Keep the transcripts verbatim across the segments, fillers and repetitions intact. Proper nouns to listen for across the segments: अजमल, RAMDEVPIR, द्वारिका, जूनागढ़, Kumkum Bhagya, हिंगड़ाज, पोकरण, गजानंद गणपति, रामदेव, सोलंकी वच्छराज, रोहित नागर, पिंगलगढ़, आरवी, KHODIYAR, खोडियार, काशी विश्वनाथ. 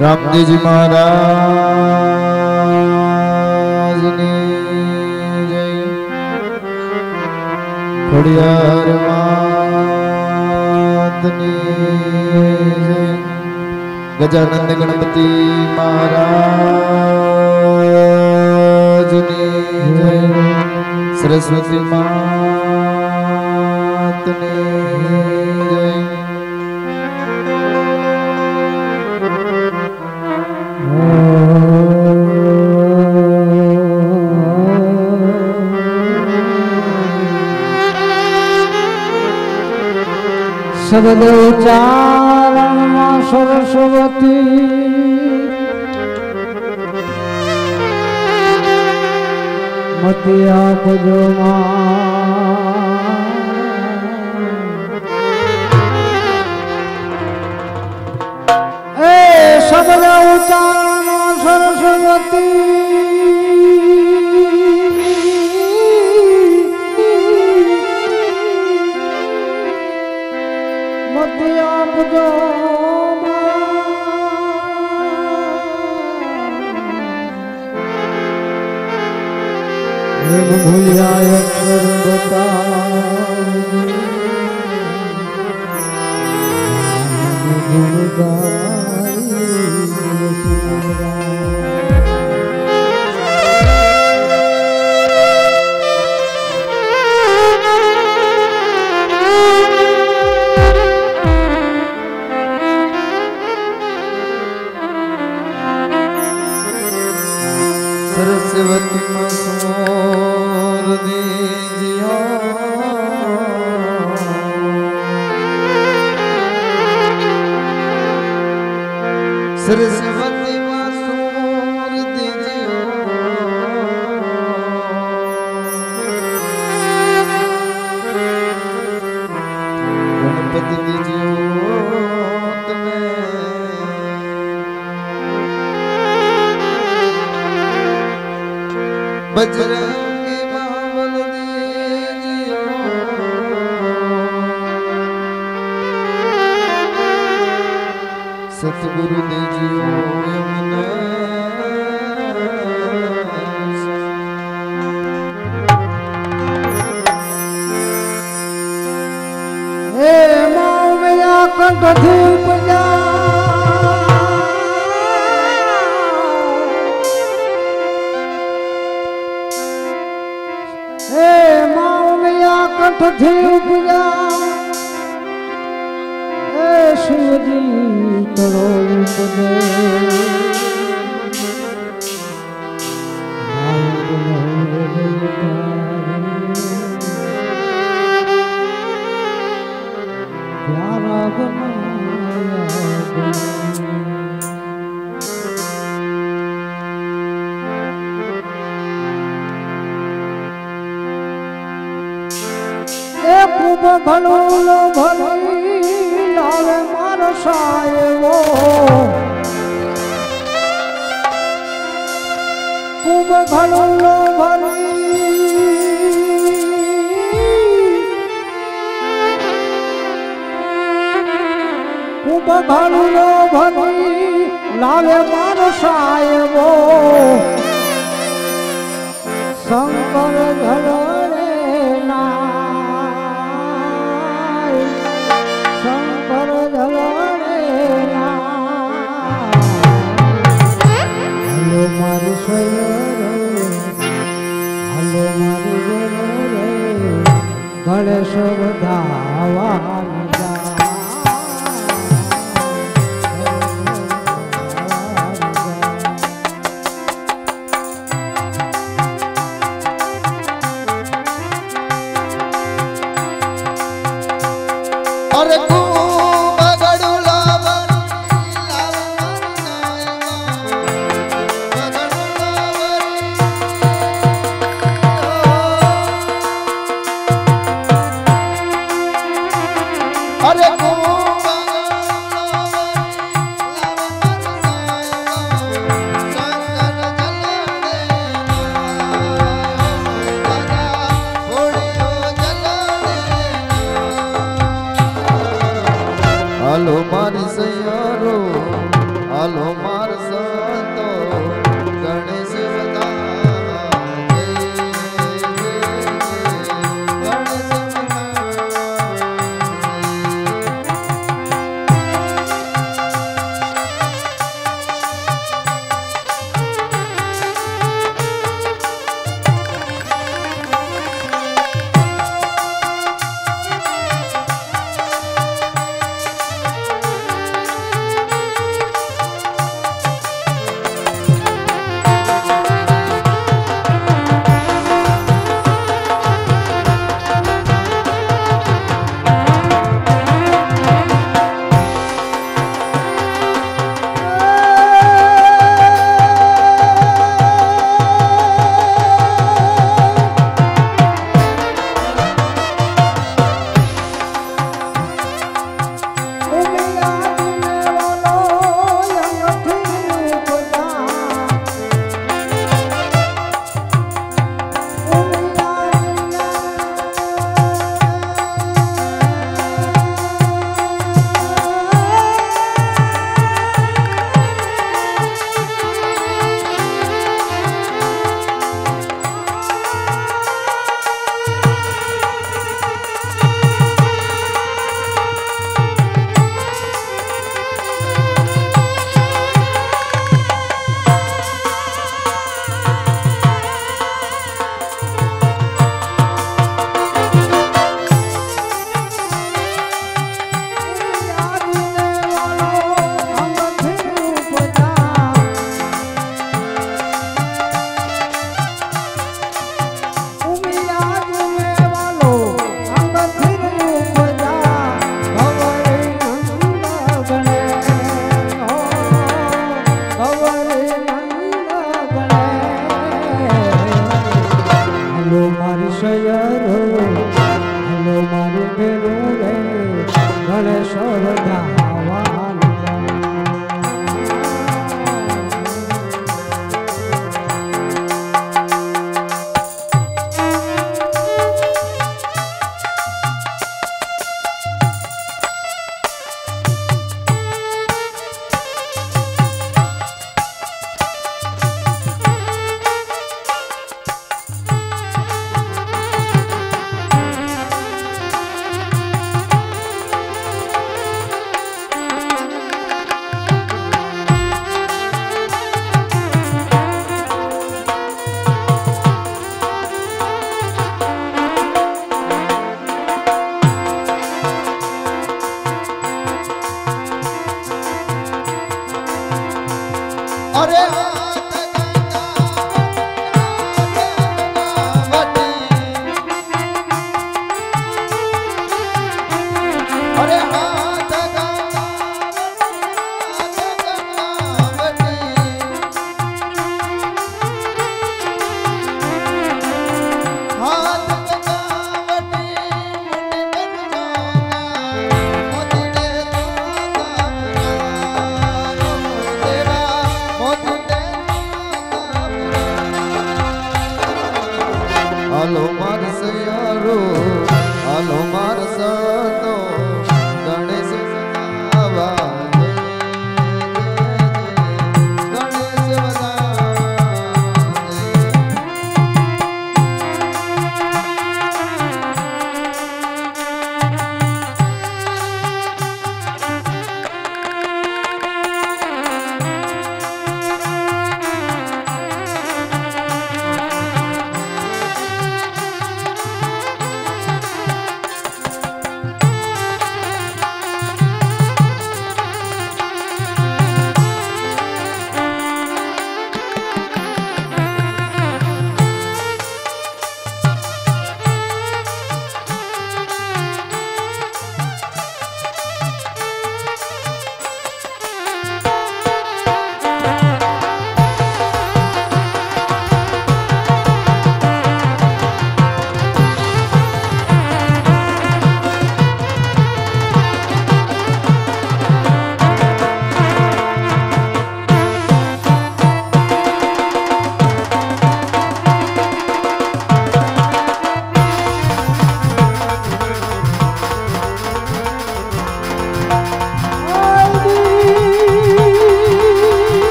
रामदेव जी महाराज ने जय। खोडियार मात ने जय। गजानंद गणपति महाराज ने जय। सरस्वती मात ने जय। सदोचारम सरस्वती मतिया पजो ए सदोचारम सरस्वती हेलो मार सैयरो हेलो मार बेरो रे गणेश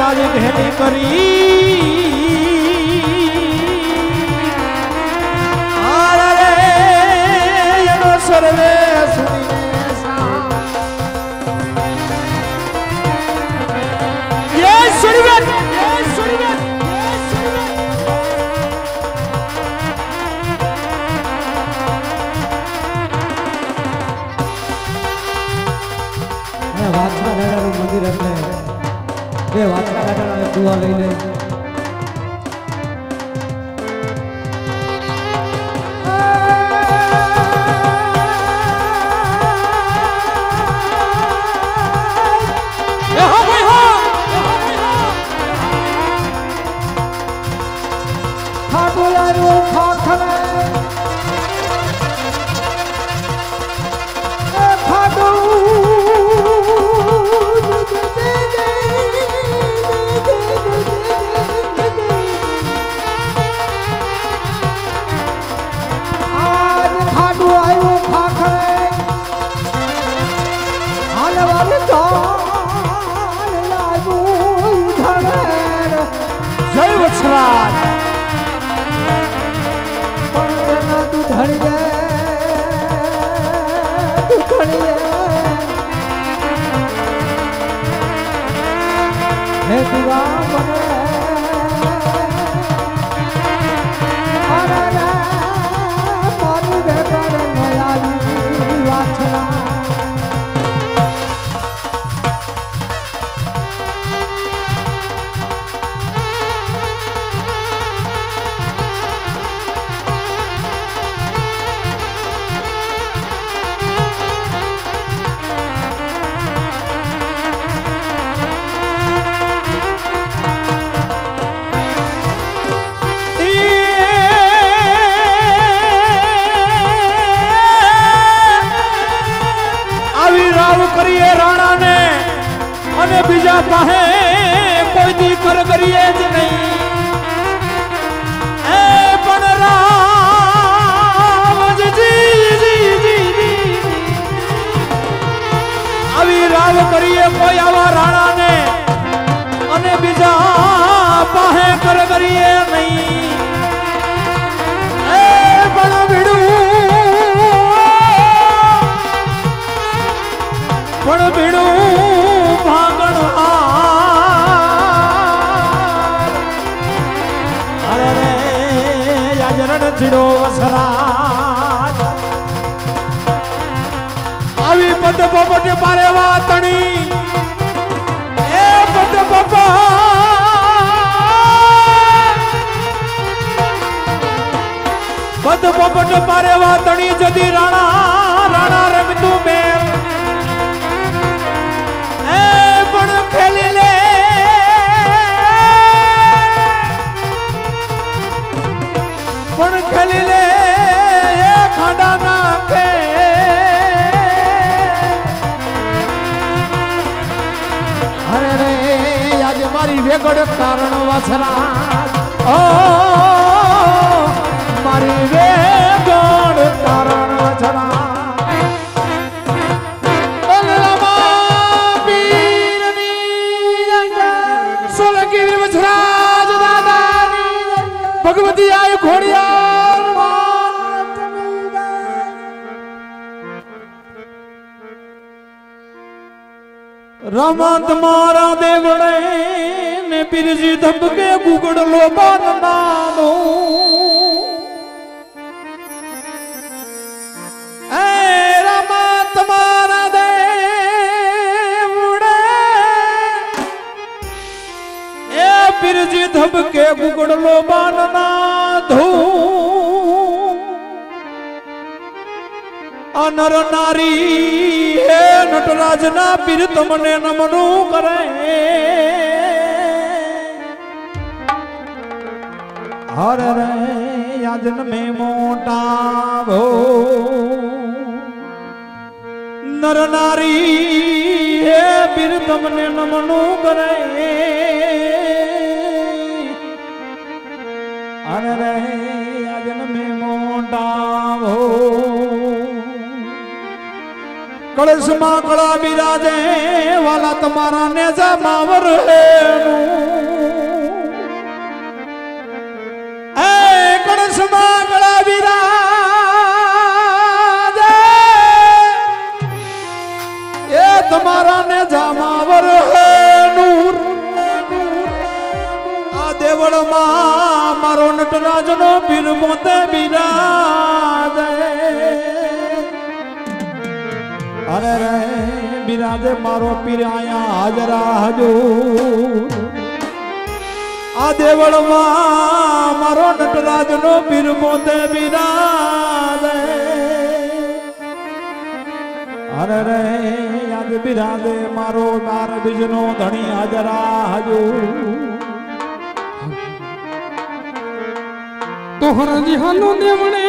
माया घेरे करी सर्वे ये सुनवे ये वाचा काटना है दुआ ले ले कलश मां कला बिराजे वाला तुम्हारा नेजा मावर है कलश मां कला बिराजे ये तुम्हारा नेजा मावर है नूर आ देवड़ मां मारो नटराज नो पीर मोते बिराजे अरे रे बिराजे मारो पीर आया हाजरा हजूर आ देवल मारो नटराज नो पीर मोते बिराजे अरे रे याद बिराजे मारो नार बिजनो धनी हाजरा हजूर तोहर जिहानो देवणे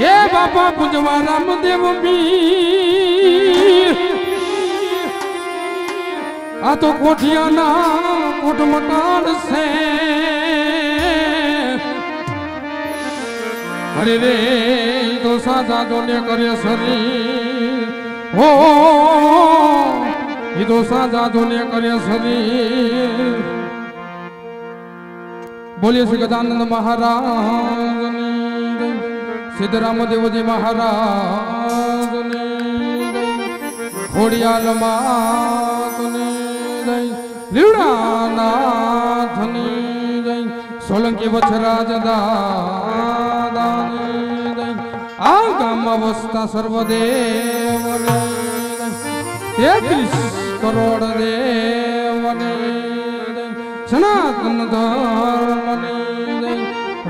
ये बाबा पूजवा रामदेव पीर आ तो कोठिया ना कोट मकान से अरे रे तो साजा जोने करे सरी हो ये तो साजा जोने करे सरी बोलिए श्री गजानंद महाराज सिद्ध रामदेव जी महाराज ने खोड़ियार मात ने लीणानाथ ने सोलंकी वच्छराज दादा ने आगम अवस्था सर्वदेव ने तेतीस करोड़ देव ने सनातन धर्म ने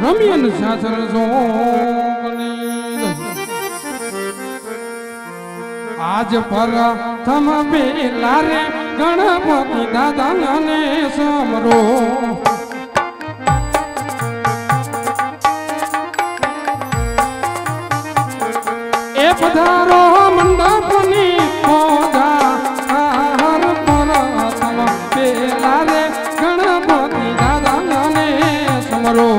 रम्यन शास्त्र जो आज प्रथम बेला रे गणपति दादा ने समरो ए पधारो मंडपनी पूजा हर प्रथम बेला रे गणपति दादा ने समरो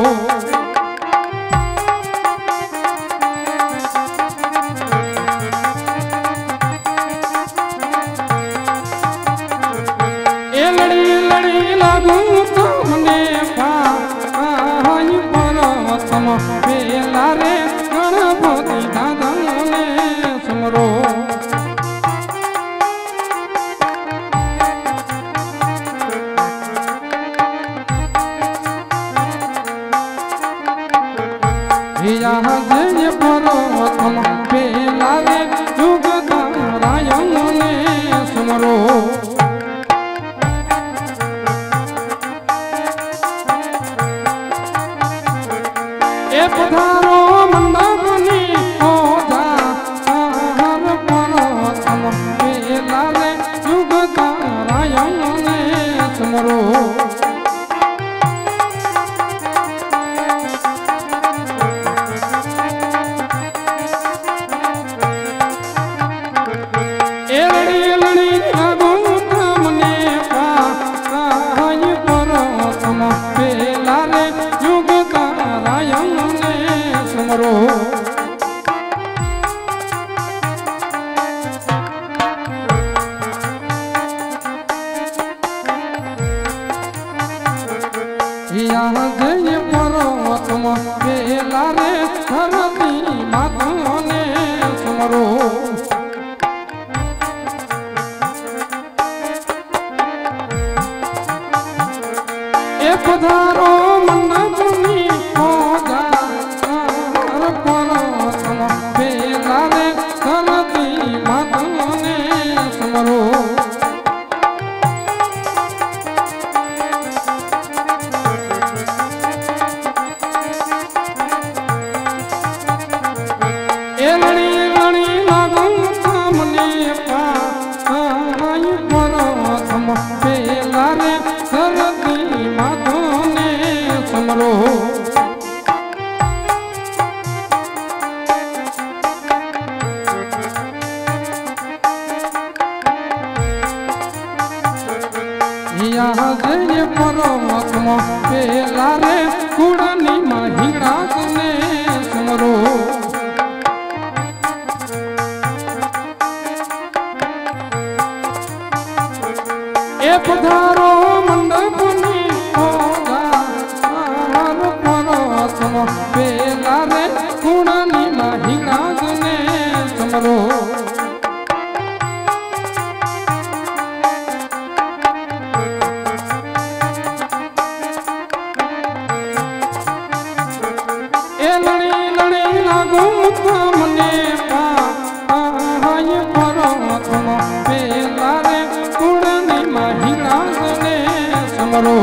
करो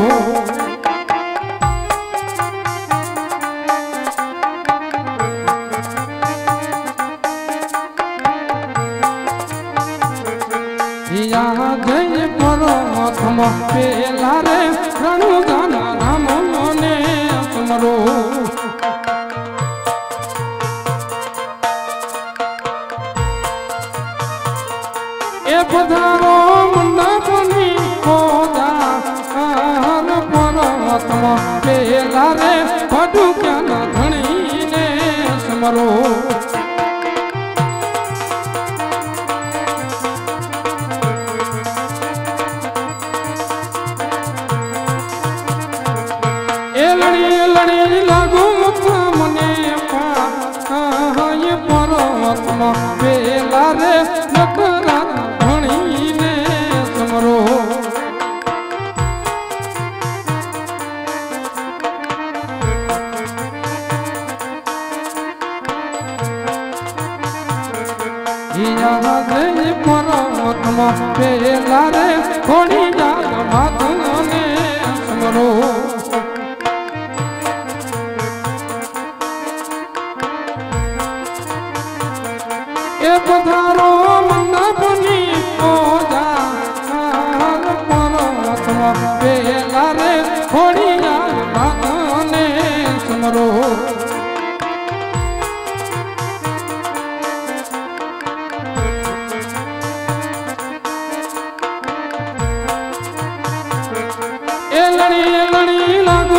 पेला रे रणु गाना राम मोने तुमरो ए पधारो मुन्ना मुनि खोदा हर परमात्मा पेला रे भडुकिया ना धणी ने समरो पेला रे खोडियार माधुने समरो ए पधारो मुन्ना मुनि खोडियार परमात्मा पेला रे खोडियार माधुने समरो को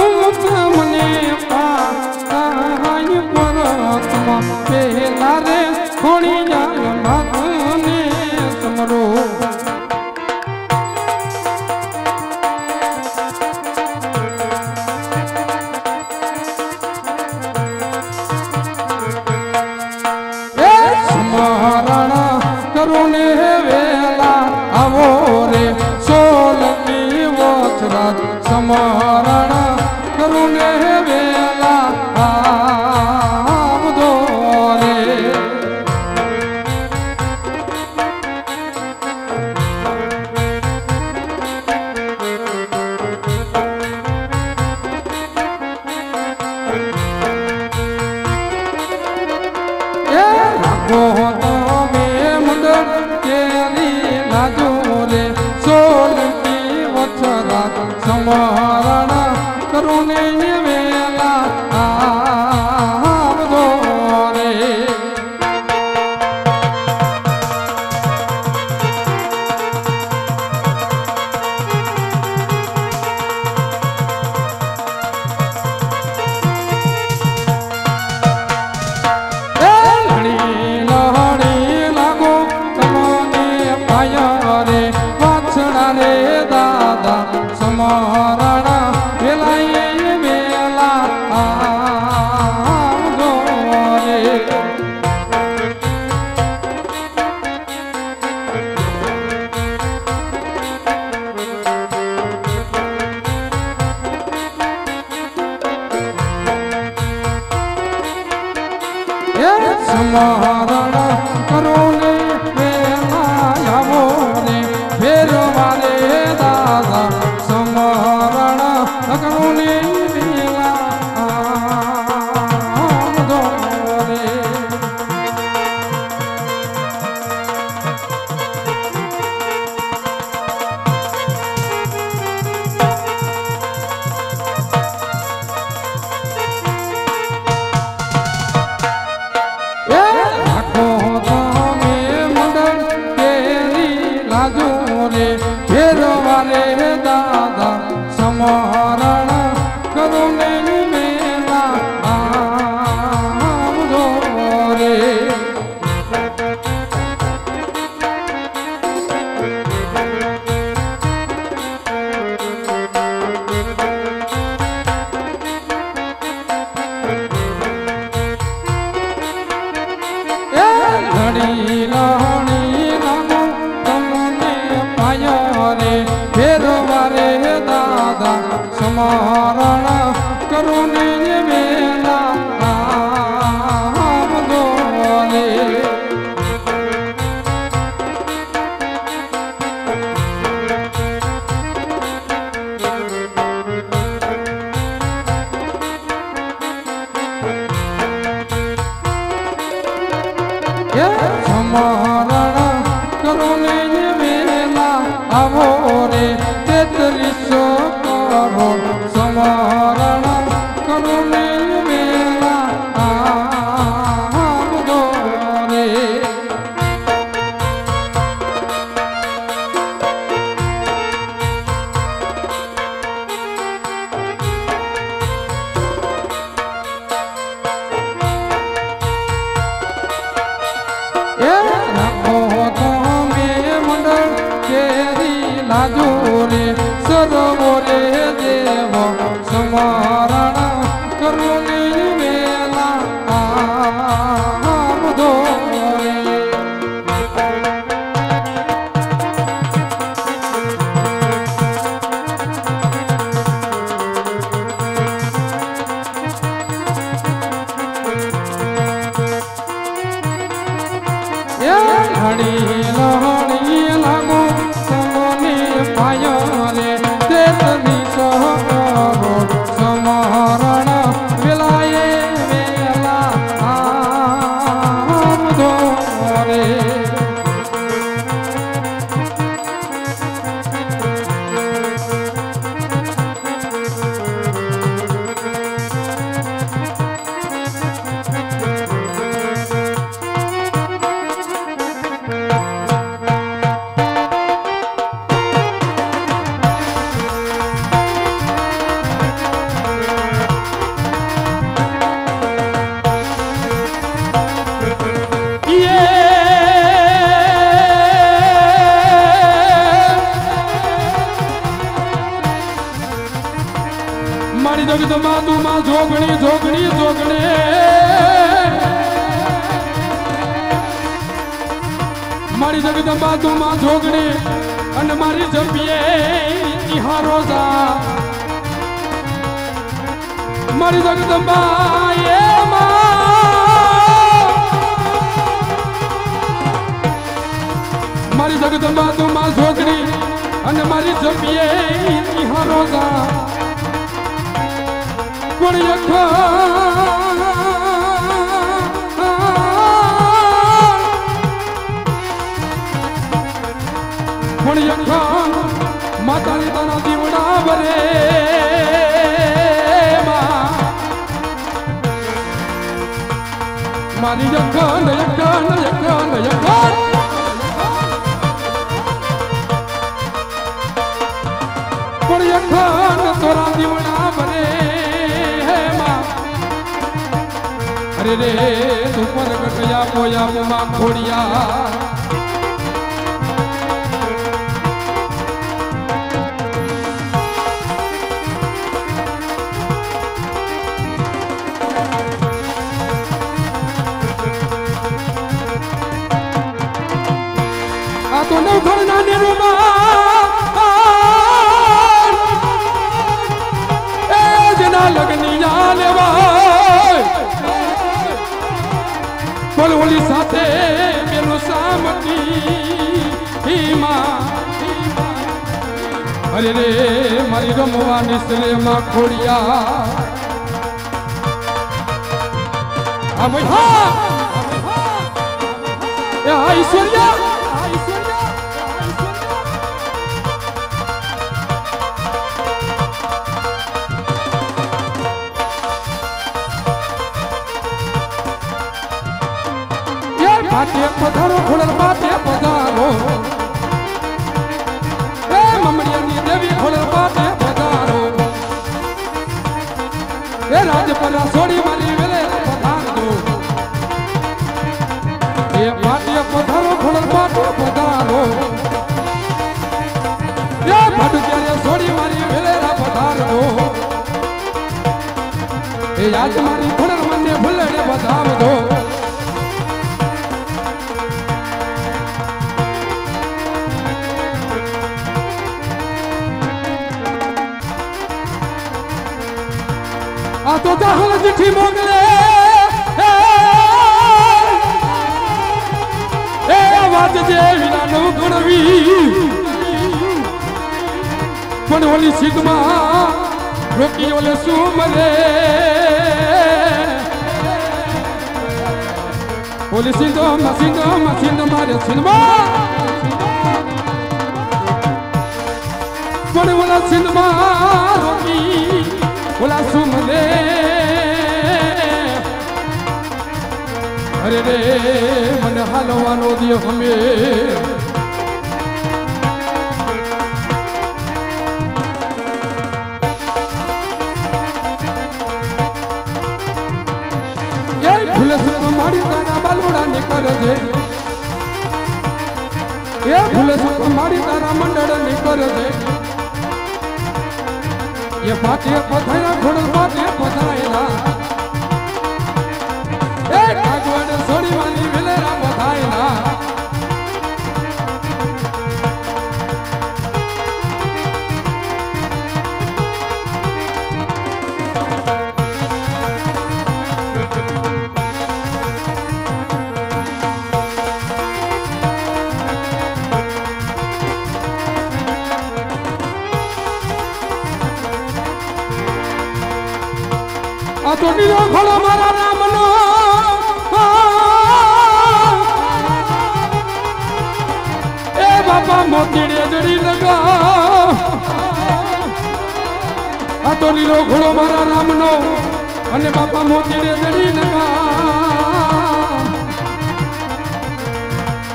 बोली सिंधो मसिंधो मसिंधो मारे सिंधो बोले बोला सिंधो मारोगी बोला सुन ले अरे रे मन हलवानों दियो हमें ये भूले सुनो मारी ताना बालूड़ा निकाल दे ये भूले सुनो मारी ताना मंडरा निकाल दे ये बातें पताया घोड़ा बातें पताया ना सोड़ी वाली मिलेरा बताए ना अतुलियों घोड़ा मारा रामनो बाबा मोतीड़े जड़ी लगा अतुलियो घोड़ो मारा रामनो अने बाबा मोतीड़े जड़ी लगा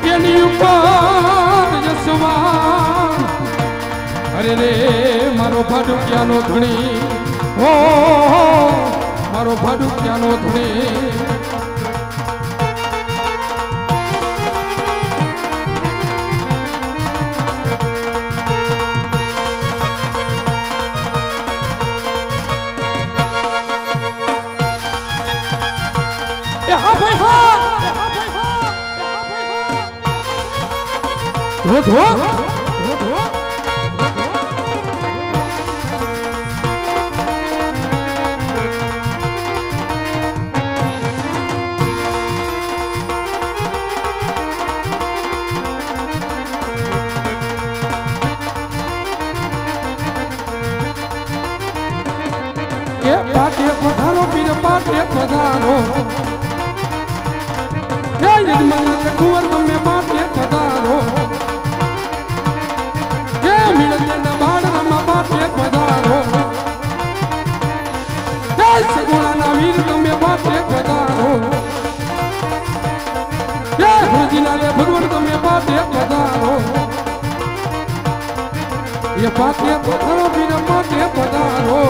ये ऊपर जसवान अरे रे मारो भाडुकिया नो धुनी हो मारो भाडुकिया नो धुनी धो धो ये पाटे पधारो पीर पाटे पधारो ये निर्मल कुंवर में पाटे पधारो ये बातें पधारो बिना बातें पधारो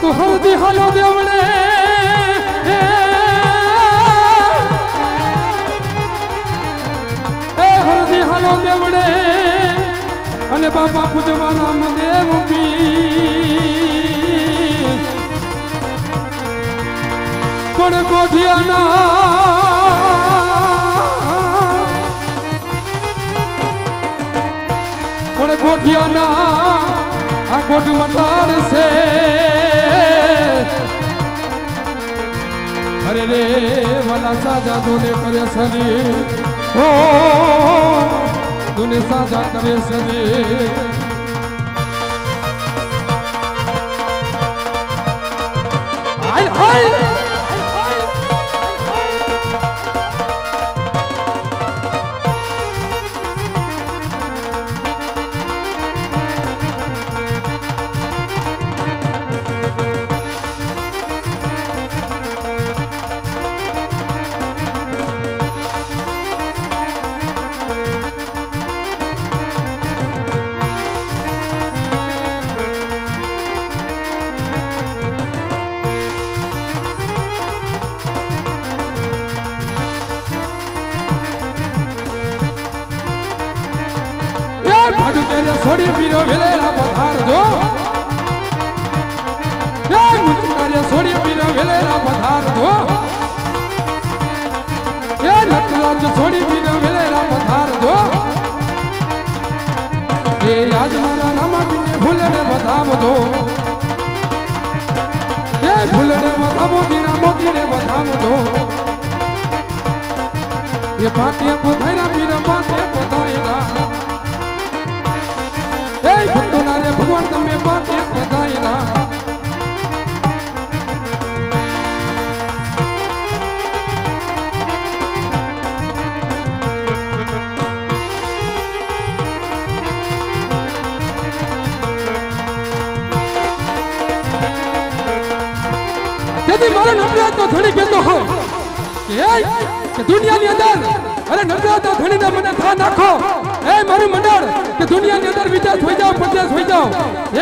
तो हल्दी हलो देवड़े ए हल्दी हलो देवड़े अने बाबा पूजवा रामदेव पीर कोण कोठिया ना कोण कोठिया ना आ कोट मटार से अरे रे वाला साजा तूने करे सनी ओ तूने साजा करे सनी हाय हाय भाडुकिया सोड़ी पीरो विलेरा पधार दो बताओ दो ये भूलने बताओ गिरा मोगिरे बताओ दो ये बातें बुधायरा मेरा बातें बुधायरा ये भुतोना रे भगवान तुम्हें बातें बुधायरा अरे नबरा तो धनी के तो हो के दुनिया के अंदर अरे नबरा तो धनी ना मने था नाखो ए मारू मंडल के दुनिया के अंदर विचार होई जाओ पचास होई जाओ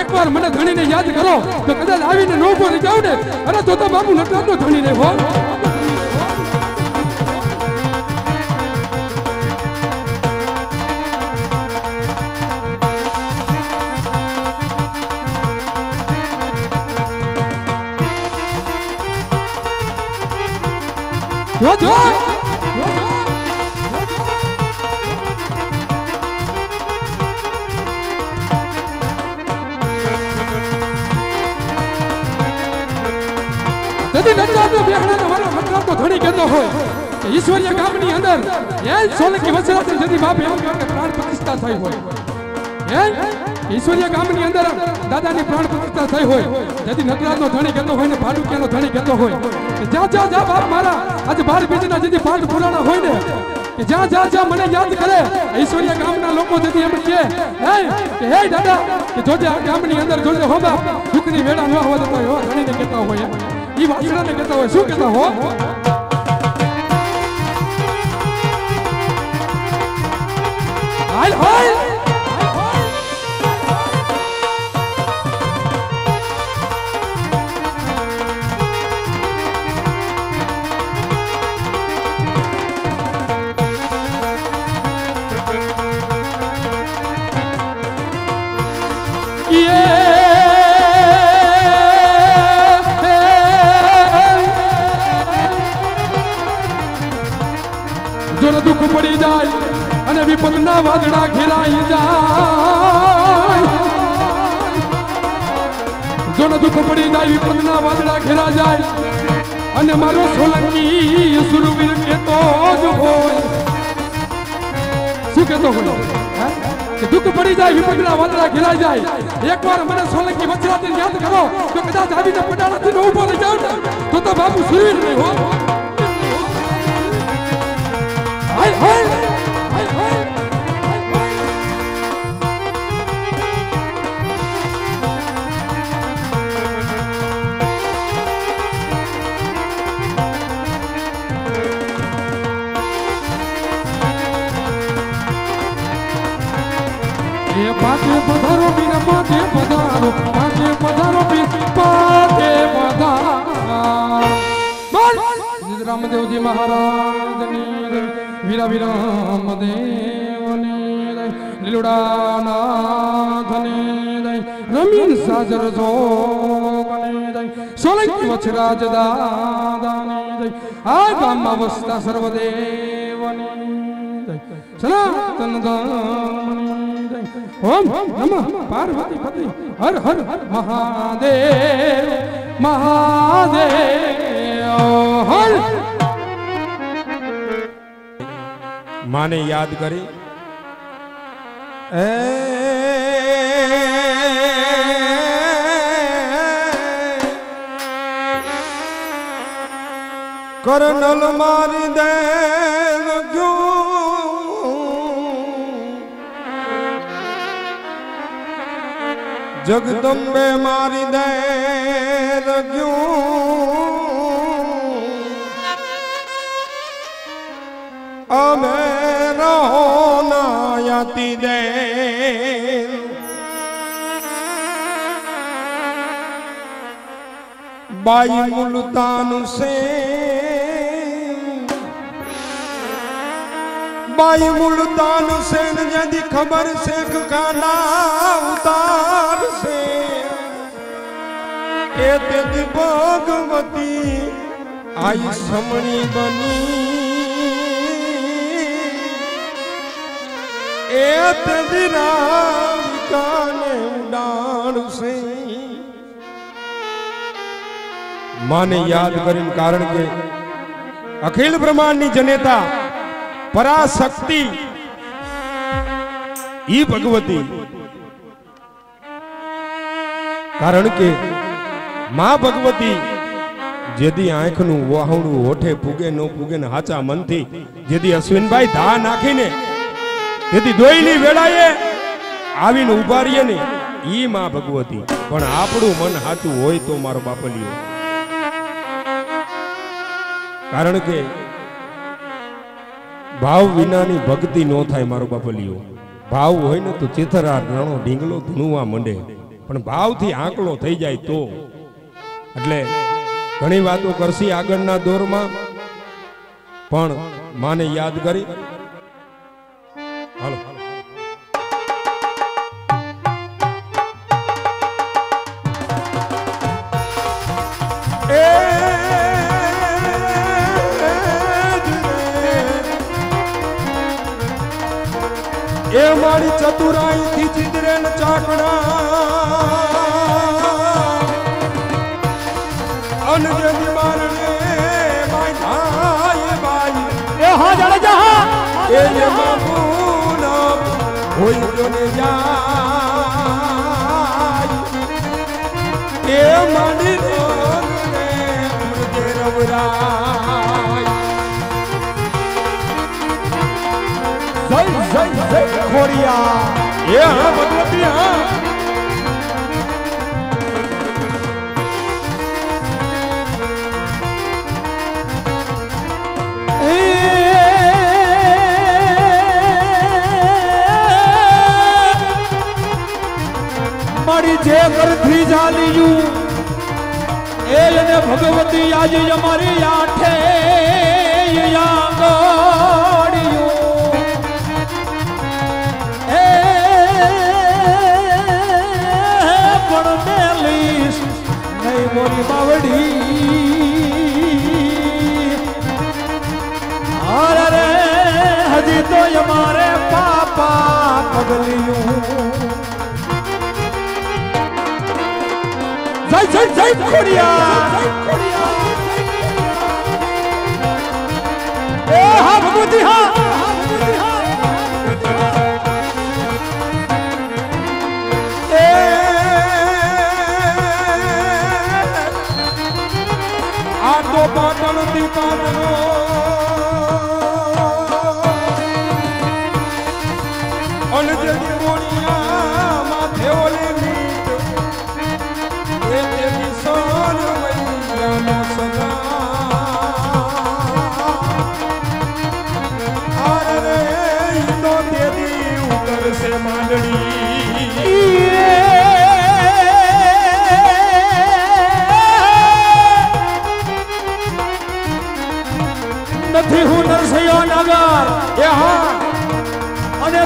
एक बार मने धनी ने याद करो तो कदा आवी ने नोको रे जाओ ने अरे तो तो बाबू नबरा तो धनी ने हो यो जो यदि नंदा तो बेहना तो वाला मतलब तो धनी कहता हो ईश्वरीय कामनी अंदर ये सोने की वजह से यदि बाप यहाँ के प्राण प्रतिष्ठा सही हो ये ईश्वरीय कामनी अंदर दादा ने प्राण प्रतिष्ठा सही हो यदि नंदा तो धनी कहता हो ने भाडुकिया तो धनी कहता हो जा जा जा बाप मारा आज बार बीजना जदी पाठ पुराना होय ने के जा जा जा मने याद करे ईश्वरीय गामना लोको जदी एम के हे के हे दादा के जोजे आ गामनी अंदर जोजे हो बाप दुखनी वेड़ा न होवा तो हो धणी ने कहता होय ई वासरा ने कहता होय શું કહેતા હો હાલ હાલ पड़ी जाए अने विपद ना वादड़ा घेराई जाए जो न दुख पड़ी जाए विपद ना वादड़ा घेरा जाए अने मारो सोलंकी सुरवीर के तो जो होए सुखे तो होलो कि दुख पड़ी जाए विपद ना वादड़ा घेरा जाए एक बार मने सोलंकी वचरा दिन याद करो तो कदा जावी ने पटाड़ा दिन ऊपर ले जाओ तो तो बाबू सुरवीर नहीं हो पाते पधारो बिना पाते पधारो पाते पधारो बिना पाते पधारो बोल श्री रामदेव जी महाराज ने वीरा वीरा रामदेव ने लीलुड़ा नाथ ने रमीन साजर जोग ने सोलंकी वचराज दादा ने आ गाम अवस्था सर्वदेव ने सनातन धाम ने ओम नमः पार्वती पति हर हर महादेव महादेव हर माने याद करे ए करनल मार दे जगदम्बे मारी दे लग्यो अमे रहो ना याती दे बाई मुल्तान से बाई मुल्तान से यदि खबर शेख का ना उतार से एत भगवती आई समणी बनी एत राम काने उड़ान से माने याद करीन कारण के अखिल ब्रह्मांडनी जनेता पराशक्ति ई भगवती कारण के मां भगवती जेदी आंख नु वाहणु होठे पुगे नो पुगे न हाचा मन थी जेदी अश्विन भाई धा नाखी ने जेदी दोईनी वेळाए आवीन उभा रहीए ने ई मां भगवती पण आपडू मन हाचू होय तो मारो बापलियो कारण के भाव विनानी भक्ति नो थाय मारो बापलियो भाव होय ने तो चिथरा रणो ढींगलो धुनुवा मंडे पण भाव थी आंकलो थई जाय तो એટલે ઘણી વાતો કરશી આગળના દોરમાં પણ માને યાદ કરી હાલો એ મારી ચતુરાઈ થી ચિદરે ન ચાકડા खोड़िया ये हाँ भगवती हाँ जे करती जाली यू एल ने भगवती आज हमारी आठे यांगोड़ियों ए पढ़ने लीस नहीं मोरी बावड़ी अरे हजी तो हमारे पापा पगलियों जय जय खोड़िया ए हा भगवती हा ए आ तो पाटण दी पाटणो अन जे मोनिया माथे ओले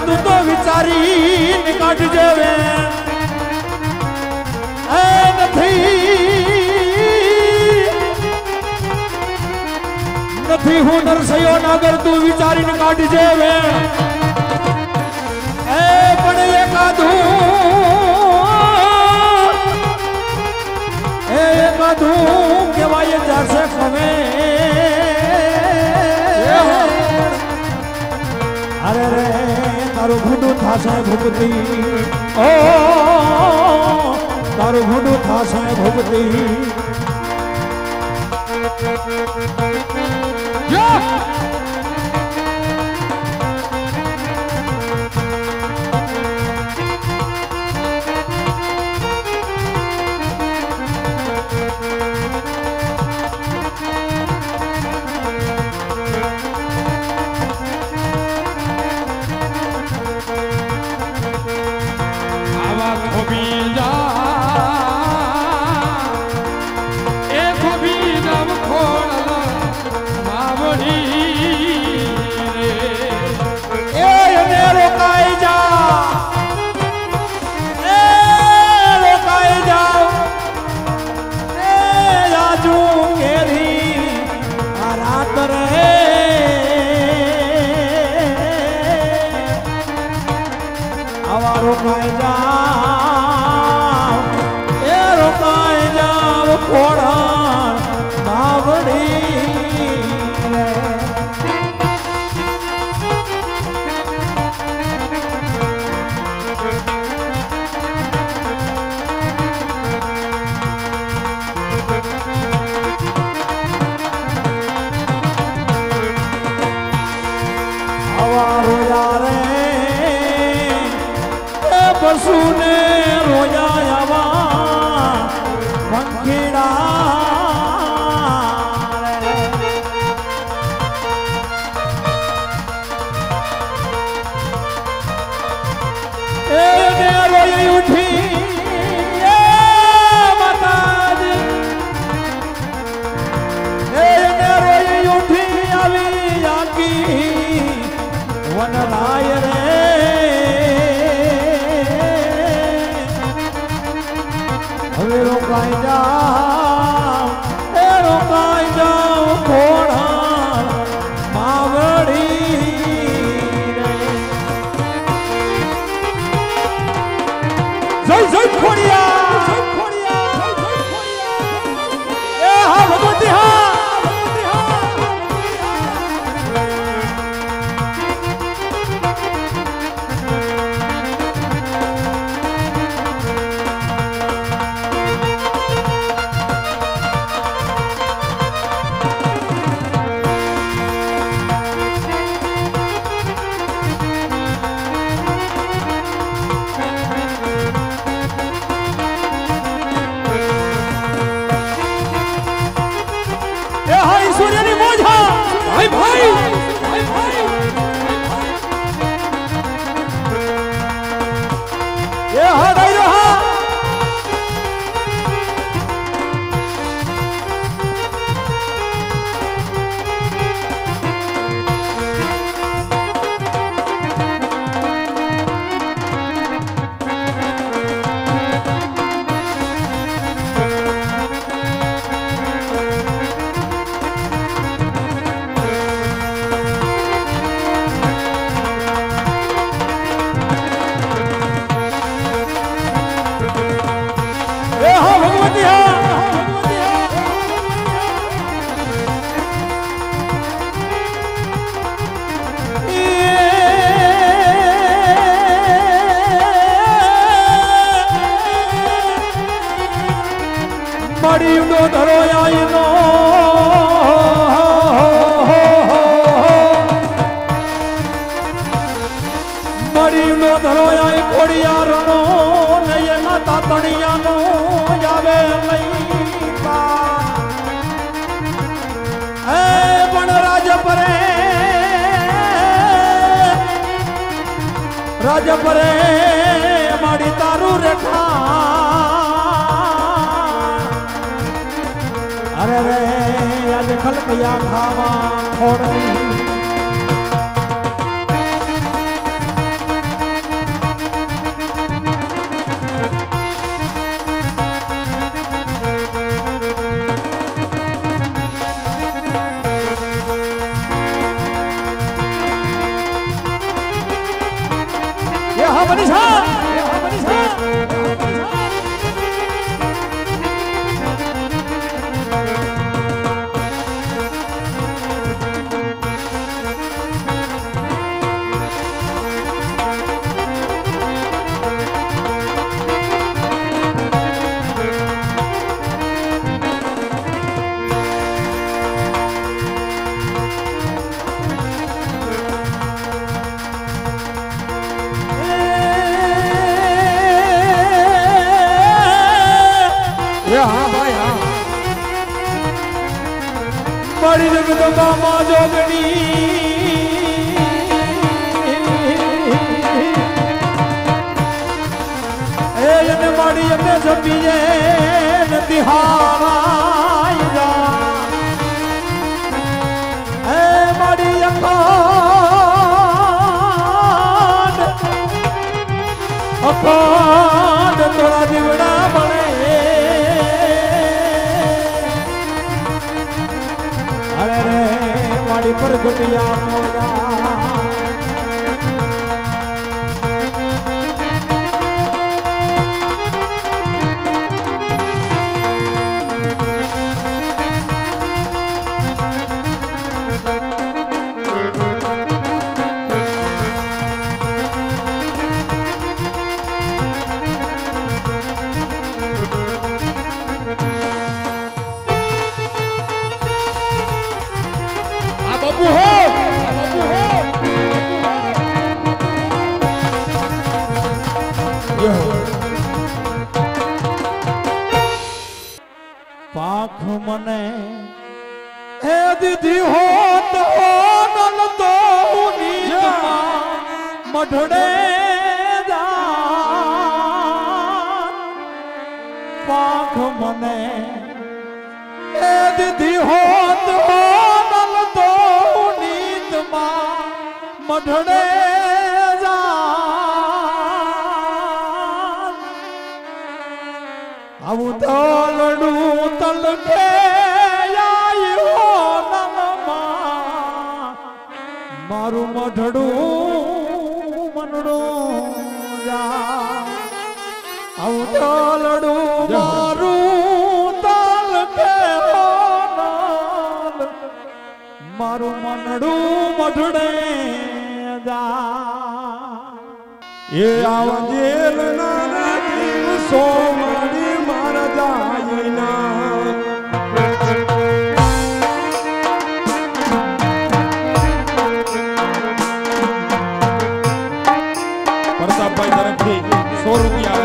तू तो विचारी निकाट जावे ए नथी नथी हूँ नरसयो नगर तू विचारी निकाट जावे ए बड़े एकाधू ए एकाधू के वाये जैसे खमे अरे रे तारो भूडू था साय भुगती ओ तारो भूडू था साय भुगती खोबी नव खोड़ मावड़ी रोकाई जाओ ए रोकाई जाओ घोड़ा मावड़ी रे। जय जय खोड़िया जय खोड़िया जय जय खोड़िया। ए हा भगवती हा अवतालडू तल के आई हो नममा मारू मढडू मनडू जा अवतालडू मारू तल के हो नाल मारू मनडू मढडे जा ये आवजेल ना की सोमणी प्रताप भाई तरफ से सौ रुपया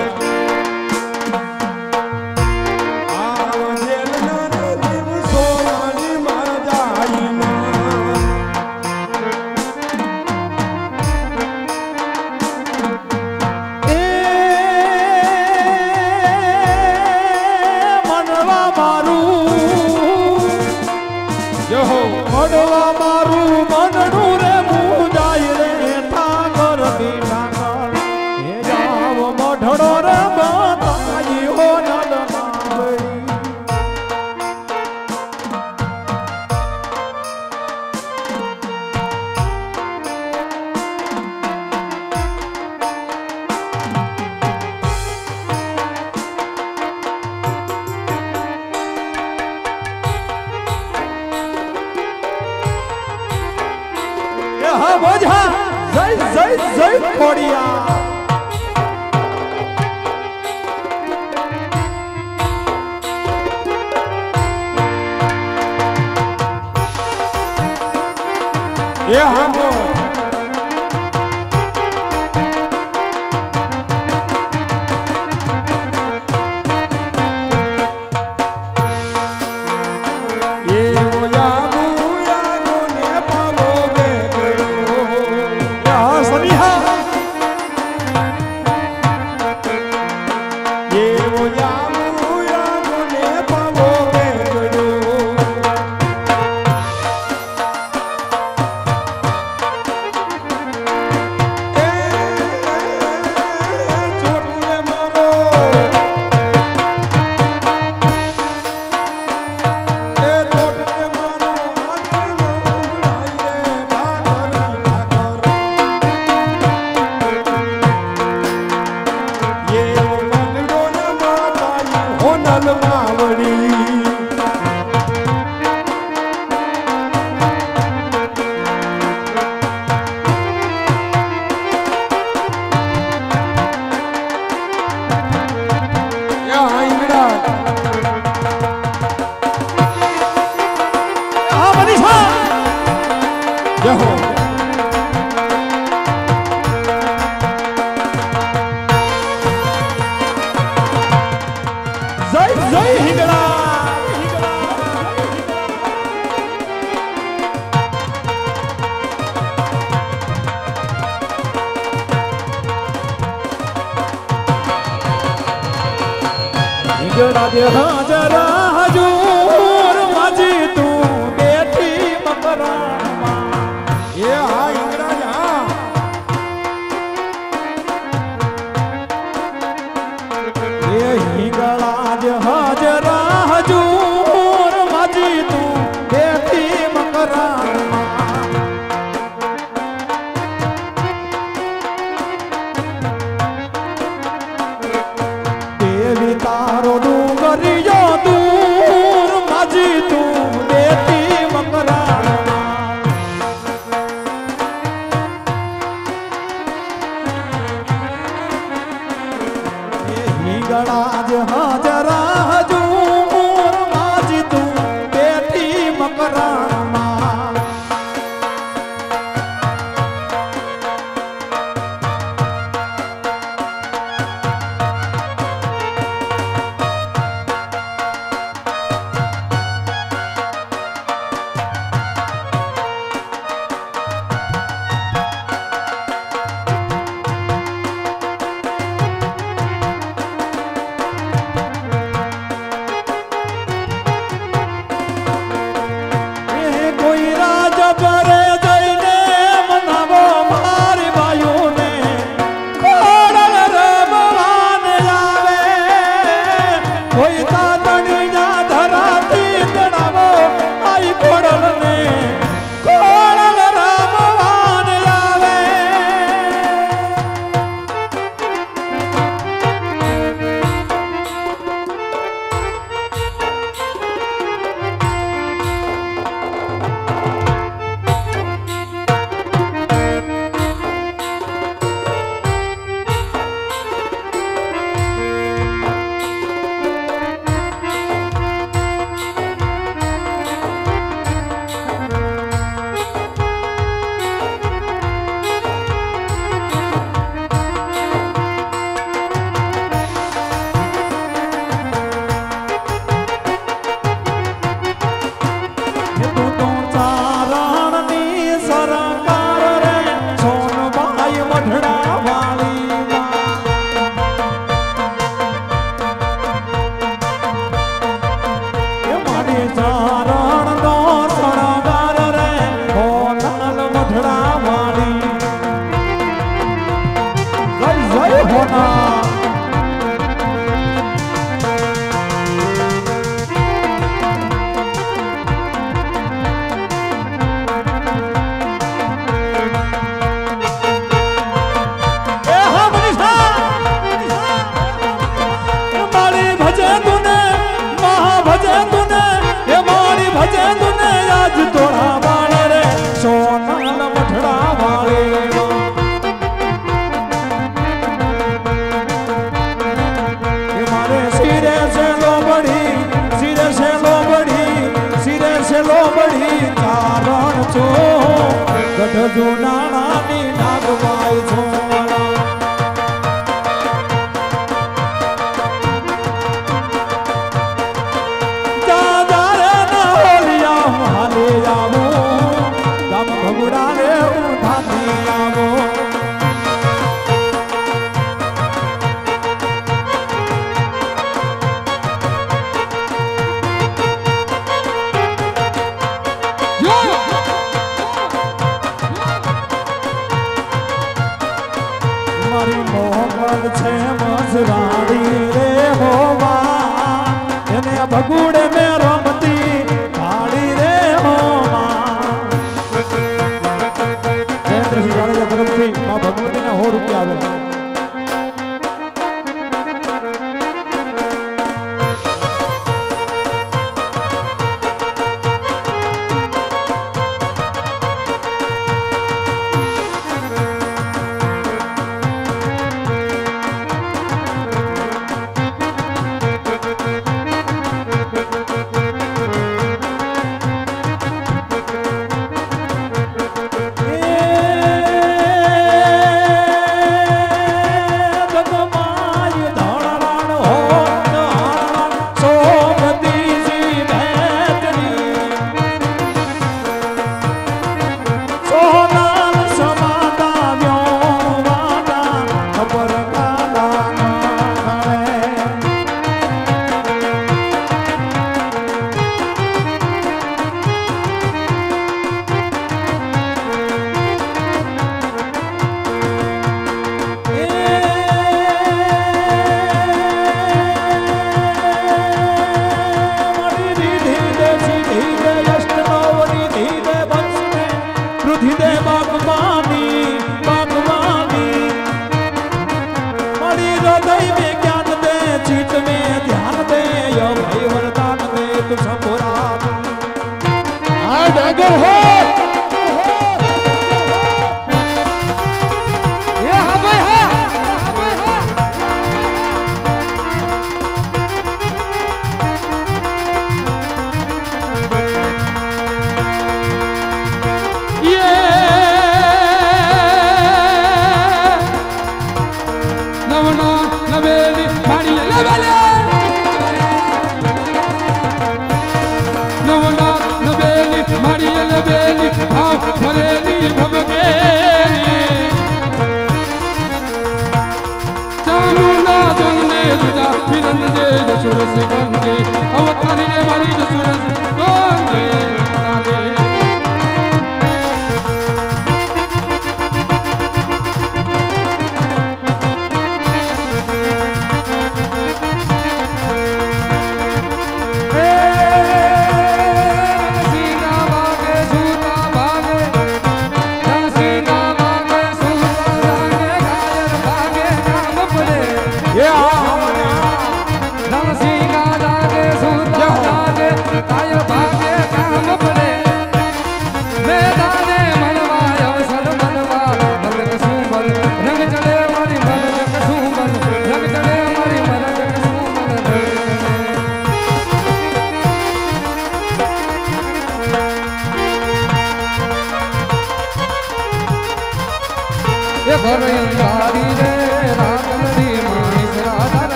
Yeah, yeah, yeah.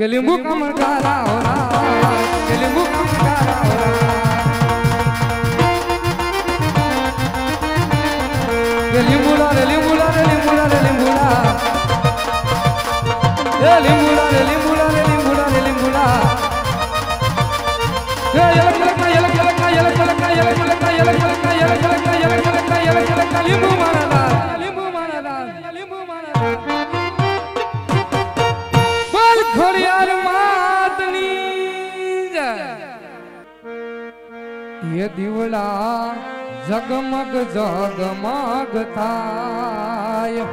ये लींबू का मसाला हो रहा ये लींबू का मसाला हो रहा ये लींबू ला रे लींबू ला रे लींबू ला रे लींबू ला ये लींबू ला रे लींबू ला रे लींबू ला रे लींबू ला ये यलक यलक यलक यलक यलक यलक यलक यलक यलक यलक यलक यलक लींबू मारा ला खोड़ियार मातनी जय। ये दिवड़ा जगमग जगमग थाय ये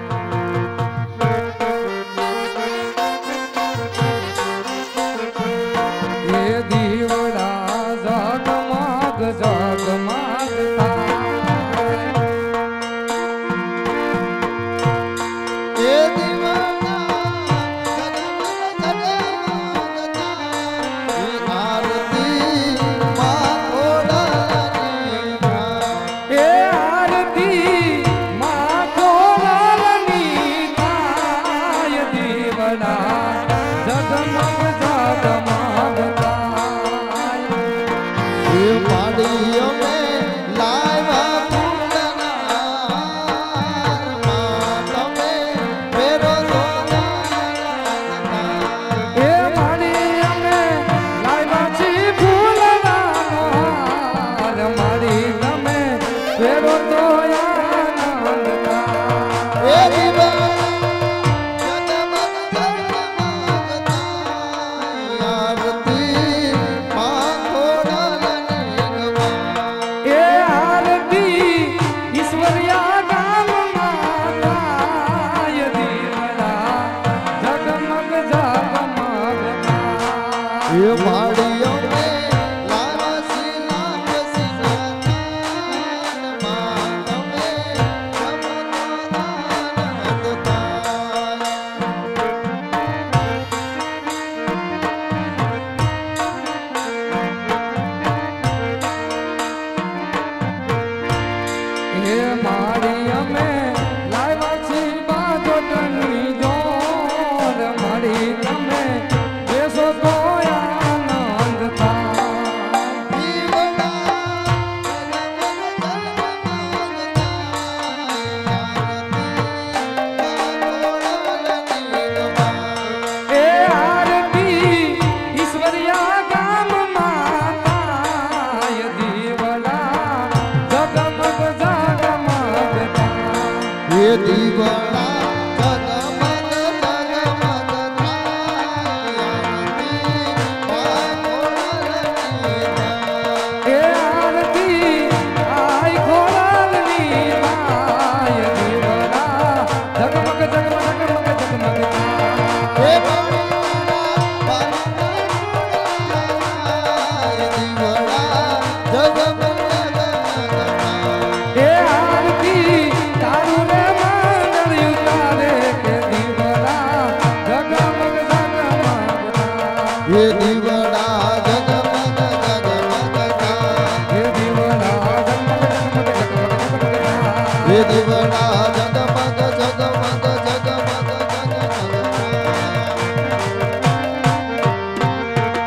दिवड़ा जगमग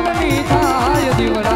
जगमग थाय ये दिवड़ा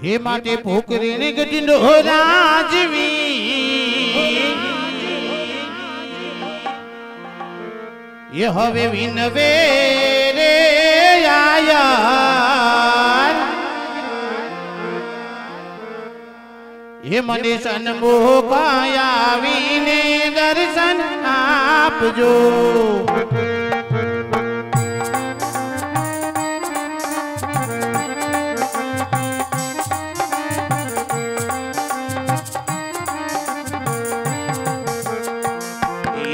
हे माटे पोकरे ने गटिंडो राजवी ये हवे विनवे रे आया हे मने सनमो पाया विने दर्शन आप जो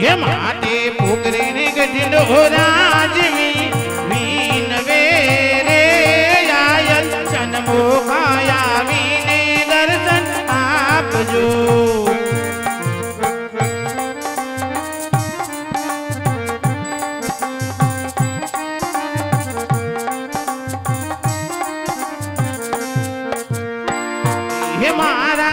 ये माटे पोकरे ने गढ़ो राजवी वीन वेरे आयल जन्मो खाया वीने दर्शन आप जो ये मारा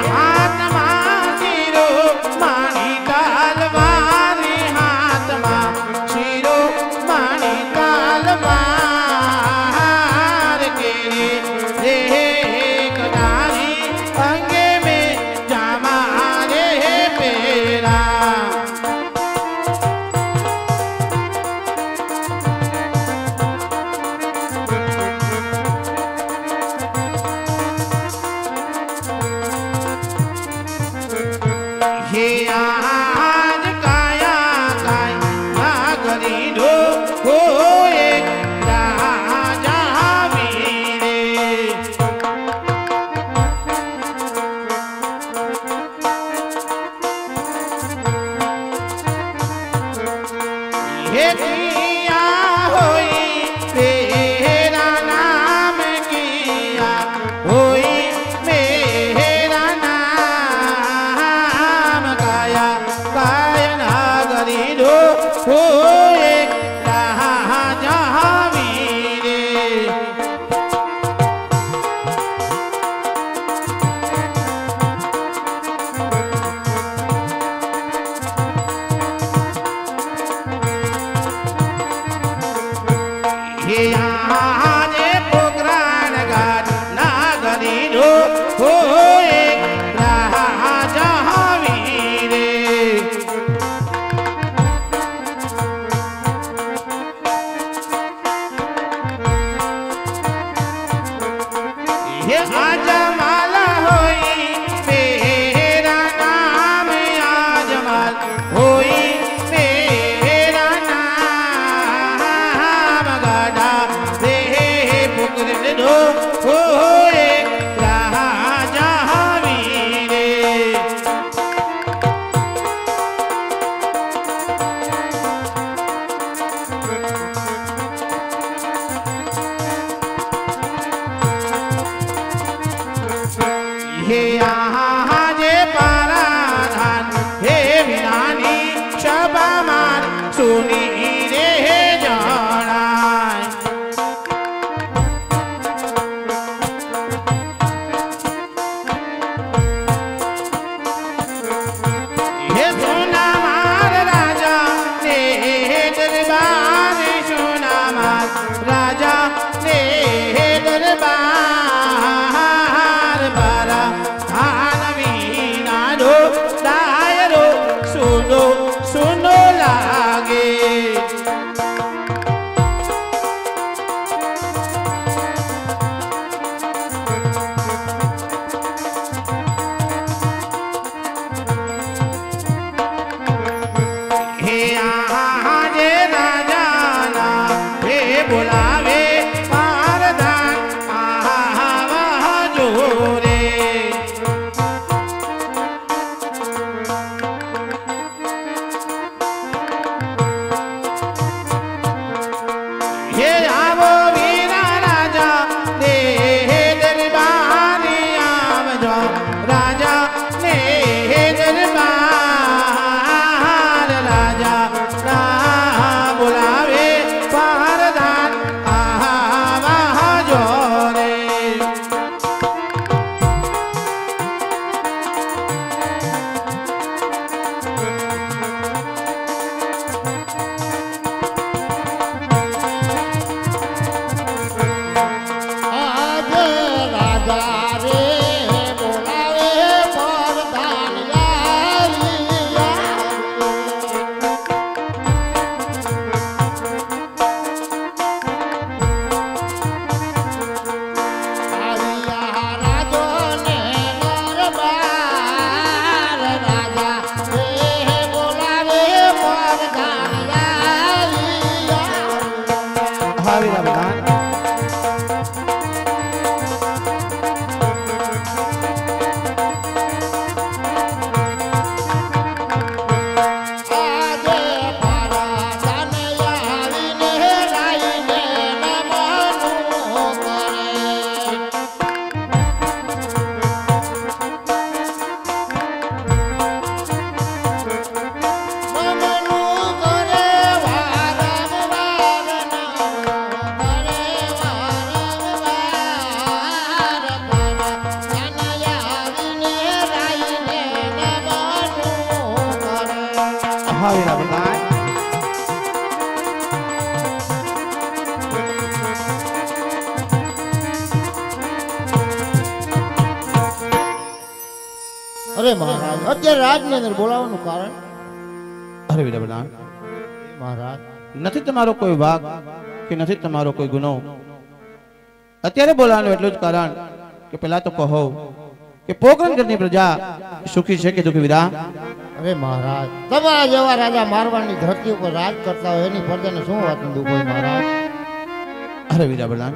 राजा रे बोलावे आवेला बताए अरे महाराज अत्यार राज ने अंदर बोलावनु कारण अरे बेटा बना महाराज नथी तमारो कोई भाग के नथी तमारो कोई गुनो अत्यारे बोलावनु એટલું જ કારણ કે પહેલા तो કહો के पोकरण करनी प्रजा सुखी है कि दुखी विदा अरे महाराज तमारा जेवा राजा मारवानी धरती पर राज करता हो एनी फरजने શું વાતનું દુખ હોય महाराज अरे विदा प्रधान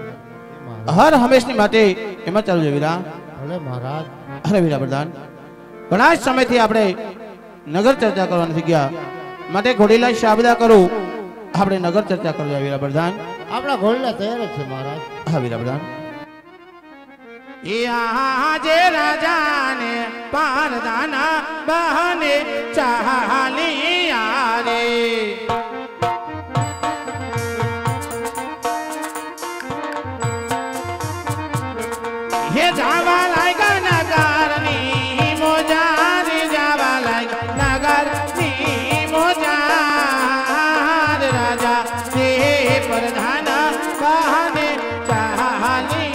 हर हमेशनी माटे एम चालू है विदा भले महाराज अरे विदा प्रधान ઘણા સમય થી આપણે નગર ચર્ચા કરવાની થઈ ગયા માટે ઘોડીલા શાબદા કરો આપણે નગર ચર્ચા કરી લે વિરા પ્રધાન આપણા ઘોડીલા તૈયાર છે महाराज હા વિરા પ્રધાન यहाँ जे राजा ने पारदाना बहने चाहलिया रे ये जावा लायक नगर नी मोजा रे जावा लायक नगर नी मोजा राजा से परदाना बहने चाहलिया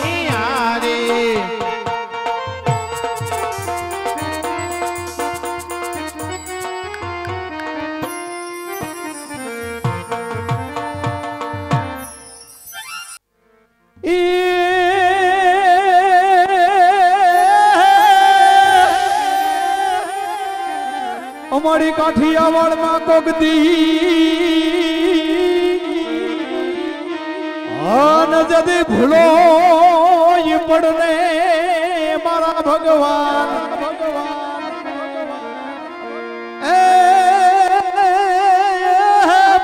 हमारी काठियावाड़ मां कोगदी आन जद भूलो ये पड़ने मारा भगवान भगवान ए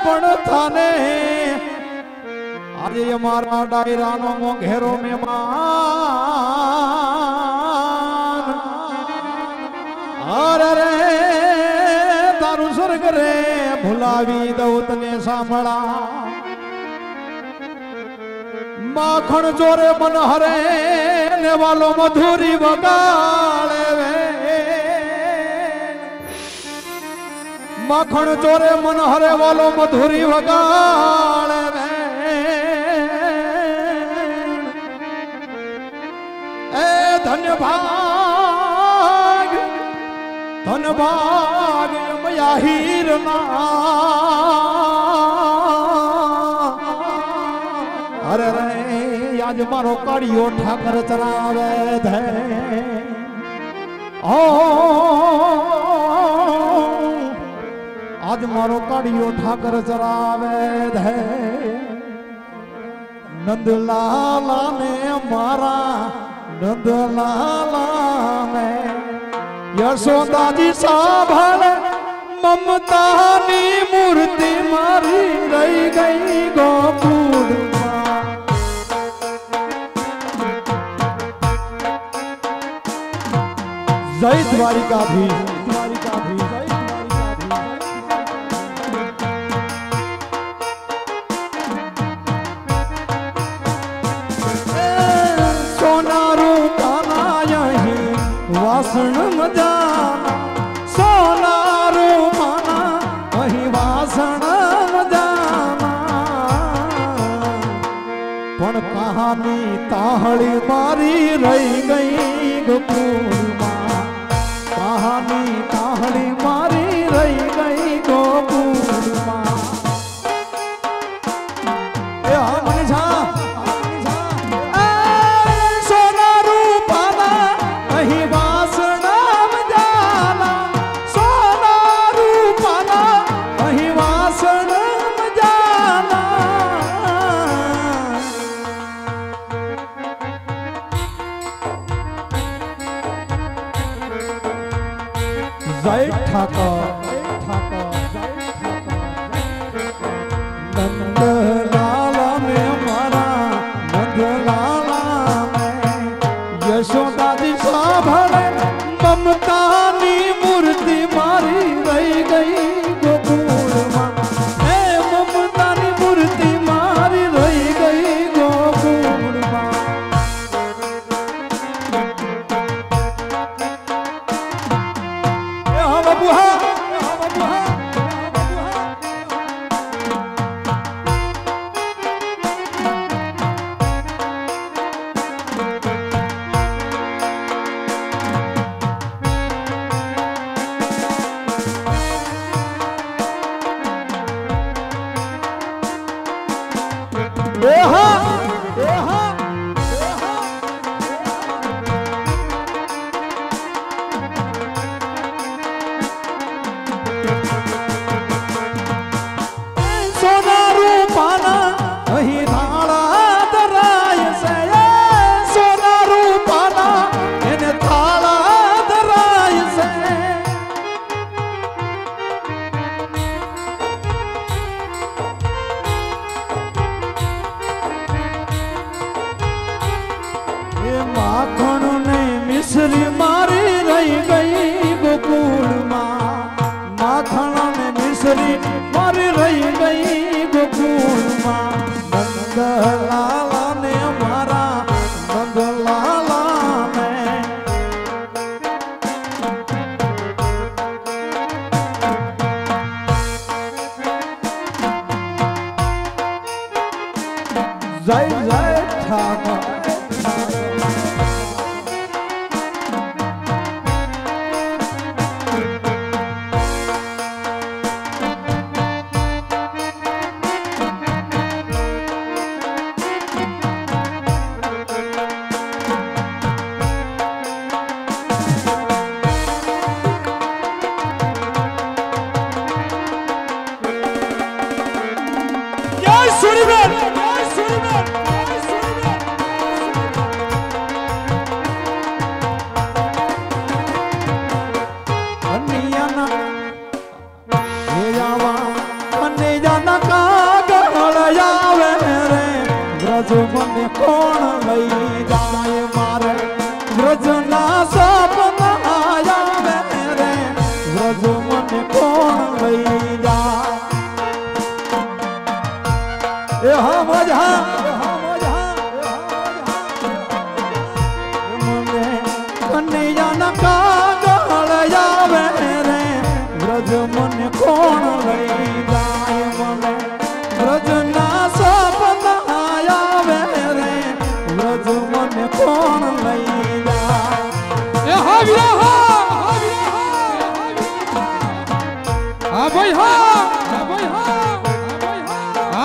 पण थाने आज ये मारा डायरानो मो घेरो में मान अरे रे स्वर्ग रे भुलावी दौत ने सांभळा माखण जोरे मन हरे ने वालो मधुरी बगाड़े वे माखण जोरे मन हरे वालो मधुरी बगाड़े वे ए धन्य भाग धन्य भाग हीरना अरे रे आज मारो काड़ियो ठाकर चरावे धे ओ आज मारो काड़ियो ठाकर चरावे धे नंदलाला ने मारा नंदलाला ने यशोदा जी सांभळे ममता नी मूर्ति मारी रही गई गोकुल जय द्वारिका भी द्वारिका भी सोना रूपाना यही वासन मजा सोना ताहड़ी मारी रही गई गोकुल मां कहानी ताहड़ी मारी रही गई गोकुल मां सोना रूपाना नहीं वासना जाना सोना रूपाना नहीं वासना जय ठाकुर नंद लाला में मारा नंद लाला में यशोदा जी साभर ममता नी मूर्ति मारी रही गई गोकुल मां ए ममता नी मूर्ति मारी रही गई गोकुल मां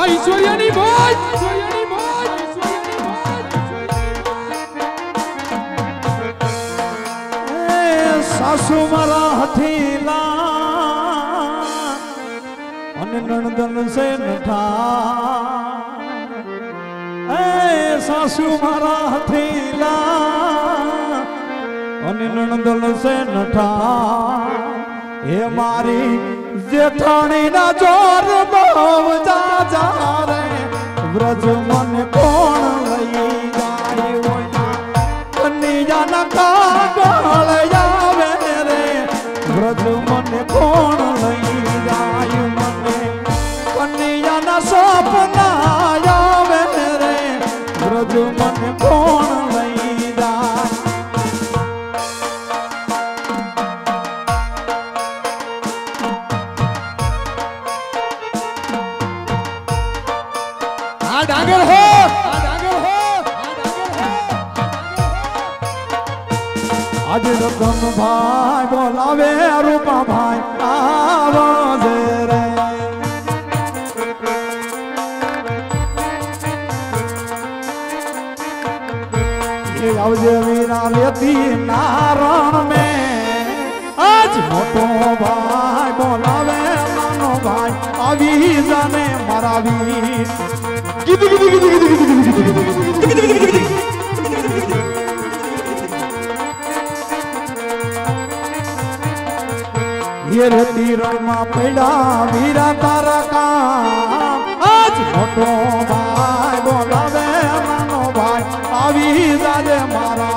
ईश्वरियानी भाई सासु मारा हथीला नंदन से नठा सासु मारा हथीला नंदन से नठा हे मारी जेठानी ना जोर बाव जा जा रे व्रज मन कौन लई जाए ओया कन्या ना का गल जावे रे व्रज मन कौन लई जाए मने कन्या ना सपना आवे रे व्रज मन कौन लई जाए डांगर हो डांगर हो आज रतन भाई बोलावे रूपा भाई आवाज रे ये आवाज मीरा लेती नारण में आज मोटो भाई बोलावे मानो भाई अभी जाने मरा भी गिदी गिदी गिदी गिदी गिदी गिदी ये रती रमा पेड़ा वीरा तारा काम आज मोटो भाई बोलावे मानो भाई आवी जाने मारा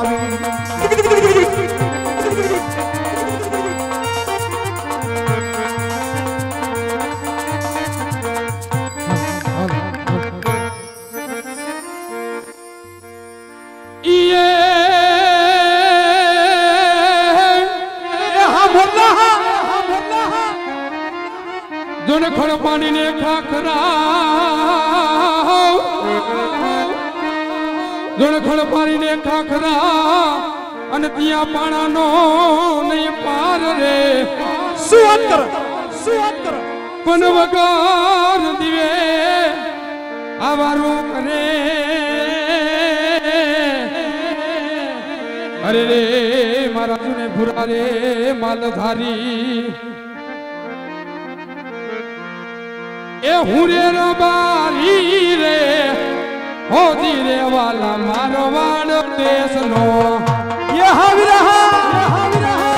खड़ पानी ने खाखरा जोड़ खड़ पानी ने खाखरा अनतिया पाना नो नहीं पार रे सुहत्तर सुहत्तर पनवगार दिवे आवारो करे अरे रे मारा तूने भुरा रे मालधारी ए हुरे रबारी रे होदी रे वाला मारवाड़ देश नो ये हम रहा ये हम रहा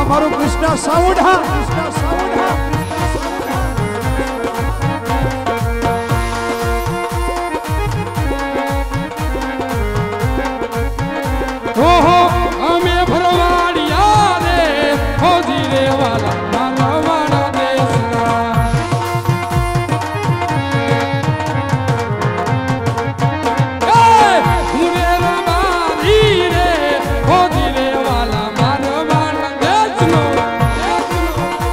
हमारो कृष्णा साउंड हा कृष्णा साउंड हा हो हो हमें भरवाड़िया रे होजी रे वाला मालवाड़ा देश ना ए हुरे रबारी रे होजी रे वाला मालवाड़ा देश नो देश नो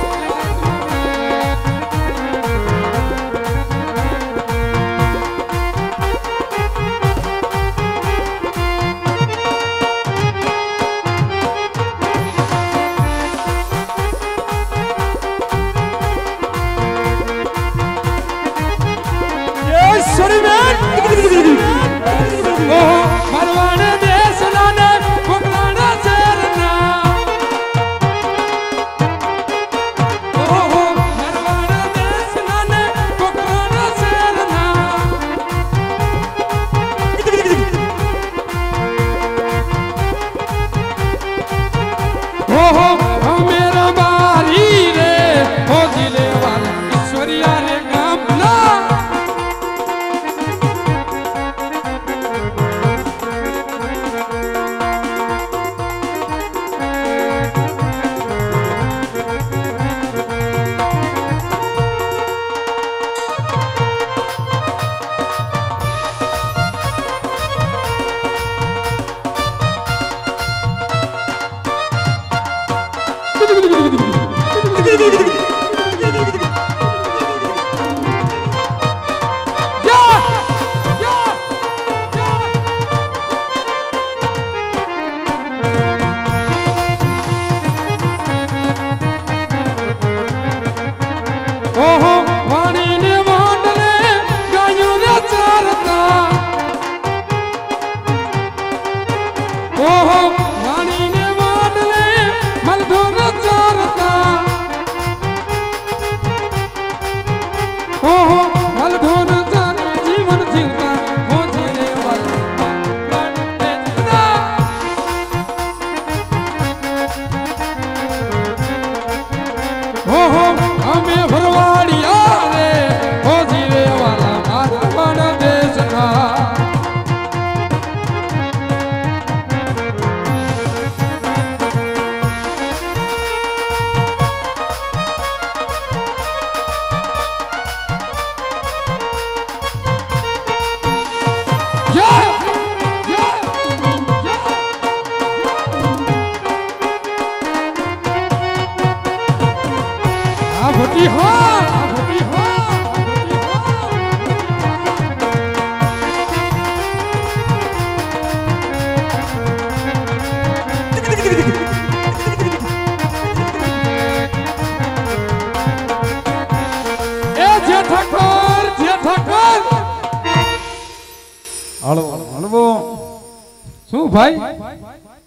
भाई,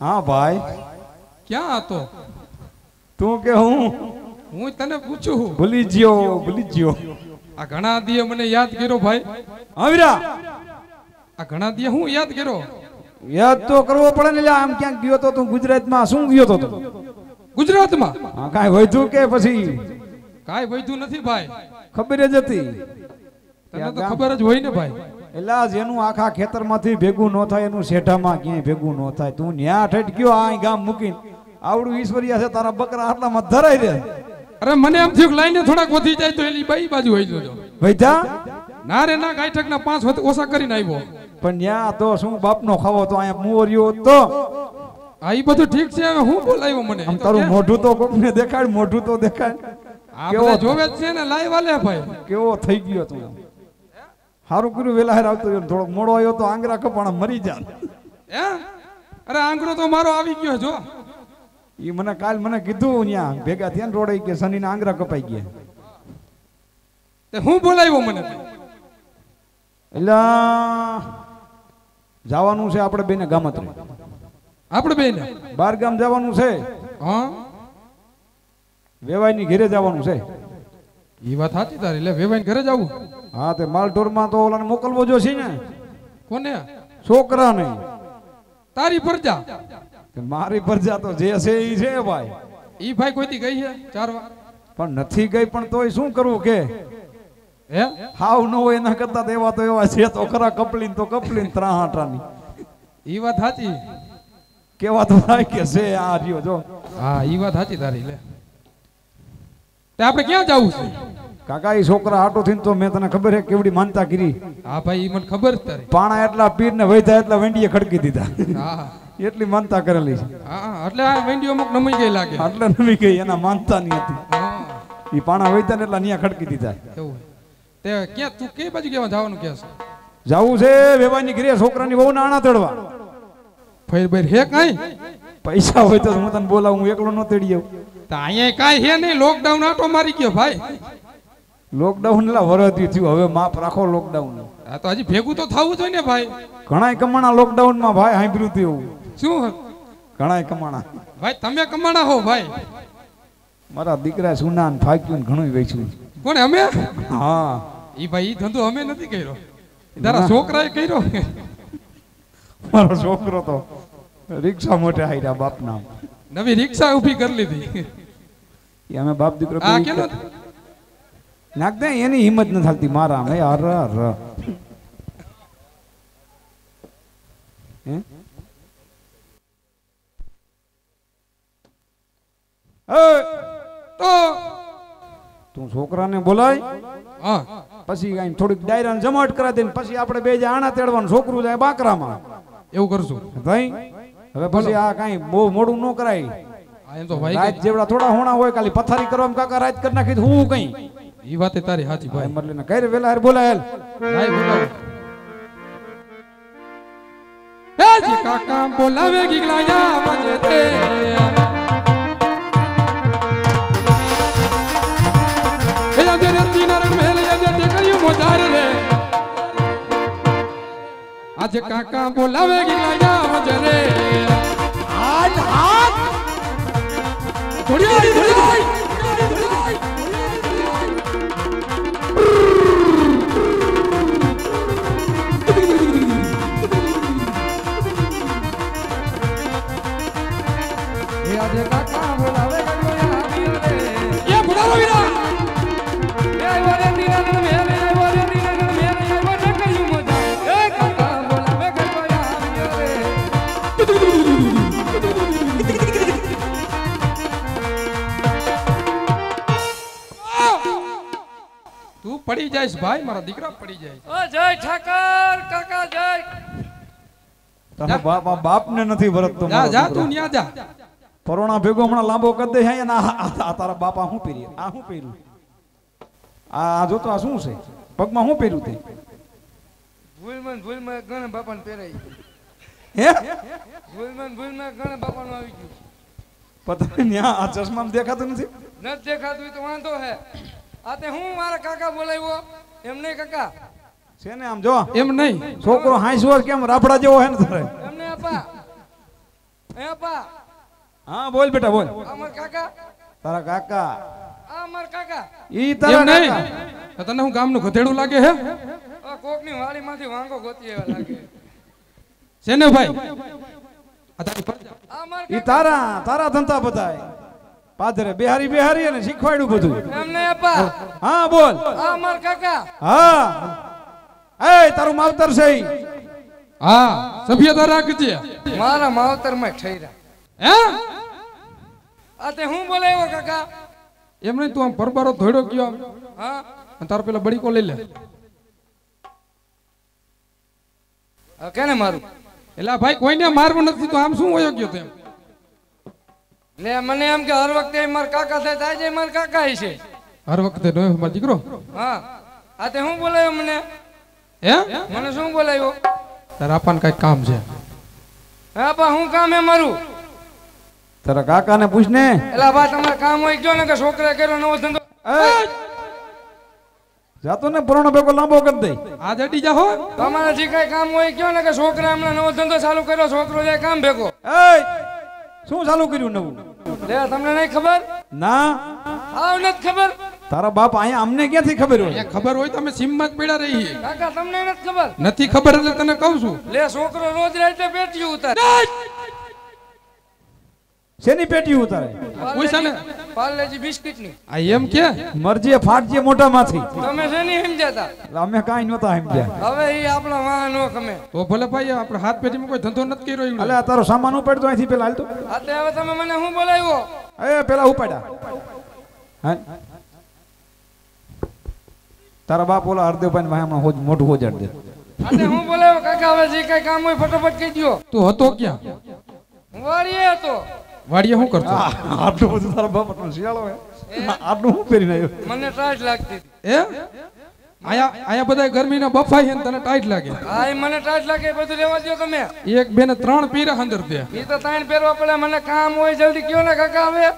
हाँ भाई, क्या आतो? तू के हूँ? हूँ तने पूछू हूँ। भूली जियो, भूली जियो। आ घना दिए मने याद करो भाई। हाँ वीरा। आ घना दिए हूँ याद करो। याद तो करो पढ़े नहीं जा हम क्या गियो तो तुम गुजरात में आसूं गियो तो तुम। गुजरात में? हाँ कहीं वही तू के पसी। कहीं वही तू नहीं भाई। खबर है जती। तने तो खबर है वही नहीं भाई। इलाज एनु आखा खेतर माथी भेगू न थाय एनु सेठा मा के भेगू न थाय तू न्या ठटक्यो आय गाम मुकीन आवडू ईश्वरिया छे तारा बकरा आटला मत धराई रे। अरे मने एम थ्यो लाइन थोड़ा गोधी जाय तो एली बाई बाजू होई जोजो भईता ना रे ना गायठक ना पांच होत ओसा करीन आव्यो पण न्या तो શું બાપ નો ખાવો તો આયા મુવરિયો તો આઈ બધું ઠીક છે હવે હું બોલાયો મને આમ તારું મોઢું તો કોકને દેખાડ મોઢું તો દેખાડ આપણે જોવે છે ને લાઈ વાલે ભાઈ કેવો થઈ ગયો તું हारू गुरु वेला है राव तो थोड़ा मोड़ो आयो तो आंगरा कपाणा मरी जान ए अरे आंगरो तो मारो આવી ગયો જો ઈ મને કાલ મને કીધું ન્યા ભેગા થયા ને રોડે કે સની ના આંગરા કપાઈ ગયા તે હું બોલાવ્યો મને એલા જવાનું છે આપણે બેને ગામત્રે આપણે બેને બાર ગામ જવાનું છે હા વેવાઈની ઘરે જવાનું છે ઈ વાત હતી તારી લે વેવાઈની ઘરે જાવું हाँ ते मालटोर मां तो ओला ने मोकलवो जोशी ने कोने छोकरा ने तारी परजा ते मारी परजा तो जे छे ई छे भाई ई भाई कोई ती गई है चार वार पण नथी गई पण तोय શું करू के હે हाव न होय ना करता देवा तो एवा छे तो खरा कपलीन तो कपलीन ત્રાહાટાની ई વાત સાચી કેવા તો થાય કે છે આ રહ્યો જો હા ई વાત સાચી તારી લે તે આપણે ક્યાં જાવું છે काका ई छोकरा हाटो थीन तो मैं तने खबर है केवड़ी मानता करी हां भाई ई मन खबर तारे पाणा એટલા પીર ને વૈધા એટલા વેંડીએ ખડકી દીધા હા એટલી માનતા કરેલી છે હા એટલે આ વેંડીઓ મુક નમી ગઈ લાગે એટલે નમી ગઈ એના માનતા ની હતી હા ઈ પાણા વૈધા ને એટલા નિયા ખડકી દીધા એવું તે કે તું કે બાજુ કેવા જવાનું કે છે જાવું છે વેવાની ઘરે છોકરાની બહુ નાણા તડવા ફેર બેર હે કાઈ પૈસા હોય તો હું તને બોલાવું હું એકલો ન તેડી આવું તો આયા કાઈ હે નહીં લોકડાઉન આટો મારી ગયો ભાઈ લોકડાઉન લા વરતી થયું હવે માફ રાખો લોકડાઉન આ તો હજી ભેગું તો થાવું જોઈએ ને ભાઈ ઘણાય કમાણા લોકડાઉન માં ભાઈ હાંભળ્યું તો એવું શું ઘણાય કમાણા ભાઈ તમે કમાણા હો ભાઈ મારા દીકરા સુનાન ફાક્યું ઘણું વેચ્યું કોણ અમે હા ઈ ભાઈ ઈ ધંધો અમે નથી કર્યો તારા છોકરાએ કર્યો મારો છોકરો તો રિક્ષા મોટે આયા બાપ નામ નવી રિક્ષા ઊભી કરી લીધી ઈ અમે બાપ દીકરો આ કેનો नागदे यानी हिम्मत न थलती मारा मैं यार र हैं ए तो तू छोकरा ने बोलाय हां પછી કાઈ થોડીક ડાયરાન જમાટ કરા દેન પછી આપણે બે જ આણા તેડવાનું છોકરું જાય બાકરામાં એવું કરશું ભાઈ હવે પછી આ કાઈ બહુ મોડું ન કરાય આ એમ તો ભાઈ રાત જેવડા થોડા હોણા હોય ખાલી પથારી કરવામાં કાકા રાત કરી નાખી હું કઈ ये बातें तारी हाथी भाई मर लेना कह रे वेला हर बोला हेल भाई बोला हे जी काका बोलावे गिगलाया बजे ते हे जब रे तीनारण महल जब ते करियो मोदार रे आज काका बोलावे गिगलाया बजे रे हाथ हाथ थोड़ी थोड़ी પડી જઈશ ભાઈ મારા દીકરા પડી જઈશ ઓ જય ઠાકર કાકા જય તારા બાપ બાપ ને નથી વરતતો જા જા તું ન્યા જા પરોણા ભેગો હમણા લાંબો કર દે હે ને આ તારા બાપા હું પીરી આ હું પીરું આ જો તો આ શું છે પગમાં હું પીરું તે ભૂલમન ભૂલમાં ગણ બાપાને પહેરાઈ હે ભૂલમન ભૂલમાં ગણ બાપાનો આવી ગયું पता नहीं यहाँ चश्मा में देखा तो नहीं न देखा तो तो वांधो है आते हूँ मारा काका बोले वो एम नहीं काका से ने आम जो एम नहीं छोकरो हाइस वर्ष केम रापड़ा जो है न थारे एम नहीं अपा ए अपा हाँ बोल बेटा बोल अमर काका तारा काका अमर काका ई तारा नहीं तने हूँ गाम नु गधेड़ू लागे है ओ कोकनी वाली माथी वांगो गोती है लागे से ने भाई ई तारा तारा धंता बताए पादरे बिहारी बिहारी ने शिखवाड़ू बधु हमने अपा हां बोल अमर काका हां ए तारू मावतर सही हां सभ्यता राखजे मारा मावतर में ठैरा हैं आते हूं बोले वो काका एमने तू हम बरबारो धोड़ो कियो हां तार पेला बड़ी को ले ले आ केने मारू एला भाई कोई ने मारवो नथी तो हम શું હોયો ગયો તેમ લે મને એમ કે હર વખતે માર કાકા થાય થાય જે માર કાકા હી છે હર વખતે નો માર દીકરો હા આ તે હું બોલાયો મને હે મને શું બોલાયો તારા આપણ કઈ કામ છે હા બા હું કામ હે મારું તારા કાકા ને પૂછ ને એલા બા તમાર કામ હોય ગયો ને કે છોકરા કર્યો નવો ધંધો जातो ने पुराणो बेको लांबो कर दे आज हटी जा हो तमारा जी काई काम होय क्यों ने के छोकरा हमने नवो धंधो चालू करो छोकरो जे काम बेको ए શું ચાલુ કર્યું નવું લે તમને નઈ ખબર ના આવ નત ખબર તારા બાપ આયા અમને ક્યાંથી ખબર હોય એ ખબર હોય તમે સિમમાં જ પડ્યા રહી કાકા તમને નત ખબર નથી ખબર એટલે તને કહું છું લે છોકરો રોજ રાતે પેટીયું ઉતારે શેની પેટીયું ઉતારે પૂછ ને પાલેજી બિસ્કિટ ની આ એમ કે મરજે ફાટજે મોટા માંથી તમે શેની સમજાતા અમે કાઈ નોતા સમજ્યા હવે ઈ આપણો વાહનો કમે તો ભલે ભાઈ આપણે હાથ પેટીમાં કોઈ ધંધો નત કર્યો ઈ અલ્યા તારો સામાન ઉપાડ તો અહીંથી પેલા હાલતો આતે હવે તમે મને શું બોલાવ્યો એ પેલા ઉપાડા હા તારા બાપ ઓલા હરદેવભાઈ ને વાહમાં હોજ મોટું હોજાડ દે આતે હું બોલાવ્યો કાકા હવે જે કાઈ કામ હોય ફટાફટ કહી દયો તું હતો ક્યાં હું વાડીએ હતો વાડીએ શું કરતો આટલું બધું તારા બાપનો શિયાળો હે આટલું હું પહેરીને આવ્યો મને ટાઈટ લાગતી હે આયા આયા બધાય ગરમીના બફાઈ હે ને તને ટાઈટ લાગે આય મને ટાઈટ લાગે બધું લેવા દયો તમે એક બે ને ત્રણ પીરા અંદર દે ઈ તો ત્રણ પહેરવા પડે મને કામ હોય જલ્દી કયો ને કાકા હવે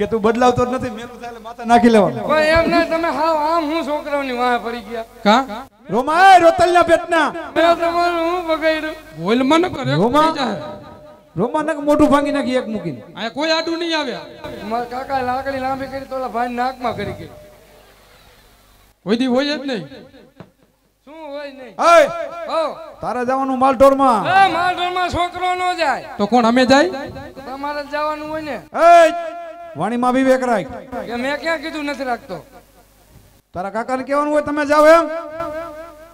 કે તું બદલાવતો જ નથી મેલું થાલે માથે નાખી લેવાનું કોઈ એમ ન તમે હાવ આમ હું છોકરાઓની વાહ પડી ગયા કા રોમાય રોતલ્યા બેટના મેં તમારું હું બગાડ્યું બોલ મને કરે રોમા રોમાનક મોટું ભાંગી નાખી એક મૂકીને આ કોઈ આડું નહી આવે માર કાકા લાકડી લાંબી કરી તોલા ભાઈ નાકમાં કરી કે કોઈ દી હોય જ નહીં શું હોય નહીં ઓય હો તારે જવાનું માલઢોરમાં એ માલઢોરમાં છોકરો નો જાય તો કોણ અમે જાય તમારે જવાનું હોય ને એ વાણીમાં વિવેક રાખ કે મેં ક્યાં કીધું નથી રાખતો તારા કાકાને કહેવાનું હોય તમે જાવ એમ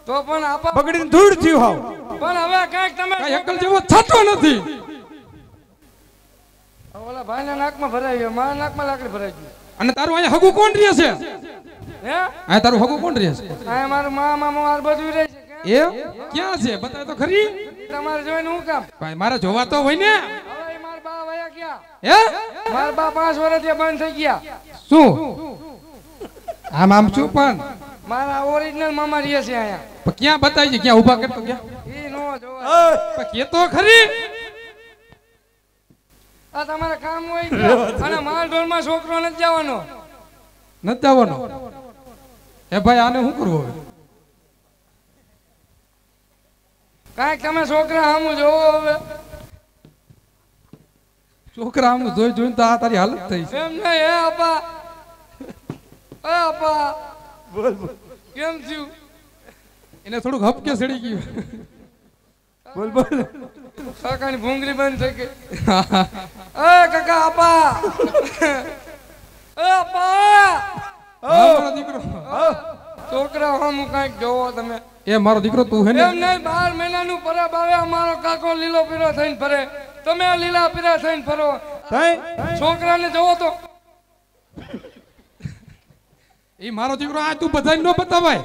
તો પણ આપા બગડીને ધૂળ થયું હાવ પણ હવે કાંઈક તમે કાંઈ અકલ જેવો થતો નથી ઓલા ભાઈના નાકમાં ભરાઈ ગયો મારા નાકમાં લાકડી ભરાઈ ગઈ અને તારું અહીંયા હગુ કોણ રહે છે હે આ તારું હગુ કોણ રહે છે આ મારું મામા માર બધું રહે છે એ ક્યાં છે બતાય તો ખરી તમારે જોઈને હું કામ ભાઈ મારા જોવા તો હોય ને હવે માર બા વાયા ગયા હે માર બા પાંચ વર્ષથી બંધ થઈ ગયા શું આમ આમ શું પણ મારા ઓરિજિનલ મામા રહે છે અહીંયા પણ ક્યાં બતાય છે ક્યાં ઊભા કરતો ક્યાં એ નો જોવા પણ કે તો ખરી આ તમારે કામ હોય અને માલઢોરમાં છોકરો ન જવાનો ન જવાનો એ ભાઈ આને શું કરવું હવે કાંઈક તમે છોકરા આમ જોવો હવે છોકરા આમ જોઈ જોઈને તો આ તારી હાલત થઈ છે એમ નહીં હે આપા એ આપા બોલ બોલ કેમ થયું એને થોડુંક હપકે ચડી ગયું બોલ બોલ કાકા ની ભૂંગળી બંધ થઈ ગઈ એ કાકા આપા એ આપા ઓ મારો દીકરો છોકરા હો હું કાઈ જોવો તમે એ મારો દીકરો તું હે ને એમ નહીં બાર મહિનાનું પરબ આવે અમારો કાકો લીલો પીરો થઈને ફરે તમે આ લીલા પીરા થઈને ફરો છોકરાને જોવો તો ઈ મારો દીકરો આ તું બધાને નો બતાવાય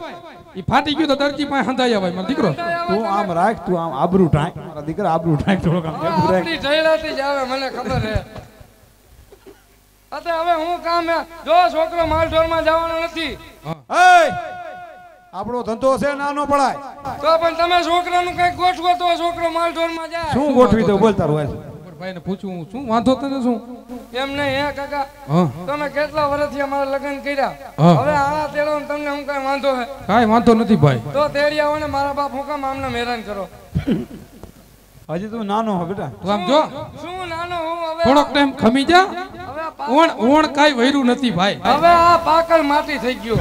ઈ ફાટી ગયો તો દરજી પાસે હંધાયા ભાઈ મારો દીકરો તું આમ રાખ તું આમ આબરૂ ઢાંક મારા દીકરા આબરૂ ઢાંક થોડો કામ દેખ આપડી ઢેલાતી જ આવે મને ખબર હે અતે હવે હું કામ જો છોકરો માલઢોરમાં જવાનો નથી એ આપણો ધંધો છે નાનો પડાય તો પણ તમે છોકરાનું કઈ ગોઠવો તો છોકરો માલઢોરમાં જાય શું ગોઠવી દો બોલતા રહો ભાઈ ને પૂછું શું વાંધો તને શું એમ ને હે કાકા તમે કેટલા વર્ષથી અમાર લગન કર્યા હવે આળા તેડો તમને હું કાઈ વાંધો હે કાઈ વાંધો નથી ભાઈ તો તેડિયાઓ ને મારા બાપ હું કામ આમને હેરાન કરો હજી તું નાનો હો બેટા તું આમ જો શું નાનો હું હવે થોડોક ટાઈમ ખમી જા હવે ઓણ ઓણ કાઈ વૈરું નથી ભાઈ હવે આ પાકળ માટી થઈ ગયો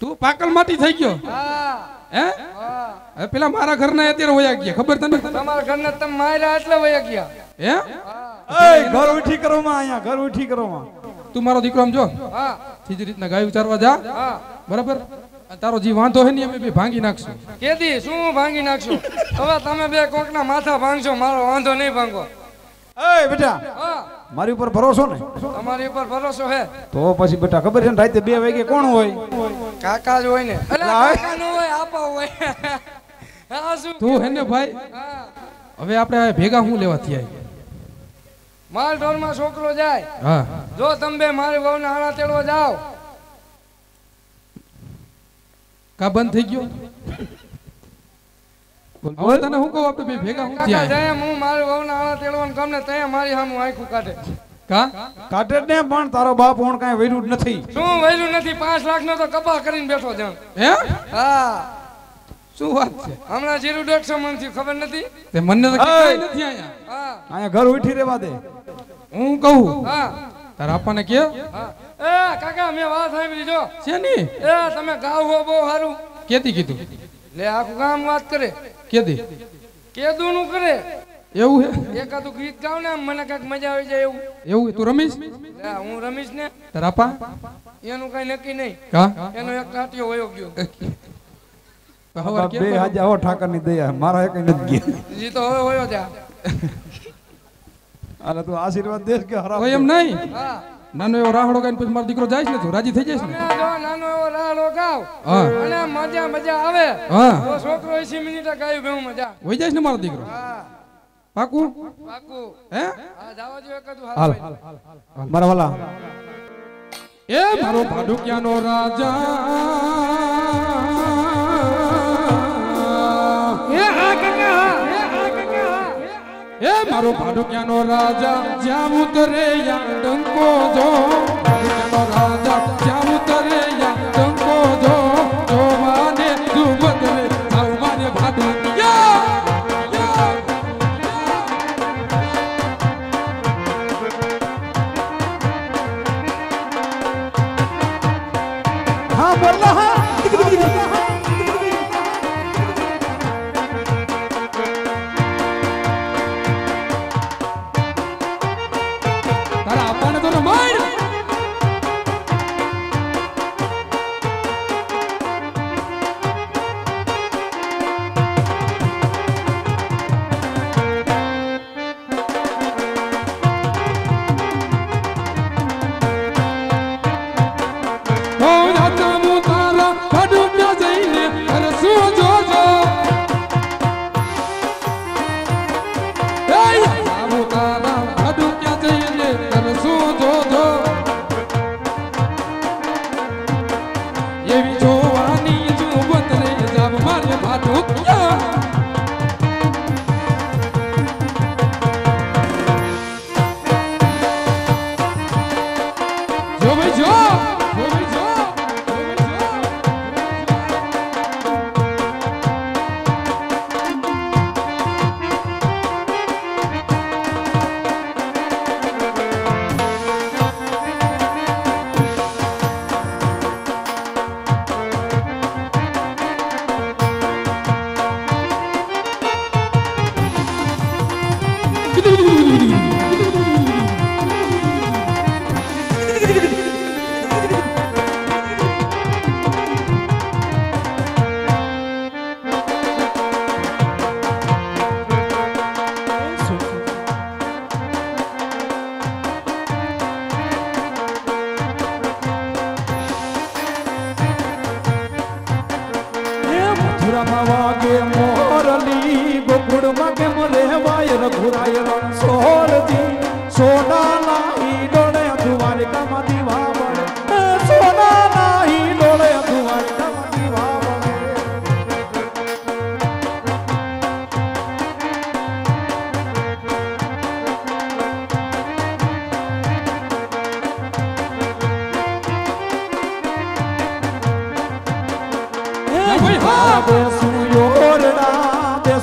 તું પાકળ માટી થઈ ગયો હા હે હા પેલા મારા ઘરના અત્યારે વયા ગયા ખબર તને તમારા ઘરના તમ માર્યા એટલે વયા ગયા હે એ ઘર ઉઠી કરો માં આયા ઘર ઉઠી કરો માં તું મારો દીકરો આમ જો હા સીધી રીતના ગાય ઉતારવા જા હા બરાબર તારો જી વાંધો હે ને અમે બે ભાંગી નાખશું કેદી શું ભાંગી નાખશું હવે તમે બે કોકના માથા ભાંગજો મારો વાંધો નહીં ભાંગો એ બેટા હા મારી ઉપર ભરોસો ને તમારી ઉપર ભરોસો હે તો પછી બેટા ખબર છે ને રાતે બે વાગે કોણ હોય કાકા જ હોય ને એટલે કાકા નો હોય આપા હોય આ શું તું હે ને ભાઈ હવે આપણે ભેગા હું લેવા થયા માલ ઢોર માં છોકરો જાય હા જો તમે બે મારી વહુને આણા તેડવા જાવ કા બંધ થઈ ગયો હવે તને હું કહું આપણે બે ભેગા હું થયા કાકા હું મારું વહુને આણા તેડવાન કામ ને તયા મારી સામે આંખું કાઢે કા કાઢે ને પણ તારો બાપ ઓણ કાઈ વૈરું જ નથી શું વૈરું નથી પાંચ લાખ નો તો કપા કરીને બેઠો જાણ હે હા શું વાત છે હમણાં જીરું દોઢસો મણ થી ખબર નથી તે મને તો કઈ નથી આયા હા આયા ઘર ઉઠી રહેવા દે હું કહું હા તારા આપણને કે હા એ કાકા મે વાત સાંભળી જો છેની એ તમે ગાવ હો બહુ હારું કેતી કીધું લે આખું ગામ વાત કરે કેદી કેદું નું કરે એવું હે એકાદું ગીત ગાવ ને મને કાક મજા આવી જાય એવું એવું તું રમીશ લે હું રમીશ ને તારા પા એનું કઈ નક્કી નહીં કા એનો એક કાટિયો વયો ગયો તો હવે કે બે હાજા હો ઠાકર ની દયા મારા એકય નથી ગયા જી તો હવે વયો જા અરે તું આશીર્વાદ દેશ કે હરાવ એમ નહીં હા નાનો એવો રાહડો ગાઈને પછી મારો દીકરો જાય છે તો રાજી થઈ જઈશ ને જો નાનો એવો રાહડો ગાવ અને મજા મજા આવે તો છોકરો એંસી મિનિટ ગાયું બેઉ મજા હોય જાય છે ને મારો દીકરો હા પાકુ પાકુ હે હા જાવો જો એકદુ હાલ મારા વાલા એ મારો ભાડુકિયાનો રાજા એ આ કાકા એ આ કાકા એ મારો ભાડુકિયાનો રાજા જ્યાં ઉતરે યા ડંકો જો ભાડુકિયાનો રાજા જ્યાં ઉતરે યા ડંકો જો જોવાને જુબત રે આવવાને ભાડુકિયા હા બોલો હા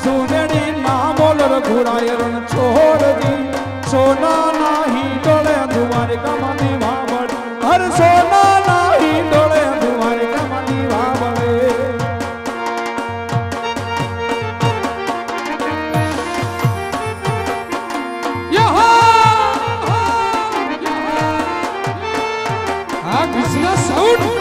सुनड़ी ना बोल रघुरायर छोड़ दी सोना नाही डोले अंधुवारे कमानी भावड़ हर सोना नाही डोले अंधुवारे कमानी भावड़े यहाँ आ कृष्णा साउंड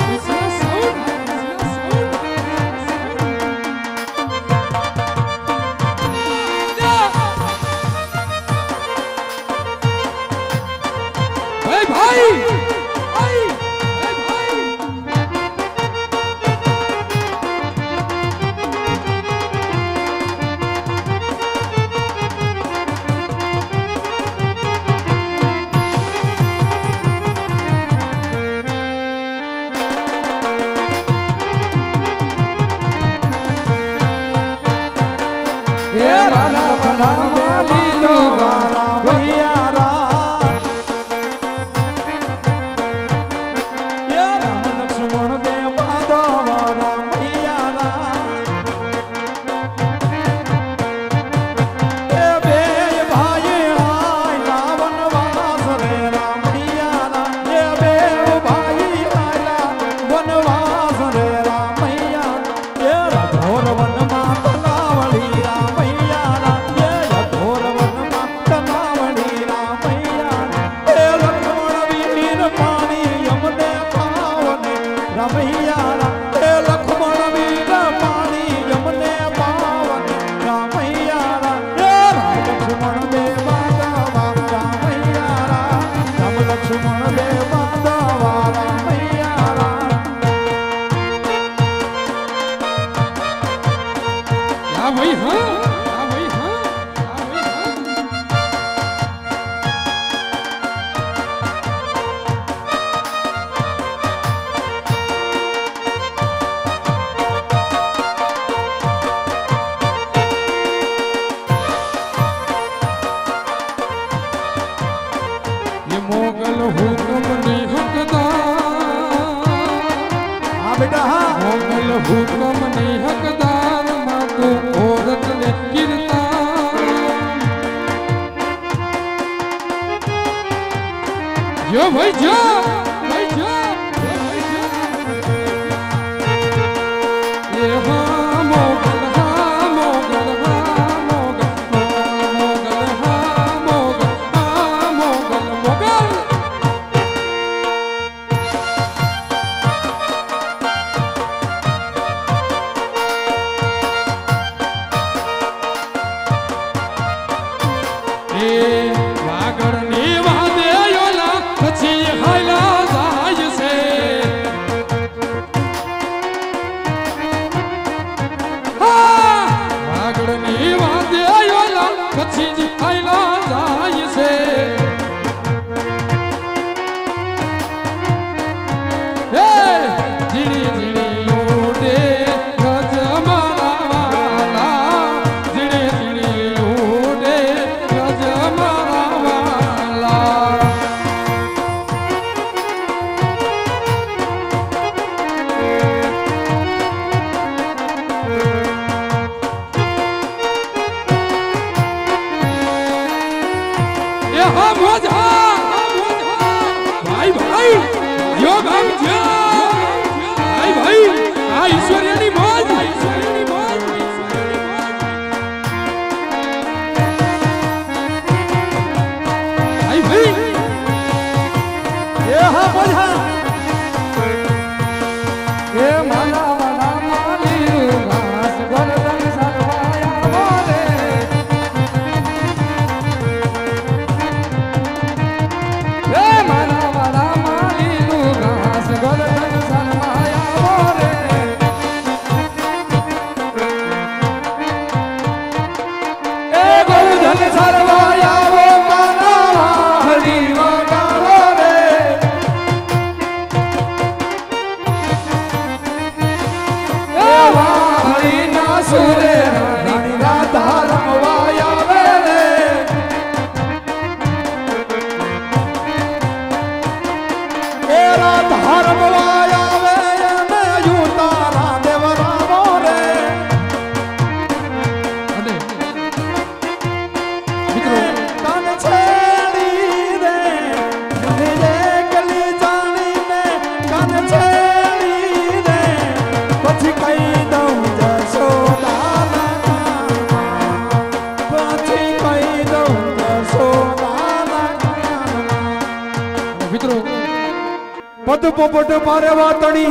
पद पोपट मारे वातणी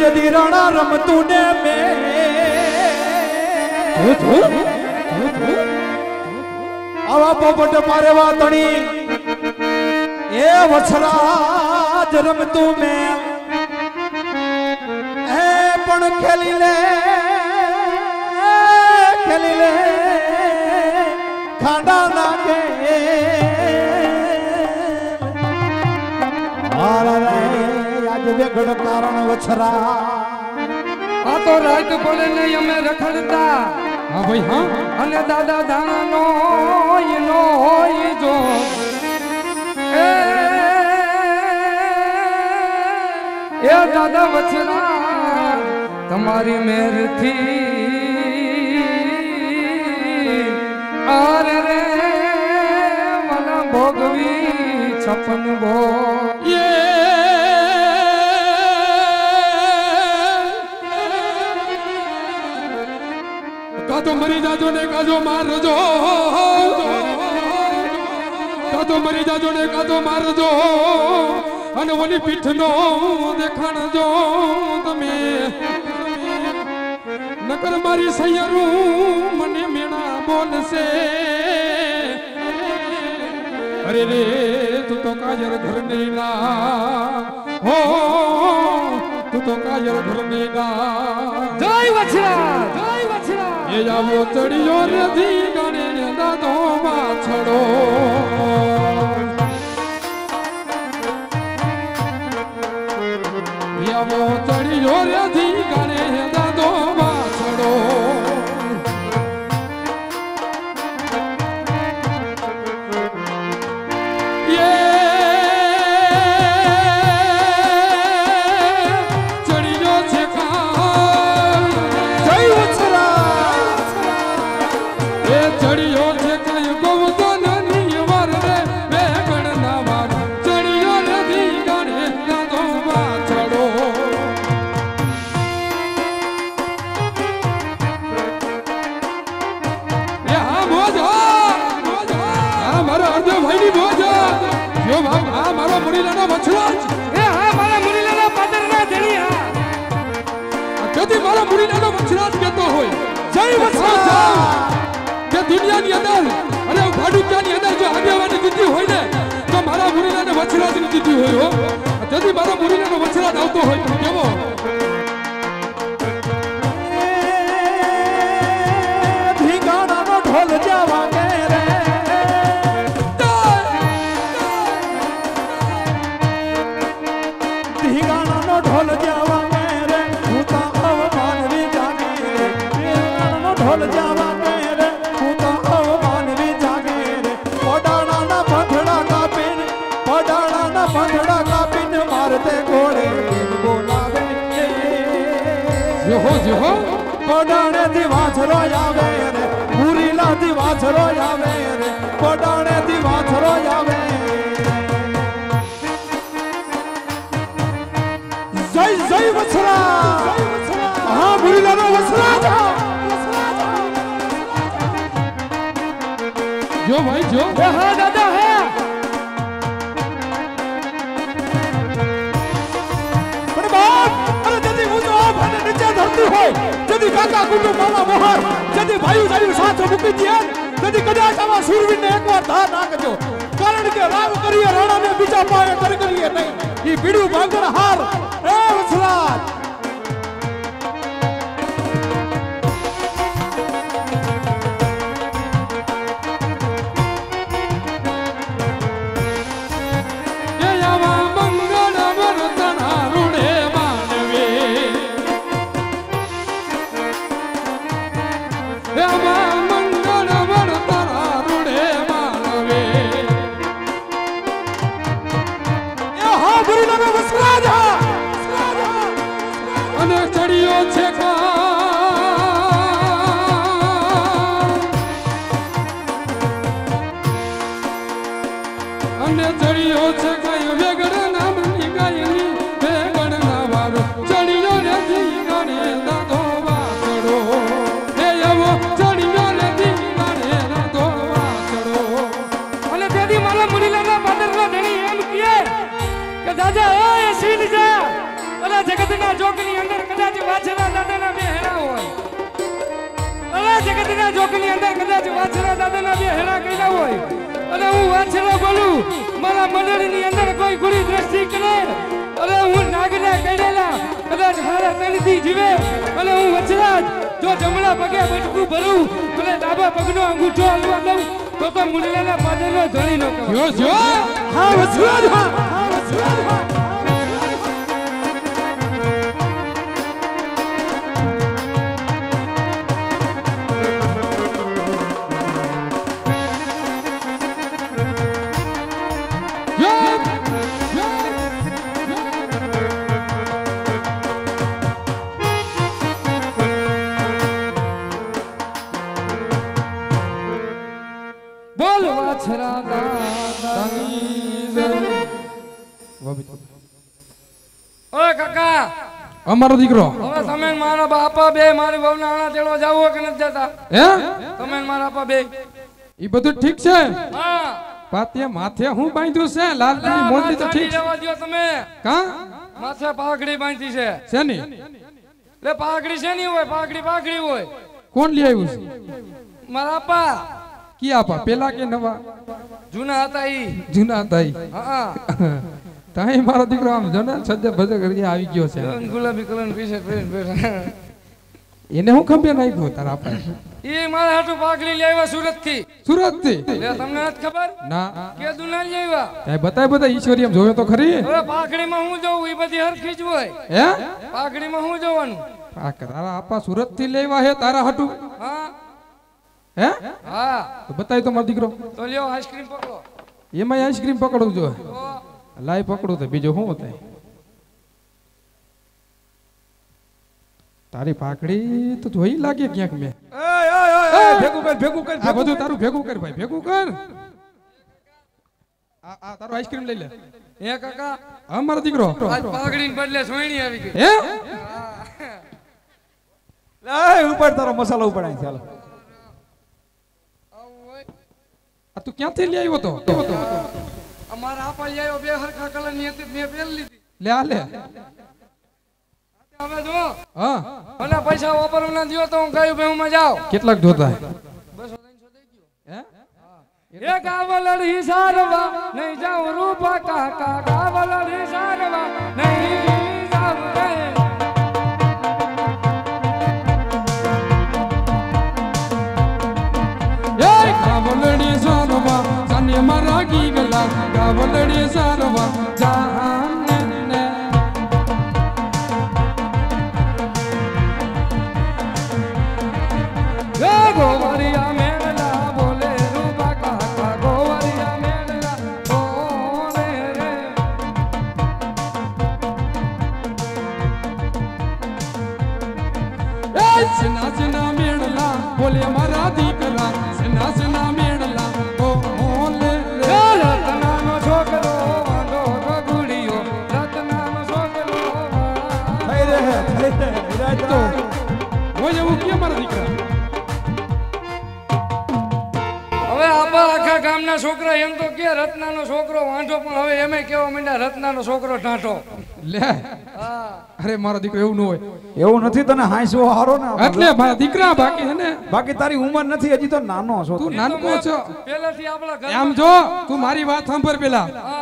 जदी राणा रमतू ने में आवा पोपट मारे वातणी ए वछरा रमतू में ए पण खेली ले खेली ले खांडा ना के कारण वछरा आ तो रात बोले ने हमें रखड़ता हां भाई हां अने दादा दाना नो ई नो होई जो ए ए दादा वछरा तुम्हारी मेहर थी आरे रे मन भोगवी छपन भो तो मरी जाजो ने का जो मार जो का तो मरी जाजो ने का तो मार जो अन वनी पीठ नो देखण जो तमे नकर मारी सैयरू मने मेणा बोल से अरे रे तू तो कायर घर नेला हो तू तो कायर घर नेला जय वछरा जय वछरा ये जावो चढ़ियो रधी गाने दादो माछड़ो ये वो चढ़ियो रधी गाने दादो माछड़ो दुनिया अंदर अरे भाडुकिया की अंदर जो आगे वाली जिद्दी होई ने तो मारा मुरीला ने वछरा जी जिद्दी होई हो जदी मारा मुरीला ने वछरा आवतो होई तो केवो भीगाना नो ढोल जावा के रे भीगाना नो ढोल जावा के रे भूता भगवान भी जाने रे भीगाना नो ढोल जावा पड़ाने दिवाचरो यावे रे मुरीला दिवाचरो यावे रे पड़ाने दिवाचरो यावे जय जय वछरा हां मुरीला नो वछरा जा जो भाई जो हां दादा है जदी काका गुंडू माला मोहर जदी भाईयो जायो साथो मुकी दिए जदी कदाच आवा सूरवीर ने एक बार धा नाखजो कारण के राव करिए राणा ने बीजा पाए कर करिए नहीं ई बीडू भांगर हार ए वछरा जोगनी अंदर कदाच वाछड़ा दादाना बेहरा होय अला जगतनी जोगनी अंदर कदाच वाछड़ा दादाना बेहरा कईला होय अरे हूं वाछड़ा बोलूं मारा मंडळीनी अंदर कोई गुरु दृष्टि करे अरे हूं नागना कईला कदाच हारा तणती जीवे अरे हूं वचड़ा जो जमणा पगे बटकू भरू अरे डाबा पगनो अंगूठो हलवा दऊ तो तो मुंडलाना पादनो धणी नो जो जो हां वचड़ा हां वचड़ा અમારો દીકરો હવે તમે મારા બાપા બે મારી વહુના આણા તેડો જાવો કે ન જતા હે તમે મારા બાપા બે ઈ બધું ઠીક છે હા પાતે માથે હું બાંધ્યું છે લાલની મોંડી તો ઠીક લેવા દયો તમે કા માથે પાઘડી બાંધી છે શેની લે પાઘડી શેની હોય પાઘડી પાઘડી હોય કોણ લઈ આવ્યું છે મારા બાપા કી આપા પેલા કે નવા જૂના હતા ઈ જૂના હતા ઈ હા તાઈ મારો દીકરો આમ જો ને સજ્જ ભજે કરી આવી ગયો છે ગુલાબી કલર પીસે પહેરીને બેઠા એને હું ખંભે નાખ્યો તાર આપા એ મારા હાટુ પાઘડી લઈ આવ્યા સુરત થી સુરત થી લે તમને નથી ખબર ના કે દુના લઈ આવ્યા તાઈ બતાય બતા ઈશ્વરીય એમ જોયો તો ખરી હવે પાઘડી માં હું જોઉં ઈ બધી હરખી જ હોય હે પાઘડી માં હું જોવાનું પાક તારા આપા સુરત થી લઈ આવ્યા હે તારા હાટુ હા હે હા તો બતાય તો મારો દીકરો તો લ્યો આઈસ્ક્રીમ પકડો એમાં આઈસ્ક્રીમ પકડું જો लाई पकड़ो तो बीजो हूं बताई तारी पाकड़ी तो धोई लागे क्यांक में ए ए ए भेगू कर भेगू कर आ बधु तारू भेगू कर भाई भेगू कर आ आ तारू आइसक्रीम ले ले ए काका हमारा दीकरो आज पाकड़ी ने बदले सोईणी આવી ગઈ હે લાય ઉપર તારો મસાલો ઉપડાઈ ચાલ આવ હોય આ તું ક્યાંથી લઈ આવ્યો તો તો અમારા આપા લઈ આવ્યો બે હરખા કલરની હતી મે પેલ લીધી લે આ લે હવે જો હા મને પૈસા વાપરવા ના દયો તો હું ગાયું ભેંમાં જાવ કેટલાક જોતા હે બસો ત્રણસો દઈ ગયો હે એ ગાવલડી સારવા નહીં જાવ રૂપા કાકા ગાવલડી સારવા નહીં જાવ રે એ ગાવલડી સારવા સને મારા કી ગલા गावलड़ी सारवा जाने ने गे गोवरिया मेला बोले रूपा काका गोवरिया मेला बोले रे ए सिना सिना मेला बोले मारा दीकरा सिना सिना मेला तो वो ये वो क्या मारा दिख रहा अबे आपा आखा काम ना छोकरा एम तो के रत्ना नो छोकरो वांढो पण હવે એમે કેવો મંડા રત્ના નો છોકરો ઢાંટો લે હા અરે મારો દીકરો એવું ન હોય એવું નથી તને હાંસવો હારો ના એટલે ભાઈ દીકરા બાકી હે ને બાકી તારી ઉંમર નથી હજી તો નાનો છો તું નાનકો છો પહેલાથી આપડા ઘર આમ જો તું મારી વાત સાંભળ પહેલા હા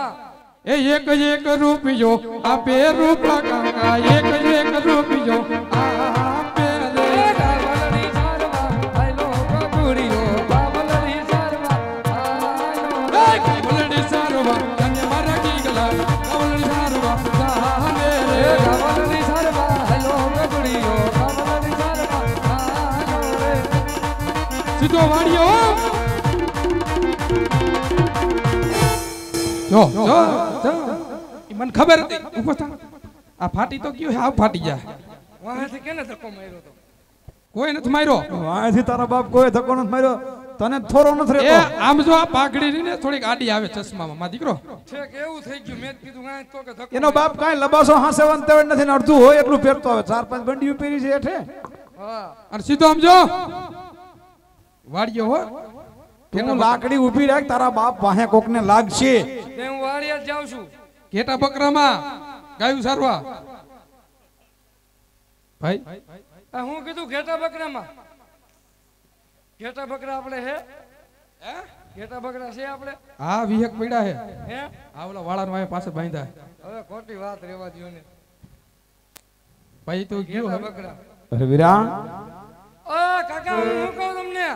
ए एक एक रूपियो आपे रूपा काका एक एक रूपियो आपे ले गावलड़ी सारवा आइलो गोगुरियो गावलड़ी सारवा आइलो गावलड़ी सारवा तने मारा की गला गावलड़ी सारवा जाने रे गावलड़ी सारवा आइलो गोगुरियो गावलड़ी सारवा आइलो रे सीधो वाडियो जो जो मन खबर उपस्था आ फाटी तो क्यों है आ फाटी जा वहां से केने धक्को मारयो तो कोई नथ मारयो वहां से तारा बाप कोई धक्को नथ मारयो तने थोरो नथ रे ए आम जो आ पागड़ी री ने थोड़ी आडी आवे चश्मा मा दीकरो छे केऊ थई गयो मैं कीधु काई तो के धक्को एनो बाप काई लबासो हासे वंतेवण नथी ने अर्धू होय एकलू पेरतो आवे चार पांच बंडीयू पेरी छे एठे हां अन सीधो आम जो वाडियो हो तू लाकड़ी ऊभी राख तारा बाप वाहे कोकने लागशे ते हूं वाडिया जाऊ छु केटा बकरामा गायू सारवा भाई हूँ कीधु घेटा बकरा में घेटा बकरा अपने है घेटा बकरा से अपने हाँ विहक पीड़ा है हाँ बोला वाड़ा नो पास बांधा है अरे खोटी बात रेवा दियो ने भाई तो क्यों है बकरा अरे वीरा ओ काका हूँ कहूँ तुमने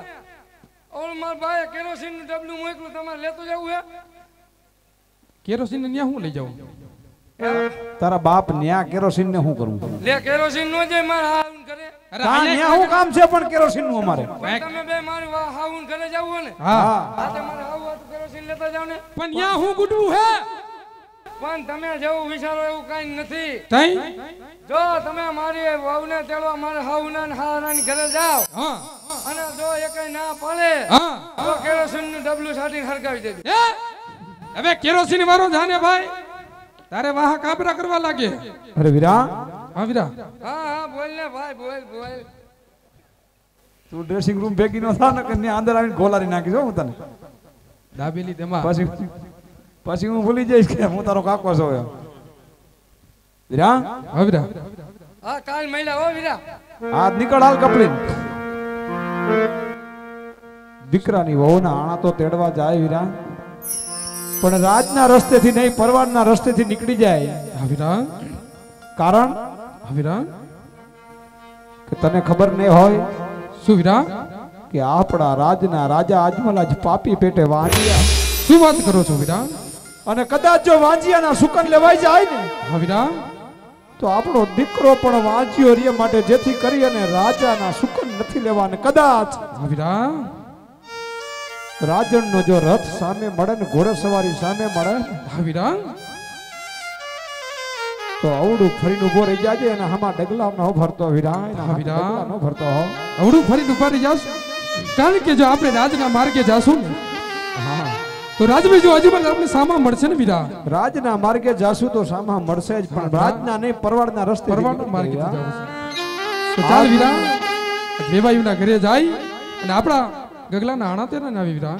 और मार भाई केरोसिन डब्लू मुझे को तुम्हारे ले तो जाऊँ है केरोसिन नहीं हूँ ले जाऊँ तारा बाप न्या केरोसिन ने हूं करूं ले केरोसिन नो जे मार हाउन करे का न्या हूं काम छे पण केरोसिन नो मारे તમે બે મારી વા હાઉન કરે જાવું ને હા આ તો મારે આવું હતું કેરોસિન લેતા જાવ ને પણ ન્યા હું ગુડવું હે પણ તમે જેવું વિચારો એવું કાઈ નથી તઈ જો તમે મારી વાવને તેડવા મારે હાઉના ને હારાને ઘરે જાવ હા અને જો એકાઈ ના પડે હા તો કેરોસિન નું ડબલું છાટીને હરગાવી દેજો હે હવે કેરોસિન વાળો જાને ભાઈ तारे वहाँ काबरा करवा लागे अरे वीरा हाँ वीरा हाँ हाँ बोलने भाई बोल बोल तू ड्रेसिंग रूम बेगी नो था ना कन्या अंदर आने गोला रिना किसो होता ना दाबेली देमा पासिंग पासिंग में बोली जाए इसके मुँह तारों का कौशल है वीरा हाँ वीरा हाँ काल महिला हो वीरा हाँ निकड़ाल कपड़े बिकरानी वो ना आना तो तेड़वा जाए वीरा પણ રાજના રસ્તેથી નહીં પરવારના રસ્તેથી નીકળી જાય હવીરા કારણ હવીરા કે તને ખબર ન હોય સુવીરા કે આપડા રાજના રાજા અજમલ આજ પાપી પેટે વાંજિયા શું વાત કરો છો વીરા અને કદાચ જો વાંજિયાના સુકન લેવાઈ જાય ને હવીરા તો આપણો દીકરો પણ વાંજિયો રે માટે જેથી કરી અને રાજાના સુકન નથી લેવાને કદાચ હવીરા राजन नो जो रथ सामे मड़न घोड़ा सवारी सामे मड़न हवीरा तो अवडू फरी नुबो रही जाजे ना हमा डगला ना हो भरतो हवीरा ना हवीरा ना भरतो हो अवडू फरी नुबो रही जास कारण के जो आपने राज का मार के जासून हाँ तो राज में जो अजीबन आपने सामा मरसे न हवीरा राज ना मार के जासू तो सामा मरसे पर राज ना नहीं परवार ना रस्ते परवार ना मार के जासून तो चाल हवीरा देवायु ना घरे जाई ना आपड़ा गगला नाना तेरा ना विरा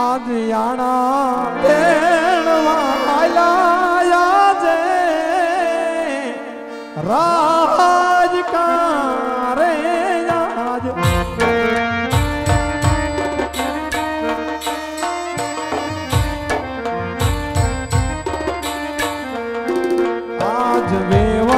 आज याना तेरवा आला याजे राज का रे याज आज बेवा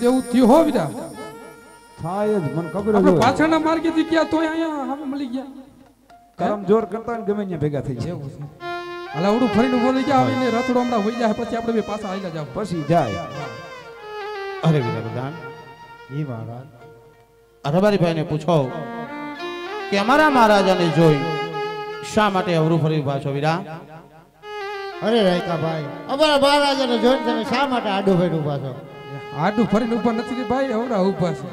देव थी हो विरा थायज मन खबर हो अपन पाछा ना मार के थी क्या तो आया हमें मिली गया कर्म जोर करता ने गमे ने भेगा થઈ જાય અલા ઉડું ફરીને બોલી જા આવીને રથડો હમણા હોઈ જાય પછી આપણે બે પાછા આઈલા જાવ પછી જાય અરે વિરા પ્રધાન ઈ મહારાજ અરબારી ભાઈને પૂછો કે અમારા મહારાજાને જોઈ શા માટે અવરું ફરી પાછો વિરા અરે રાયકા ભાઈ અમારા મહારાજાને જોઈને તમે શા માટે આડો ફેડું પાછો आडू फरीन ऊपर नथी रे भाई हमरा ऊपर से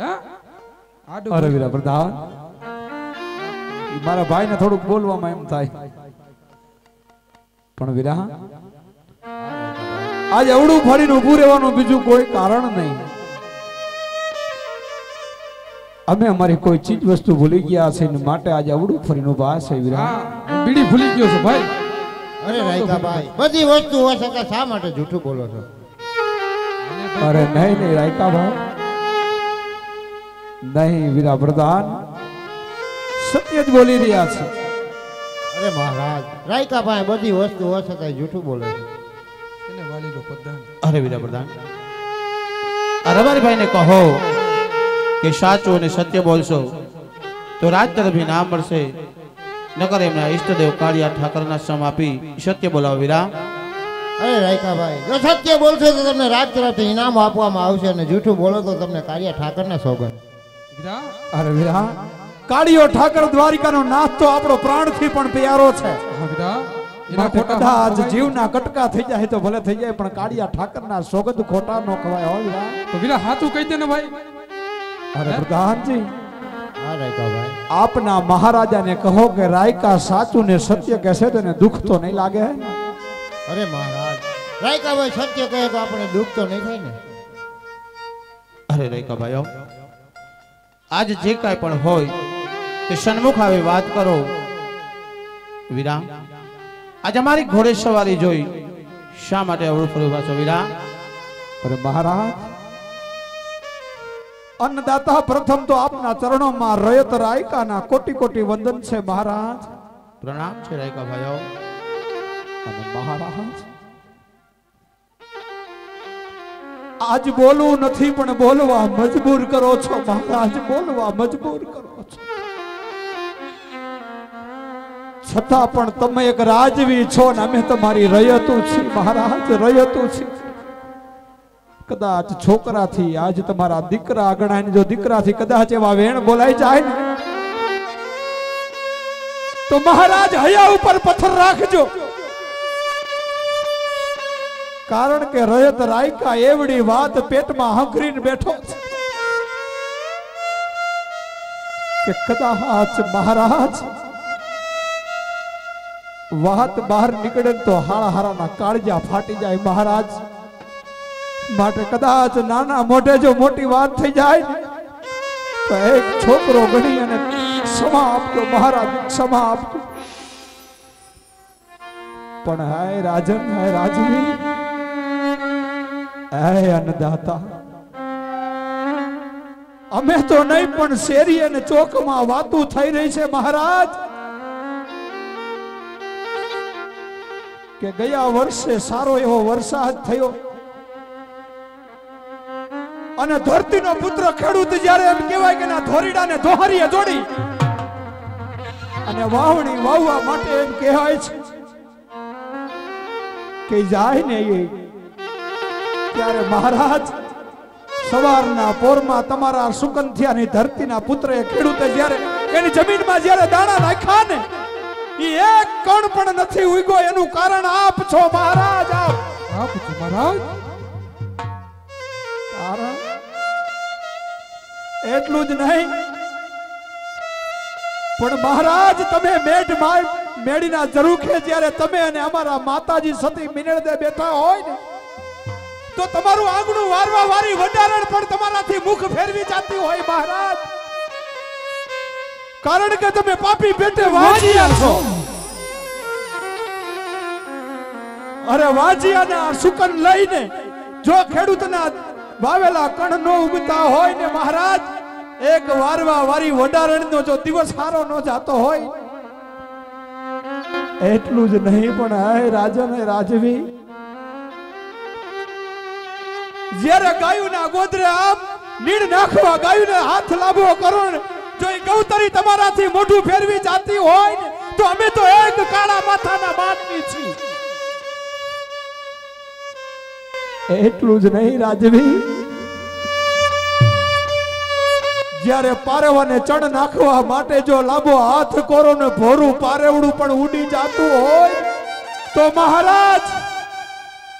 हैं आडू अरे वीरा प्रधान मारा भाई ने थोड़ो बोलवा में एम थाय पण वीरा आज अवडू फरीन ऊभू રહેવાનું બીજું કોઈ કારણ નહીં અમે અમારી કોઈ ચીજ વસ્તુ ભૂલી ગયા છે ને માટે આજે અવડુ ફરીન ઊભા છે વીરા બીડી ભૂલી ગયો છે ભાઈ अरे रायका भाई बड़ी वस्तु हो सके सामा तो झूठू बोलो तो अरे नहीं नहीं रायका भाई नहीं वीरा प्रधान सत्यज बोली रिया से अरे महाराज रायका भाई बड़ी वस्तु हो सके झूठू बोलो इने वाली लो प्रधान अरे वीरा प्रधान अरे वाली भाई ने कहो કે સાચું અને સત્ય બોલશો તો રાજ તરફ નામ મળશે, નકર એમના ઈષ્ટદેવ કાળિયા ઠાકરના સમ આપી સત્ય બોલાવો વિરામ। અરે રાયકાભાઈ, જો સત્ય બોલશો તો તમને રાજ તરફ ઇનામ આપવામાં આવશે અને જૂઠું બોલો તો તમને કાળિયા ઠાકરના સોગન વિરા। અરે વિરા, કાળિયો ઠાકર દ્વારિકાનો નાથ તો આપણો પ્રાણથી પણ પ્યારો છે વિરા। એના ખોટા આજ જીવના કટકા થઈ જાય તો ભલે થઈ જાય, પણ કાળિયા ઠાકરના સોગંદ ખોટા નો ખવાય હો વિરા। તો વિરા સાચું કહી દે ને ભાઈ। અરે પ્રધાનજી, હા રાયકા ભાઈ, આપના મહારાજાને કહો કે રાયકા સાચું ને સત્ય કહેશે તો એને દુઃખ તો નહીં લાગે। અરે મહારાજ, રાયકા ભાઈ સત્ય કહે તો આપણે દુઃખ તો નહીં થાય ને। અરે રાયકા ભાઈઓ, આજ જે કાંઈ પણ હોય તે સન્મુખ આવી વાત કરો વીરા। આજ અમારી ઘોડે સવારી જોઈ શા માટે અવળું ફરી પાછો વીરા? અરે મહારાજ, અન્નદાતા પ્રથમ તો આપના ચરણોમાં રયત રાયકાના કોટી કોટી વંદન છે મહારાજ। પ્રણામ છે રાયકા ભાઈઓ। અને મહારાજ, આજ બોલવું નથી પણ બોલવા મજબૂર કરો છો મહારાજ, બોલવા મજબૂર કરો છો। છતાં પણ તમે એક રાજવી છો ને અમે તમારી રયતું છીએ મહારાજ, રયતું છીએ। કદાચ છોકરાથી આજ તમારા દીકરા આગણાય, જો દીકરાથી કદાચ એવા વેણ બોલાઈ જાય ને તો મહારાજ હયા ઉપર પથ્થર રાખજો, કારણ કે રયત રાયકા એવડી વાત પેટમાં હંકરીને બેઠો છે કે કદાચ મહારાજ વાત બહાર નીકળે તો હાળા હારાના કાળજા ફાટી જાય મહારાજ। માટે કદાચ નાના મોઢે જો મોટી વાત થઈ જાય તો એક છોકરો ગણી અને ક્ષમા આપજો મહારાજ, ક્ષમા આપજો। પણ હાય રાજન, હાય રાજવી, હાય અન્નદાતા, અમે તો નહીં પણ શેરી અને ચોકમાં વાતું થઈ રહી છે મહારાજ કે ગયા વર્ષે સારો એવો વરસાદ થયો અને ધરતીનો પુત્ર ખેડૂત જ્યારે એમ કહેવાય કે ના ધોરીડાને ધોહરીએ જોડી અને વાવણી વાવવા માટે એમ કહેવાય છે કે જાય ને એ, ત્યારે મહારાજ સવારના પોરમાં તમારા સુકંથિયાની ધરતીના પુત્રએ ખેડૂતે જ્યારે એની જમીનમાં જ્યારે દાણા નાખ્યા ને એક કણ પણ નથી ઉગ્યો, એનું કારણ આપ છો મહારાજ, આપ આપ છો મહારાજ। કારણ એટલું જ નહીં પણ મહારાજ, તમે મેઢ મેડીના ઝરૂખે જ્યારે તમે અને અમારા માતાજી સતી મિનળદે બેઠા હોય ને તો તમારું આંગણું વારવા વારી વડારણ પણ તમારાથી મુખ ફેરવી જાતી હોય મહારાજ, કારણ કે તમે પાપી બેટે વાજિયા છો। અરે વાજિયાના સુકન લઈને જો ખેડૂતના વાવેલા કણ નો ઉગતા હોય ને મહારાજ, એક વારવા વારી વડારણનો જો દિવસ સારો ન જાતો હોય, એટલું જ નહીં પણ હે રાજન, હે રાજવી, જ્યારે ગાયુના ગોદરે આમ નીડ નાખવા ગાયુને હાથ લાંબો કરો ને જો એ ગૌતરી તમારાથી મોઢું ફેરવી જાતી હોય તો અમે તો એક કાળા માથાના બાદની છીએ। એટલું જ નહીં રાજવી, જ્યારે પારેવાને ચણ નાખવા માટે જો લાંબો હાથ કોરો ને ભોરું પારેવડું પણ ઉડી જાતું હોય તો મહારાજ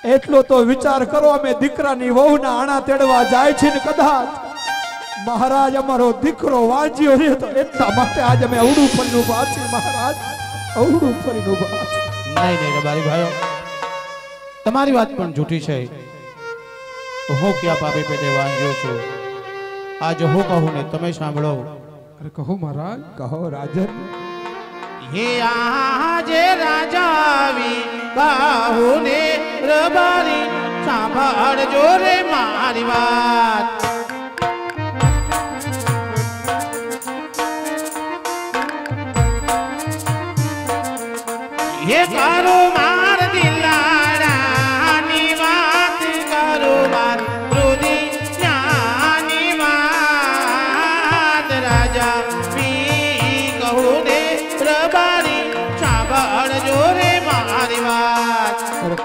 એટલો તો વિચાર કરો, અમે દીકરાની વહુના આણા તેડવા જાય છે ને કદાચ મહારાજ અમારો દીકરો વાજ્યો રે તો એટલા માટે આજે અમે અવડું ફરી ઉભા છીએ મહારાજ, અવડું ફરી ઉભા છીએ। નહીં નહીં રબારી ભાઈઓ, તમારી વાત પણ જૂઠી છે। હું ક્યાં પાપે પેટે વાંજ્યો છું, આજ હું કહું ને તમે સાંભળો। અરે કહો મહારાજ, કહો રાજન। હે આજે રાજાવી કહું ને રબારી, સાંભળજો રે મારી વાત। ये करो मार दिला रानी बात, करो मार रोनी रानी बात।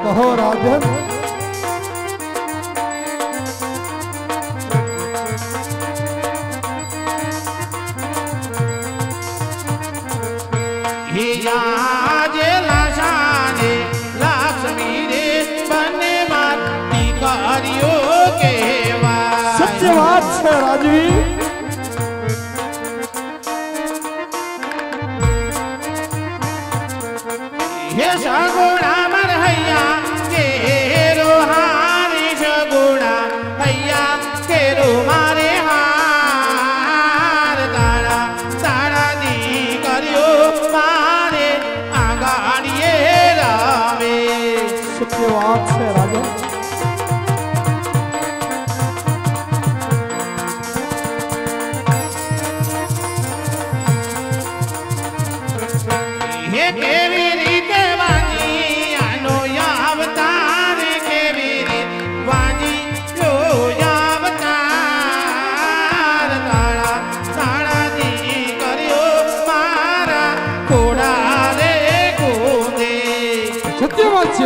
कहो राजन राजवी हे सगुणा मर हैया के रोहारी सगुणा हैया के रो मारे हार तारा तारा दी करियो मारे आगाड़िए रावे सत्यवाद से राजा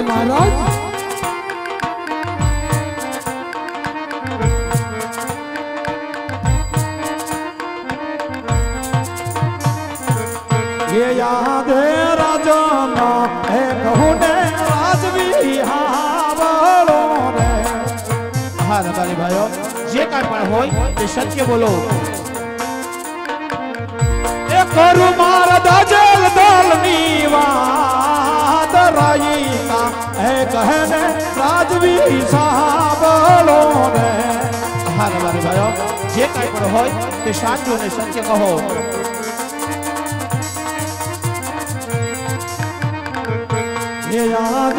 महाराज ये याद है राजा ना है कहूने राजवी हाँ बोलो ने हाँ नताली भाइयों ये कहीं पर होई ये सच के बोलो ये करूँ मारदा जल दल नीवा रायिका है कहने राजवी साहब लोने हर बार भाइयो जे काई पर होय ते साचो ने सत्य कहो ये याद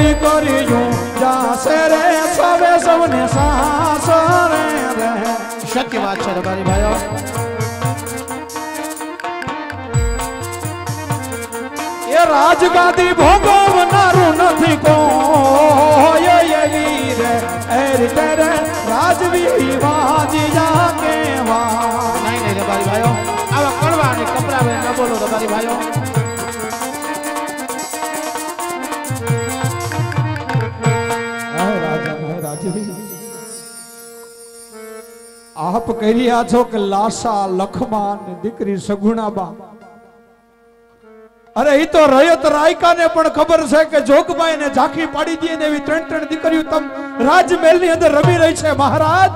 दी करियो जा से रे सबे सबने सास रे रे सत्य बात छे बारी भाइयो राजगादी भोगवनारू नथी को ये ये वीर एर तेरे राजवी वाजी जाके वा नहीं नहीं बारी भाइयों अब कड़वा ने कपड़ा में न बोलो बारी भाइयों हाय राजा हाय राजवी आप कहिया छो के लाशा लखमान दीकरी सगुणाबा अरे ये तो रयत रायका ने पण खबर छे के जोगबाई ने झांकी पाड़ी दी ने वी त्रण त्रण दीकरियो तम राजमहल नी अंदर रमी रही छे महाराज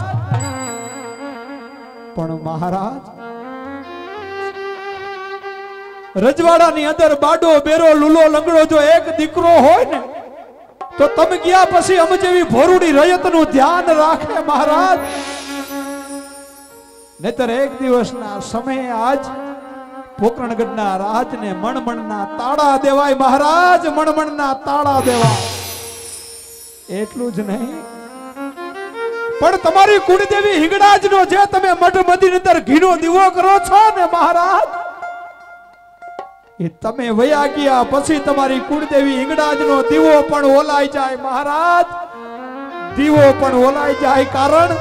पण महाराज रजवाड़ा नी अंदर बाडो बेरो लूलो लंगड़ो जो एक दीकरो होय ने तो तम गया पछी हम जेवी भोरुडी रयत नु ध्यान राखे महाराज नहीतर एक दिवस ना समय आज पोकरणगढ़ना राज ने मणमणना ताड़ा देवाय महाराज मणमणना ताड़ा देवा एटलू ज नहीं पण तमारी कुलदेवी हिंगड़ाज नो जे तमे मठमदी अंदर घीनो दीवो करो छो ने महाराज ये तमे वया गया पछी तमारी कुलदेवी हिंगड़ाज नो दीवो पण ओलाई जाय महाराज दीवो पण ओलाई जाय कारण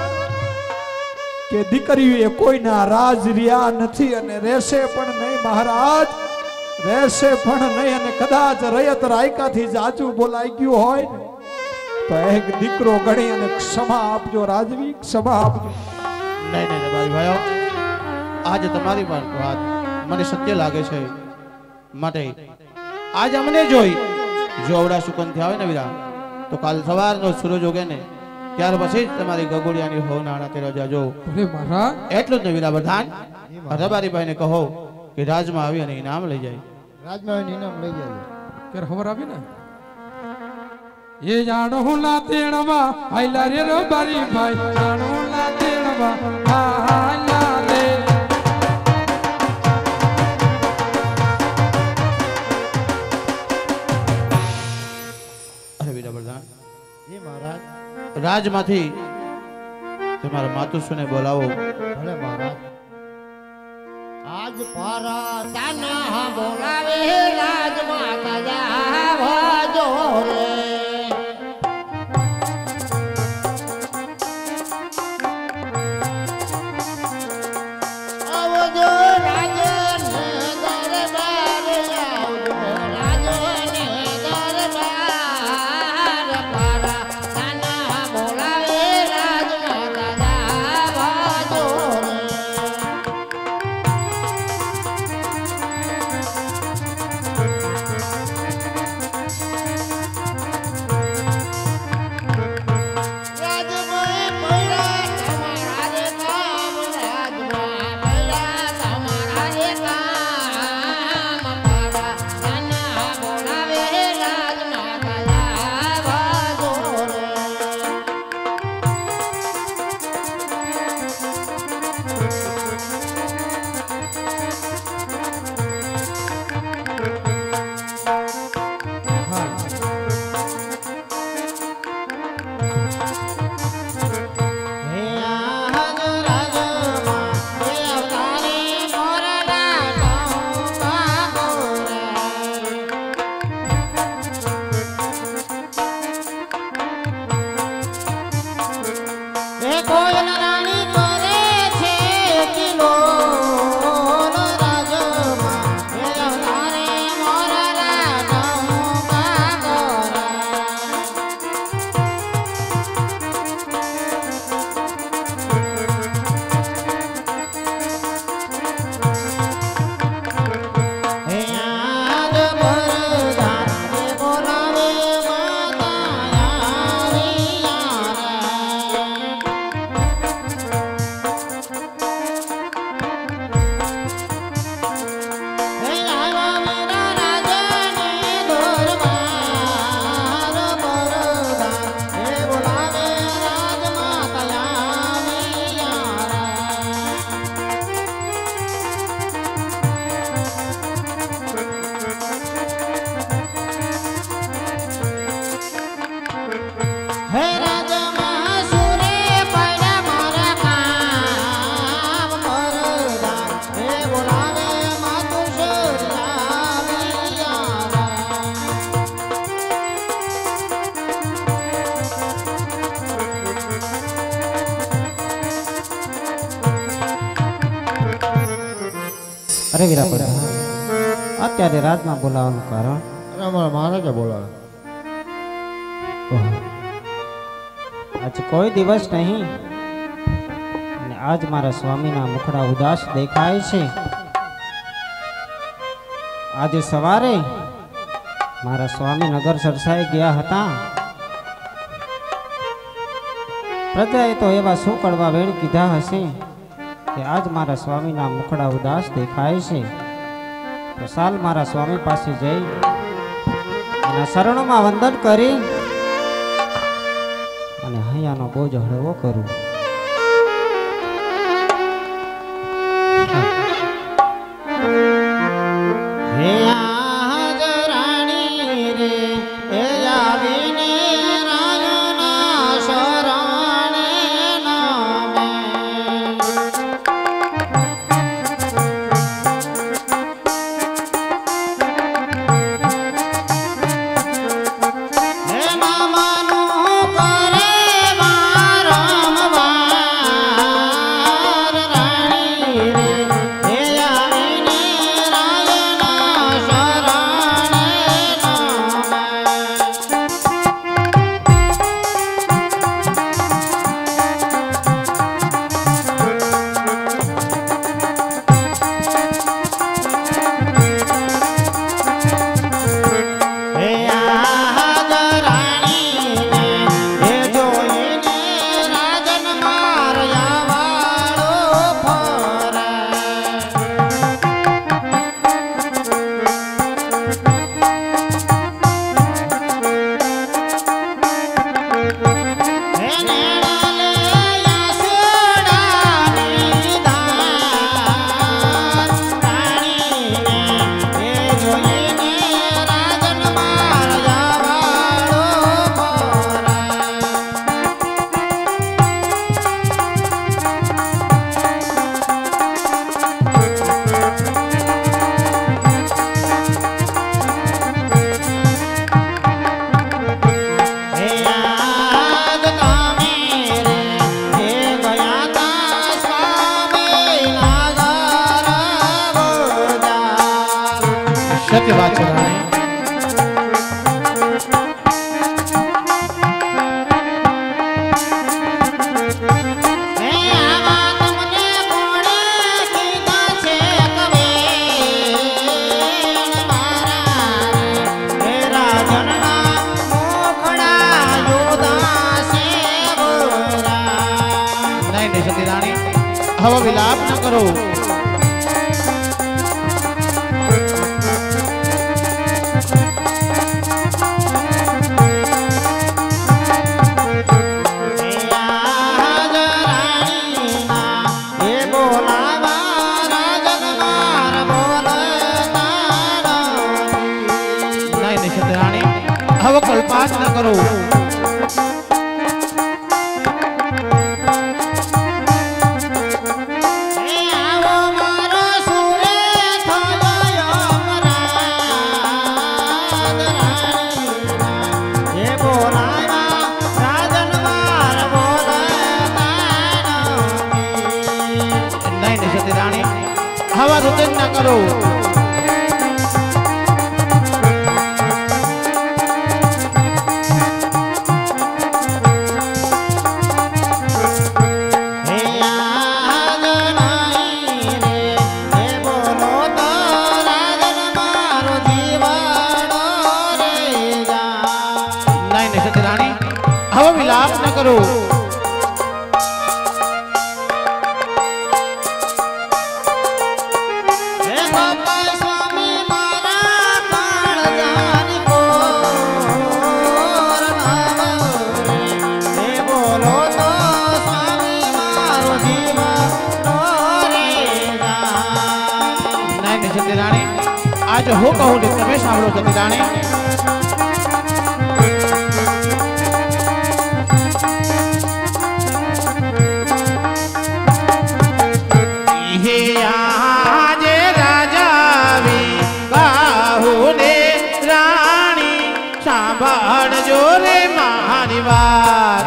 के दीकरीए कोईना राज रिया नथी अने रेशे पण नहीं महाराज रेशे पण नहीं अने कदाच रयत रायका थी जाजू बोलाई गयो होय तो एक दीकरो गणी अने क्षमा आपजो राजवी क्षमा आपजो नहीं नहीं भाई भाइयो आज तमारी बात मने सत्य लागे छे माटे आज हमने जोई जो आवड़ा सुकन थया होय ने वीरा तो काल सवारनो सूरज उगे ने त्यार पछी तमारी गगोड़ियानी होनाणा तेरो जाजो अरे महाराज એટલું જ નવીરા બધાન હરબારીભાઈને કહો કે રાજમાં આવી અને ઇનામ લઈ જાય રાજમાં આવી ઇનામ લઈ જાય કે ખબર આવી ને એ જાણો હુલા તેણવા આયલા રે રબારીભાઈ જાણો હુલા તેણવા આયલા રે અરે વીરા બધાન એ મહારાજ राज माथी तुम्हारे मातुसु ने बोलाओ भले महाराज आज पारा ताना बोलावे राज माता जा भाजो रे राज अरे वीरा पड़ा अत्यारे रात में बोलावानु कारण अरे मारा महाराजा बोलावे आज कोई दिवस नहीं ने आज मारा स्वामी ना मुखड़ा उदास देखाय छे। आज सवारे मारा स्वामी नगर सरसाई गया हता। प्रजाए तो एवा शू करवा वेळ कीधा हशे कि आज मारा स्वामी ना मुखड़ा उदास देखाय छे। तो साल मारा स्वामी पास जाई अने शरणों में वंदन करी अने हयानो बोझ हळवो करू। हवा विलाप न करो नहीं निश्चित रानी हवा कल्पास न करो। करो नहीं निश्चित रानी हवा विलाप न करो। आज हो कहूँ तुम्हें सामने जमीदाने बाण जोरे मारी वार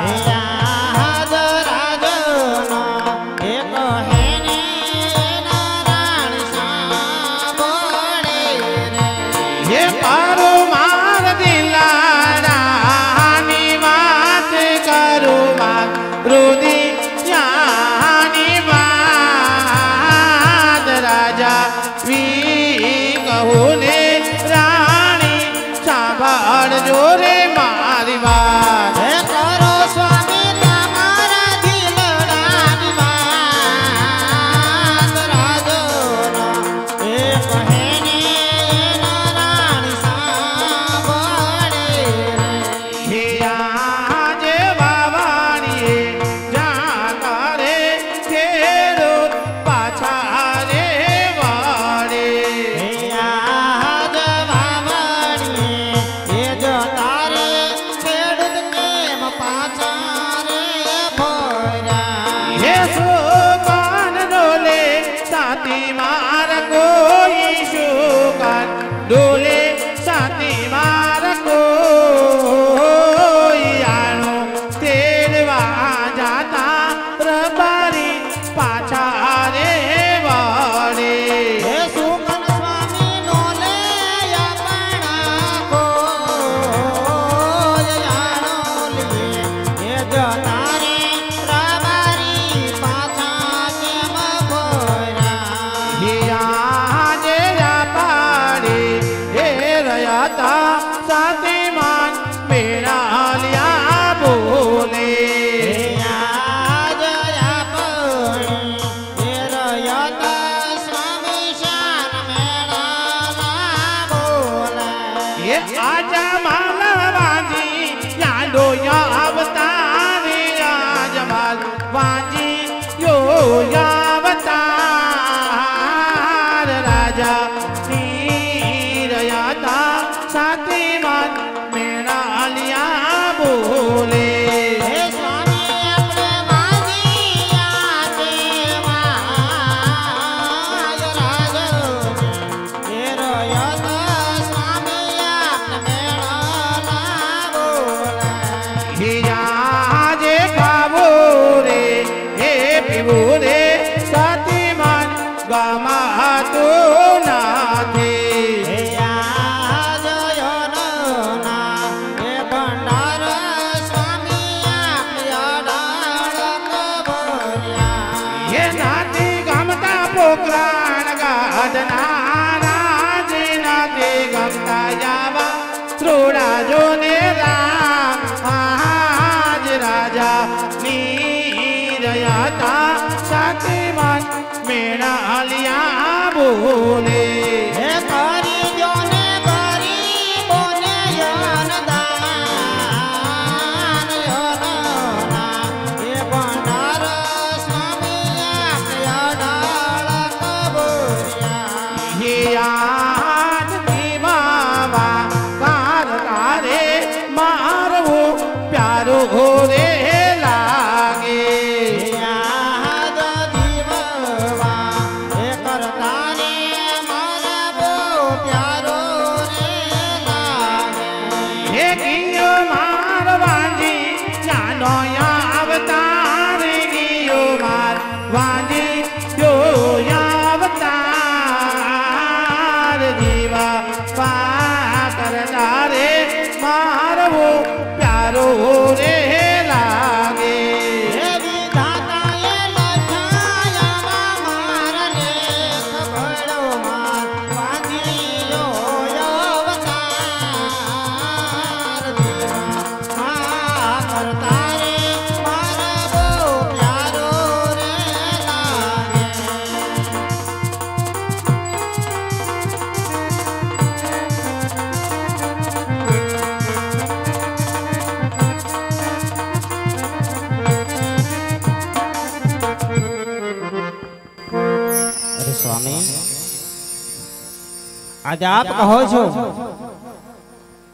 आज आप कहो छो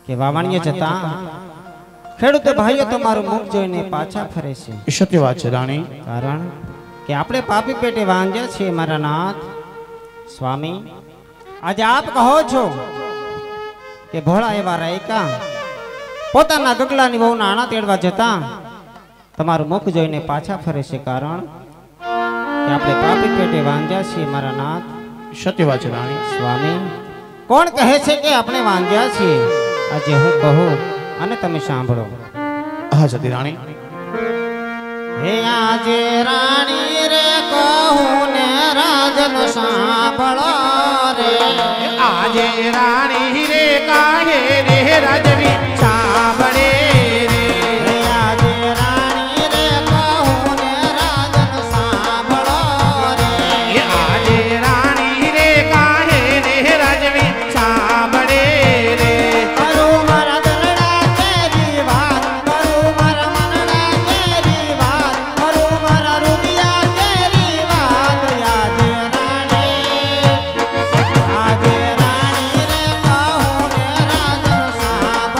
के वावणीय जता खेडूत भाईओ તમારું મુખ જોઈને પાછા ફરે છે। એ સત્ય વાત છે રાણી, કારણ કે આપણે પાપી પેટે વાંજે છે। મારા નાથ સ્વામી, આજે આપ કહો છો કે ભોળા એવા રાયકા પોતાના ગગલાની વહુના આણા તેડવા જતા તમારું મુખ જોઈને પાછા ફરે છે, કારણ કે આપણે પાપી પેટે વાંજ્યા છીએ મારા નાથ સત્યવાચ રાણી સ્વામી। કોણ કહે છે કે આપણે વાંજ્યા છીએ? આજે હું કહું અને તમે સાંભળો। હા સતી રાણી। હે આજે રાણી રે કહું ને રાજન સાંભળો રે, આજે રાણી રે કાહે રે રાજવી સાંભળે રે, હે આજે રાણી રે કહું ને રાજન સાંભળો રે, હે આજે રાણી રે કાહે રે રાજવી સાંભળે રે। કરું મારા દરડા તેરી વાત, કરું મારા મનડા તેરી વાત, કરું મારા રૂપિયા તેરી વાત, આજે રાણી, આજે રાણી રે કહું ને રાજન સાંભળો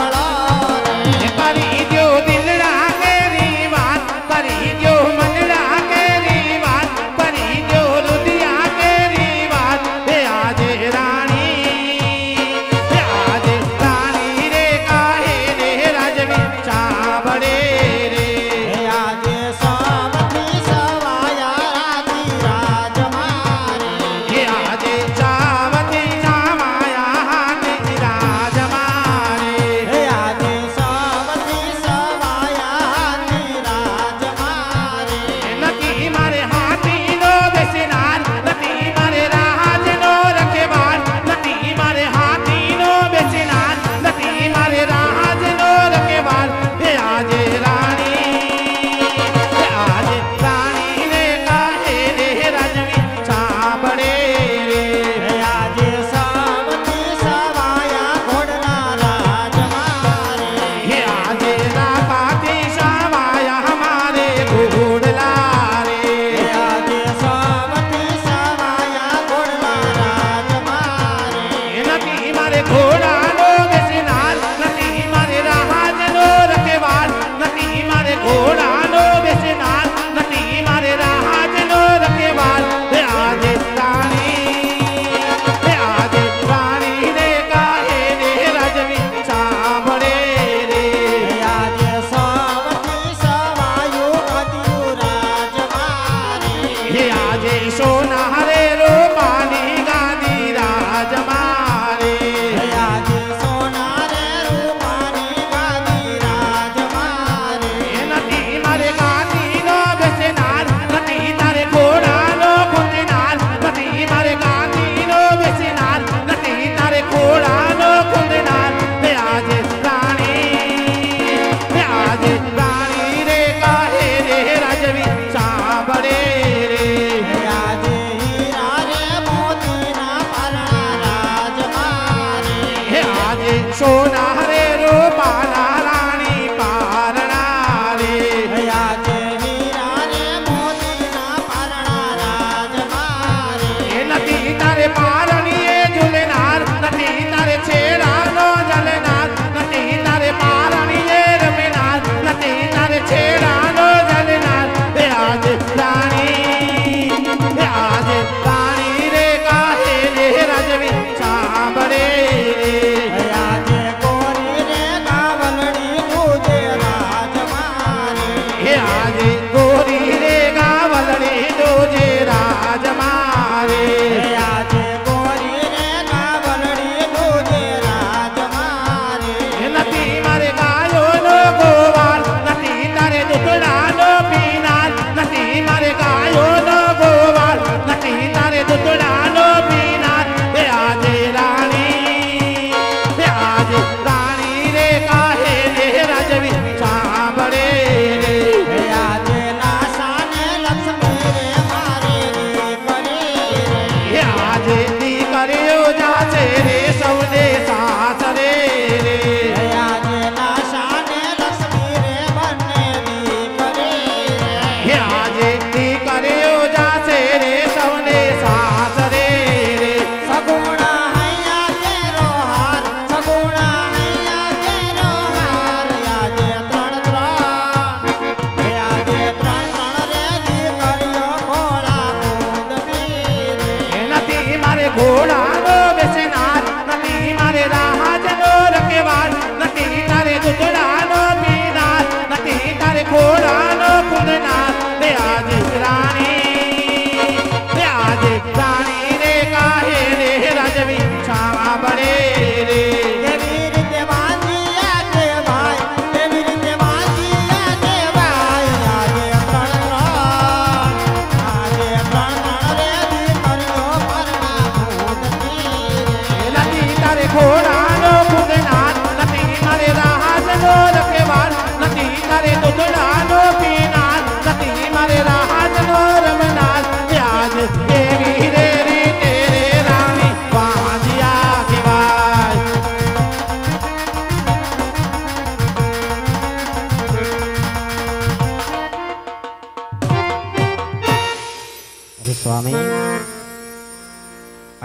स्वामी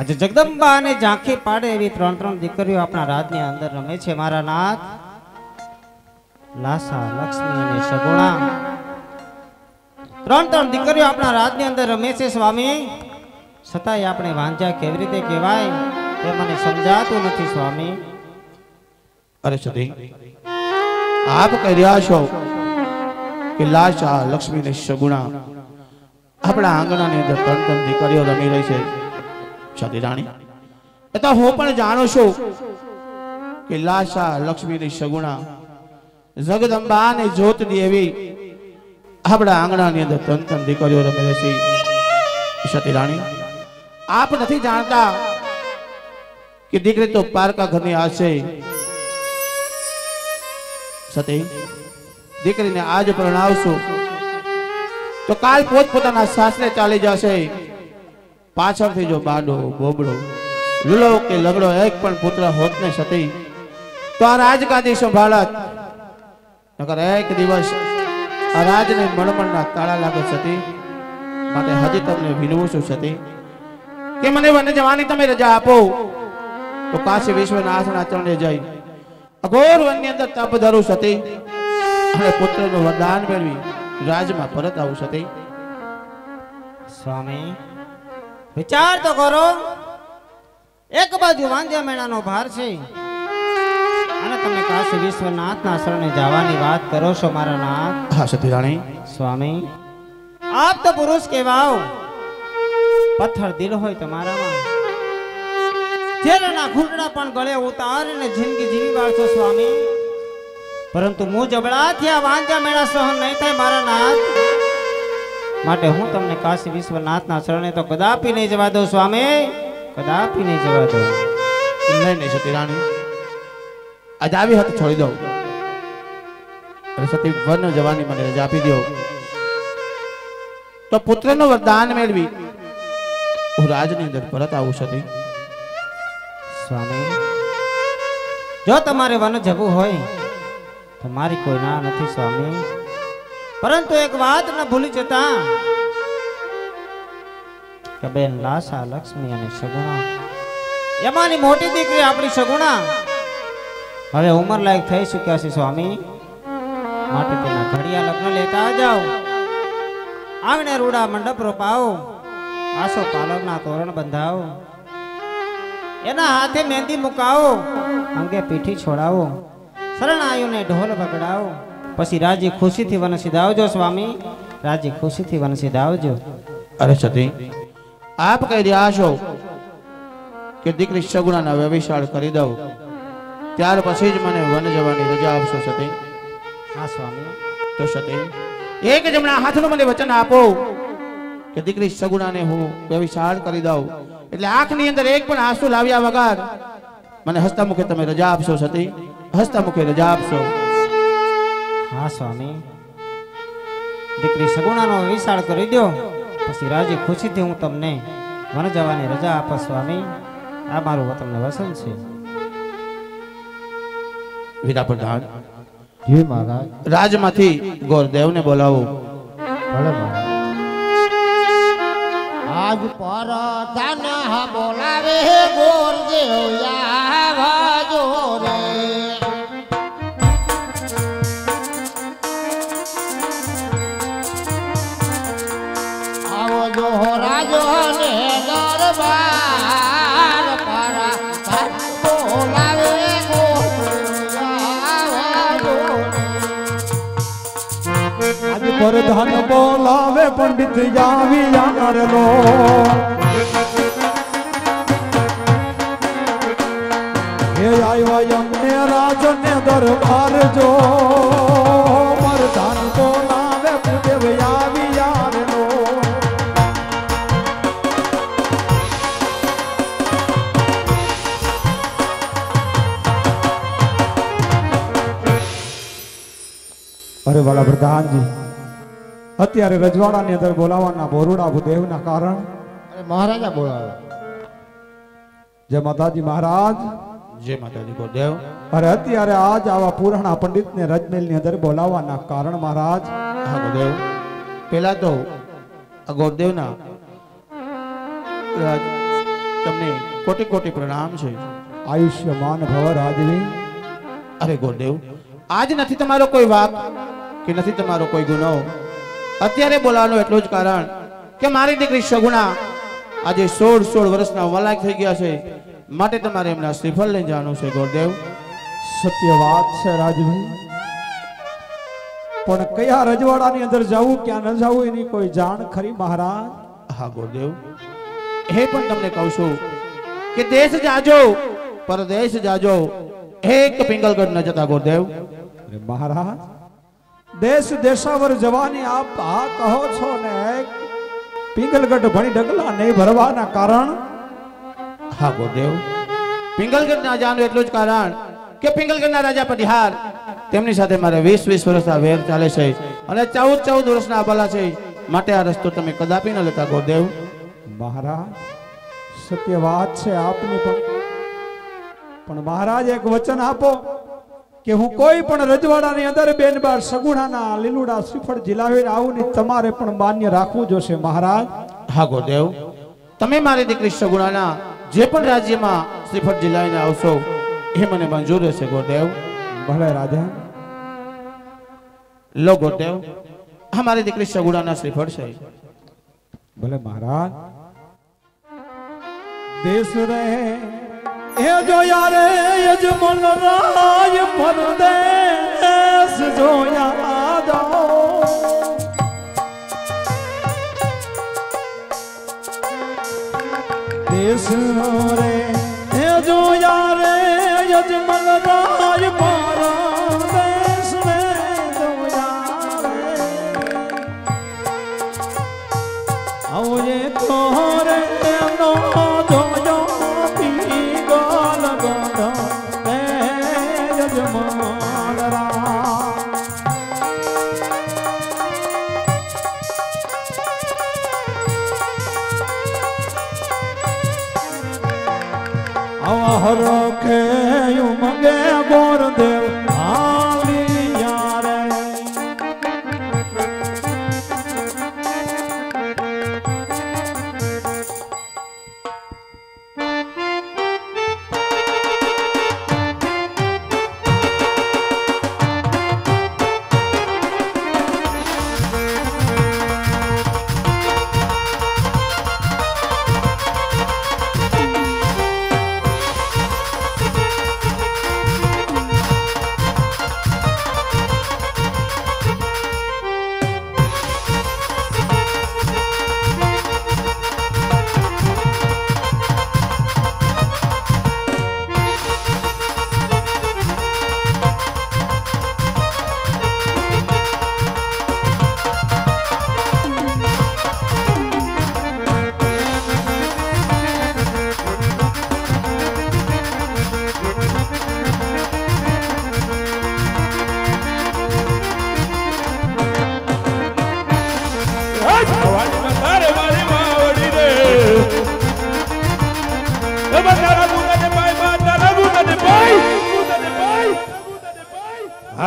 आज जगदंबा ने झांकी पाड़े एवी त्रण त्रण दीकरीओ आपना राज्य अंदर रमे छे। मारा नाथ लासा लक्ष्मी अने सगुणा त्रण त्रण दीकरीओ आपना राज्य अंदर रमे छे स्वामी, छतांय आपणे वांझा केवी रीते कहेवाय ते मने समजातुं नथी स्वामी। अरे सदी आप कही रह्या छो के लासा लक्ष्मी अने सगुणा अपना आंगणा ने अंदर त्रण त्रण दीकरीओ रमी रही छे। दीकरी तो पारका घरनी आशे सती दीकरी ने आज परणावशो तो काल पोत पोताना सासरे चाली जाशे। पाछळ थी जो बाडो बोबड़ो लुलो के लगड़ो एक पण पुत्र होत ने सती तो आ राजगादी संभाळत नकर एक दिवस आ राज ने मणमणना ताळा लागे सती। माटे हजी तमने विनवुं छुं सती के मने वने जवानी तमे रजा आपो। तो काशी विश्वनाथना चरणे जई अघोर वननी अंदर तप धरू सती अने पुत्रनो वरदान मेळवी राजमां परत आवुं सती। स्वामी विचार तो करो, एक बाजू वांझा मेणानो भार छे अने तमे काशी विश्वनाथना शरणे जावानी वात करो छो मारा नाथ। हा सती राणी। स्वामी आप तो पुरुष कहेवाओ, पत्थर दिल होय तमारामां ઝેરના ઘૂંટડા પણ ગળે ઉતારીને જિંદગી જીવવા છો स्वामी, પરંતુ હું જબડા થયા વાંઝા મેણા સહન નહીં થાય મારા નાથ। माटे हूँ तमने काशी विश्वनाथ ना शरणे तो कदापि नहीं जवा दो स्वामी, कदापि नहीं जवा दो। नहीं नहीं सती राणी आज आवी हत छोड़ी दो। अरे सती वन जवानी मने रजा आपी दियो तो पुत्र नो वरदान मेळवी हूँ राजनी अंदर परत आवुं सती। स्वामी जो तमारे वन जवुं होय तो मारी कोई ना नथी स्वामी, परंतु एक बात न भूली जता के बेन लासा लक्ष्मी अने सगुणा यमानी मोटी दीकरी आपणी सगुणा हवे उमर लायक थई चुक्या छे स्वामी, माटे तेना घड़िया लग्न लेता जाओ। आंगणे रूड़ा मंडप रोपाओ, आसो पालवना तोरण बंधाओ, एना हाथे मेहंदी मुकाओ, अंगे पीठी छोड़ाओ, शरणायुने ढोल पकड़ाओ, पछी राजी खुशी थी वन सीधावजो स्वामी, राजी खुशी थी वन सीधावजो। अरे सती आप कही रह्या छो के दीकरी सगुणाना व्यभिचार करी दो त्यार पछी ज मने वन जवानी रजा आपशो सती। हां स्वामी। तो सती एक जमणा हाथनो मने वचन आपो के दीकरी सगुणाने हूँ व्यभिचार करी दो એટલે આંખની અંદર એક પણ આંસુ લાવ્યા વગર મને હસ્તમુખે તમે રજા આપશો સતી, હસ્તમુખે રજા આપશો। हाँ स्वामी दीकरी सगुणा नो विसार करी दो पछी राजी खुशी थी हूँ तमने वन जवानी रजा आप स्वामी। आ मारू तमने वचन छे। वीरा प्रधान जी महाराज राजमाथी गोरदेव ने बोलावो। भले महाराज। आज पर जाना हा बोलावे गोरदेव आवा जो रे परधान बोलावे पंडित जावी यार लो ये आईवा यमने राज ने दरबार जो परधान बोलावे पंडित जावी यार लो अरे वाला प्रधान जी अत्यारे रजवाड़ा ने अंदर बोलावाना बोरुड़ा भूदेव ना कारण अरे महाराजा बोलावा। जय माताजी महाराज। जय माताजी भूदेव। अरे अत्यारे आज आवा पुराणा पंडित ने रजमेल ने अंदर बोलावाना कारण महाराज। हां भूदेव पहला तो अगोरदेव ना तमने कोटि कोटि प्रणाम छे। आयुष्मान भव राजवी। अरे गुरुदेव आज नहीं तमारो कोई वाक कि नहीं तमारो कोई गुनाह, अत्यारे बोलावनो एटलो ज कारण के मारी दीकरी शगुना आज सोल सोल वर्षना वलाक थई गया छे, माटे तमारे एमना श्रीफल लई जानो छे। गुरुदेव सत्य बात छे राजवी, पण कया रजवाड़ा नी अंदर जाऊ क्या न जाऊ एनी कोई जाण खरी महाराज? हां गुरुदेव हे पण तमने कहू छू के देश जाजो परदेश जाजो एक पिंगलगढ़ न जता। गुरुदेव महाराज देश देशावर जवानी आप आ कहो छो ने पिंगलगढ़ भणी डगला नहीं भरवाना कारण? हाँ गुरुदेव पिंगलगढ़ ना जानो एटलो ज कारण के पिंगलगढ़ ना राजा पटिहार तेमनी साथे मारे वीस वीस वर्षना वेर चाले छे अने चौदह चौदह वर्षना बाला छे, माटे आ रस्तो तमे कदापि न लेता। गुरुदेव महाराज सत्य बात छे आपनी, पण पण महाराज एक वचन आपो कि हूँ कोई पण रजवाड़ा ने अंदर बेन बार सगुणा ना लीलूड़ा श्रीफळ जिलावी आऊं ने तमारे पण मान्य राखवू जोशे महाराज। हाँ गुरुदेव तमे मारी दीकरी सगुणा ना जे पण राज्य में श्रीफळ जिलावी ने आवशो ए मने मंजूर छे। गुरुदेव भले राजा। लो गुरुदेव हमारी दीकरी सगुणा ना श्रीफळ छे। भले महाराज। देश रहे हे जो यारे यजमान राय परदेश जो यादा देश रे हे जो यारे यजमान राय परदेश में जो यारे आओ ये तोरे नो जो जो रखे उमंगे गुरुदेव आलिया रे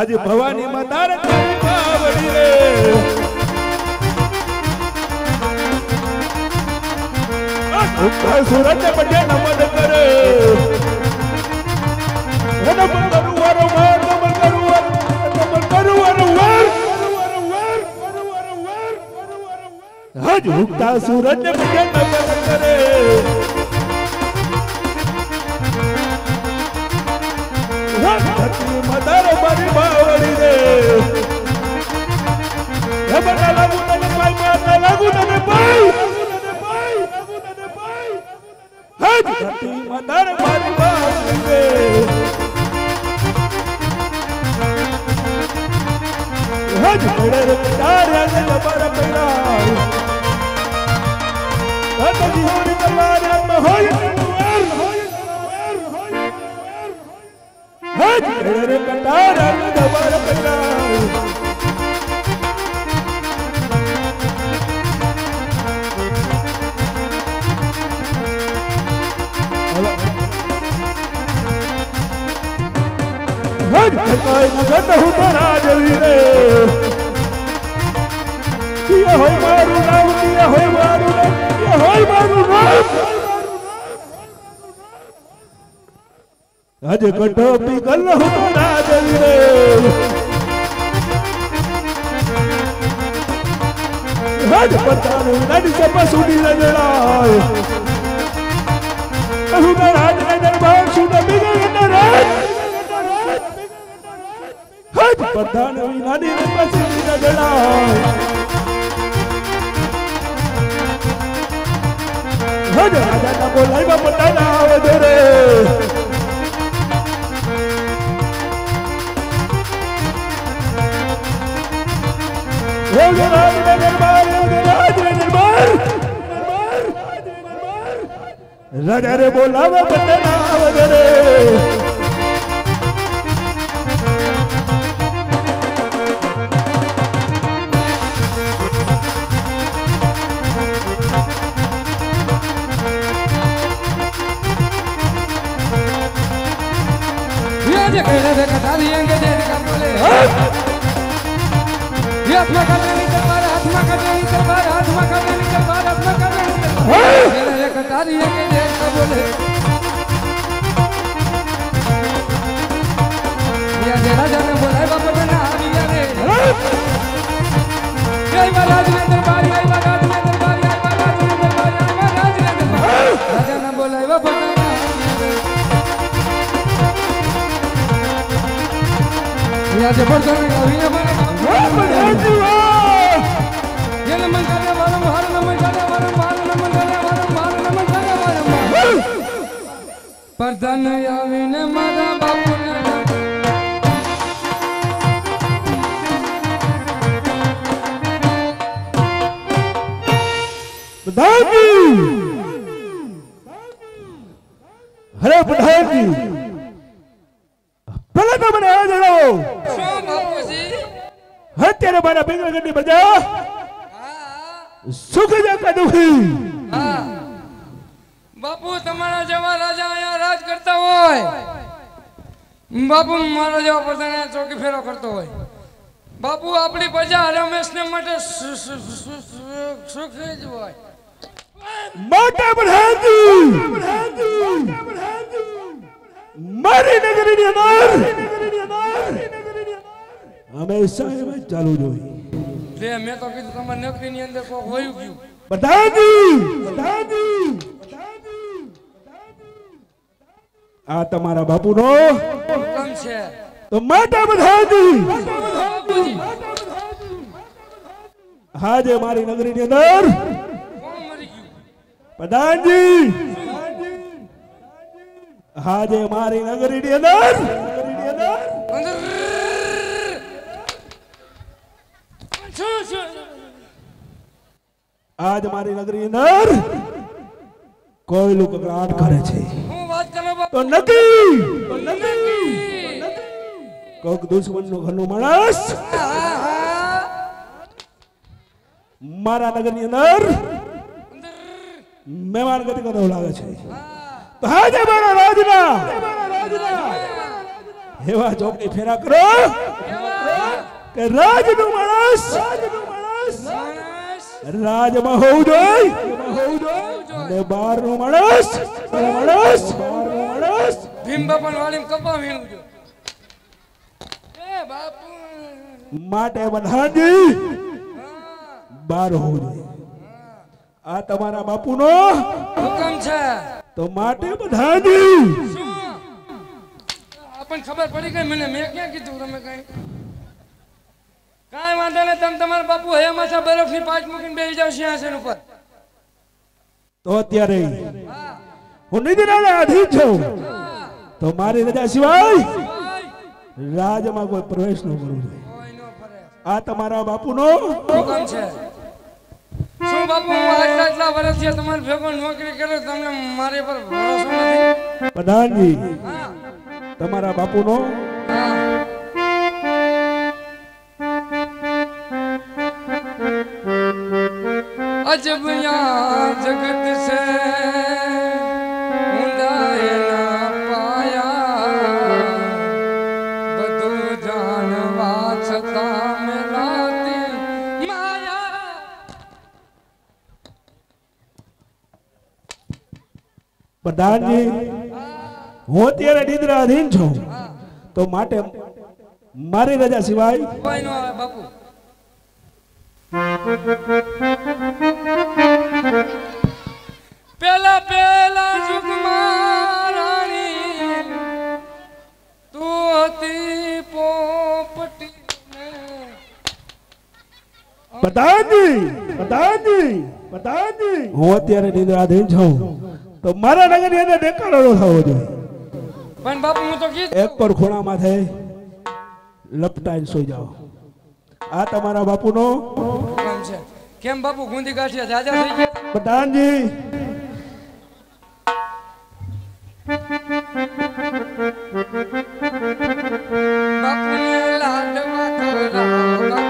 आज भवानी माता रे कावड़ी रे उठा सूरज बटे नमन करे नमन करू वरो वर नमन करू वर नमन करू वरो वर वरो वर वरो वर आज उठा सूरज बटे नमन करे मदर बड़ी बावड़ी रे हे बना लागू तने पाई बना लागू तने पाई लागू तने पाई हे धरती मदर बड़ी बावड़ी रे हे जोड़े रे तार रे लबर पैरा हट जी होरी तलार में होई रे कटारा दबर पड़ा हट कोई मगन हूं तेरा जली रे ये होई मारू ना ये होई मारू ना ये होई मारू ना अज कटो पिघल हुना जल्ले हट पतान नड सब सुनी लड़ाई कहू राज दरबार सुन बिगड़ न राज हट पतान नड सब सुनी लड़ाई हट राजा ना बोलाई बा पतान आवे रे राज दरबार राज दरबार राजा रे बोलावा बतना वदरे ये जे कहले रे कथा दिएंगे जे काम बोले हाथ में कर नहीं कर पा रहा हाथ में कर नहीं कर पा रहा हाथ में कर नहीं कर पा रहा हाथ में कर नहीं कर पा रहा ये कटा रही है कि देख का बोले ये जरा जाने बोला बाबा बना आ गया रे जय महाराज ने दरबार जय महाराज ने दरबार जय महाराज ने दरबार जय महाराज ने दरबार राजा ने बोला बाबा ये जबरदस्त गावी है ये नमन करने वालों हार नमन करने वालों हार नमन करने वालों हार नमन करने वालों परदान यावी ने मारा बापू ने बधाई हरे बधाई की पहले तो बने आ जाओ हर तेरे बारा बिगड़ गड्डी बजा सुख जा का दुखी बापू तुम्हारा जवा राजा यहाँ राज करता होय बापू मारा जवा प्रधान यहाँ चौकी फेरो करता होय बापू आपली बजा रमेश ने मटे सुख जाय मोटा बढ़ाती मरी नगरी ने अंदर हमेशा में चालू जो ले मैं तो कि तुम नौकरी नहीं अंदर को होयो क्यों बता दी बता दी बता दी आ तुम्हारा बापू नो कम छे तो माता बता दी हाजे मारी नगरी के अंदर कौन मरी क्यों प्रधान जी हाजे मारी नगरी के अंदर नगरी के अंदर अंदर आज हमारी नगरी अंदर कोई लोग घबराहट करे छे तो नकी तो नकी कोक दुश्मन नो घनो मानस मारा नगरी अंदर मेहमान गति करो लागे छे तो आज हमारा राजना हेवा चौकी फेरा करो के राज नु मानस राज में हो जाए ने बार नु मानस मानस मानस भीम बापन वाली में कपा वेणु जो ए बापू माटे बधान जी बार हो जाए आ तुम्हारा बापू नो हुकम छे तो माटे बधान जी अपन खबर पड़ी गई मैंने मैं क्या कीधु तुम्हें कहीं काय वांदो ने तुम तुम्हारा बापू है मासा बरफ ની પાંચ મૂકીને બેહી જાવ સિંહાસન ઉપર તો અત્યારે હા હું નિદરાના આધીન છું તો મારી રજા સિવાય રાજમાં કોઈ પ્રવેશ ન કરું કોઈ ન ફરે આ તમારા બાપુનો હુકમ છે શું બાપુ આટલા આટલા વર્ષથી તમારી ભેગો નોકરી કરે તમને મારી પર ભરોસો નથી પ્રધાનજી હા તમારા બાપુનો अजब यहाँ जगत से ऊंधा है ना पाया बदो जानवा छता मिलाती माया प्रधान जी हूँ अत्यारे निद्राधीन छू तो माटे मारी रजा सिवाय बापू पहला पहला रानी तू होती पोपटी प्रधान जी प्रधान जी प्रधान जी हूँ अत्यारे निद्राधीन छू तो मारा नगर ने देखाड़ो थवो जोईए पण बापू मु तो की एक पर खोणा माथे लपटाई सोई जाओ आ तुम्हारा बापू नो काम छे केम बापू गुंदी गाठिया जाजा થઈ ગયા प्रधान जी बापू ने लाड माथा प्रधान जी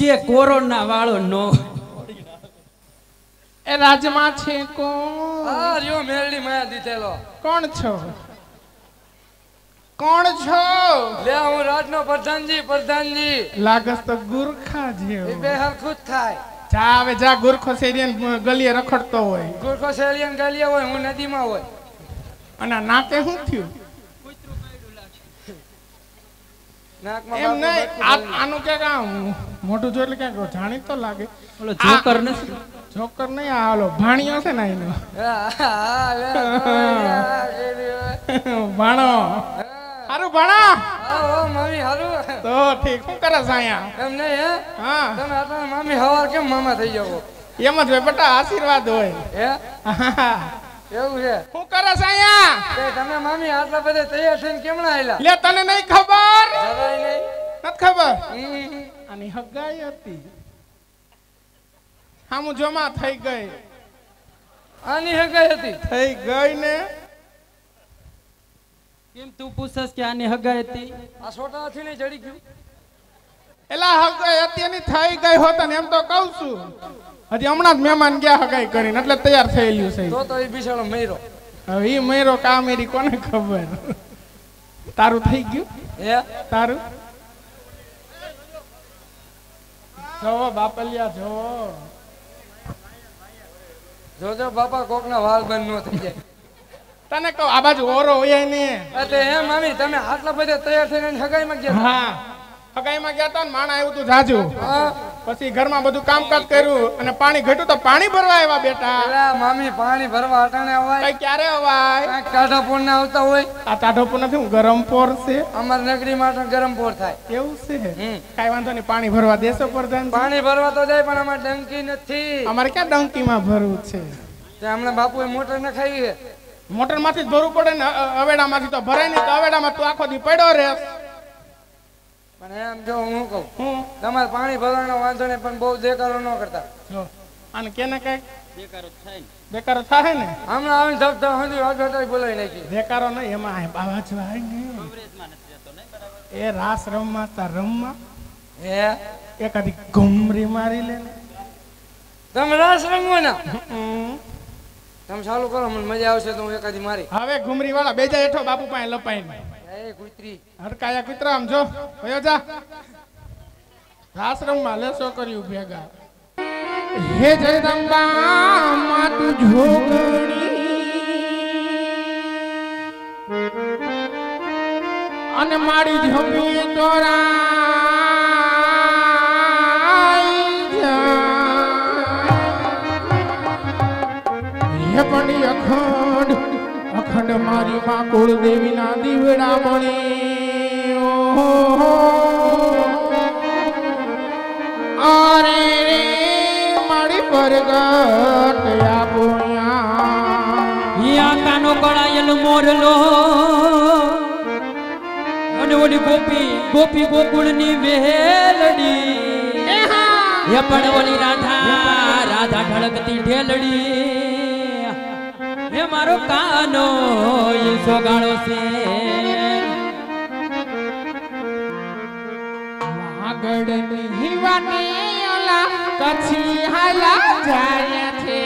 જે કોરોના વાળો નો એ રાજમાં છે કોણ? આ રયો મેરડી માયા દીતેલો કોણ છો? કોણ છો? લે હું રાજનો પ્રધાનજી પ્રધાનજી લાગસ તો ગુરખા જેવો એ બે હરખું થાય જા હવે જા ગુરખો શેરિયન ગલીએ રખડતો હોય ગુરખો શેરિયન ગલીએ હોય હું નદીમાં હોય અને નાકે શું થયું? કૂતરું કાઢ્યું લાગે નાકમાં એમ નહીં આનું કે કામ મોટું જો એટલે ક્યાંક જાણી તો લાગે ઓલો જોકર નથી જોકર નહીં આ ઓલો ભાણિયો છે ને એનો ભાણો હારું ભાણો ઓ મમ્મી હારું તો ઠીક શું કરે છે અહીંયા એમ નહીં હે હા તમે આટલા મમ્મી હવાર કેમ મામા થઈ જાવો એમ જ હોય બટા આશીર્વાદ હોય હે હા એવું છે શું કરે છે અહીંયા કે તમે મમ્મી આટલા બધે તૈયાર થઈને કેમણા આયલા લે તને નહીં ખબર જરાય નહીં નત ખબર અને હગાઈ હતી હામું જમા થઈ ગઈ આની હગાઈ હતી થઈ ગઈ ને કેમ તું પૂછસ કે આની હગાઈ હતી આ છોટા હાથી ને જડી ગયું એલા હગાઈ હતી ની થઈ ગઈ હોત ને એમ તો કહું છું હજી હમણાં જ મહેમાન ગયા હગાઈ કરીને એટલે તૈયાર થયેલું છે તો તો એ બિચારો મયરો હવે ઈ મયરો કા મેરી કોને ખબર તારું થઈ ગયું હે તારું જો બાપલિયા જો જો જો બાપા કોકના વાળ બંધ ન થઈ જાય તને કહું આ બાજુ ઓરો હોય ને એટલે હે મમ્મી તમે આટલા બધા તૈયાર થઈને હગાઈમાં ગયા હા હગાઈમાં ગયા તો ને માણા આવ્યું તું જાજુ પછી ઘરમાં બધું કામકાજ કર્યું અને પાણી ઘટ્યું તો પાણી ભરવા આવ્યા બેટા એલા મમ્મી પાણી ભરવા હટાણે અવાય ક્યારે અવાય કાઢાપોર ના આવતા હોય આ કાઢાપોર નથી હું ગરમ પોર છે અમાર નગરી માટે ગરમ પોર થાય એવું છે કાઈ વાંધો નહીં પાણી ભરવા દેશો પ્રધાન પાણી ભરવા તો જાય પણ અમાર ડંકી નથી અમારે ક્યાં ડંકીમાં ભરવું છે તે હમણાં બાપુએ મોટર નખાવી છે મોટરમાંથી જ ભરવું પડે ને અવેડામાંથી તો ભરાય નહીં તો અવેડામાં તું આખો દી પડ્યો રે પણ એમ જો હું કહું હું તમારે પાણી ભરવાનો વાંધો નહીં પણ બહુ દેકારો ન કરતા જો અને કેને કઈ દેકારો થાય દેકારો થાય ને હમણાં આવીને ધબ ધબ હંધી વાજવાટાઈ બોલાઈ નાખી દેકારો નહીં એમાં બાવાજવા આવી ગઈ કોંગ્રેસમાં નથી રહેતો નહીં બરાબર એ રાસ રમમાં તા રમમાં હે એકાદી ગમરી મારી લે તમે રાસ રમો ના તમે ચાલુ કરો મને મજા આવશે તો હું એકાદી મારી હવે ગમરી વાળા બેજા હેઠો બાપુ પાસે લપાઈને એ કુતરી હરકાયા કુતરા આમ જો ભયો જા આશ્રમ માં લેસો કર્યું ભેગા હે જય રંબા માં તું જોગણી અને મારી જમી તોરાઈ જા હે પણ અખંડ અખંડ મારી માં કુળ દેવી ના દીવડા મણી ઓહો અરે રે મારી પરગટ આબોયા યા કાનો કળાયલ મોરલો અને ઓલી ગોપી ગોપી ગોકુળ ની વેલડી એ હા એ પણ ઓલી રાધા રાધા ઢળકતી ઢેલડી ये मारो कानो ये सोगाड़ो से वागड़ नहीं वाने ओला कछी हला जाया थे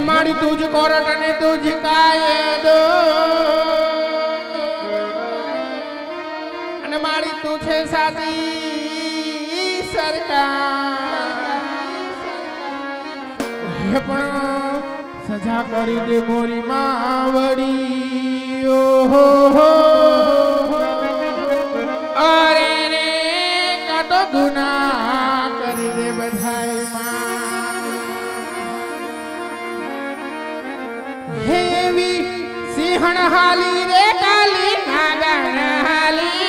हमारी तुझको रटने तुझ काए दो हमारी तुझे साथी सरकार सजा करी दे मोरी मावड़ी ओ हो हो अरे रे का तो गुनाह करी दे बधाई माँ सिंहण हाली रे काली नागण हाली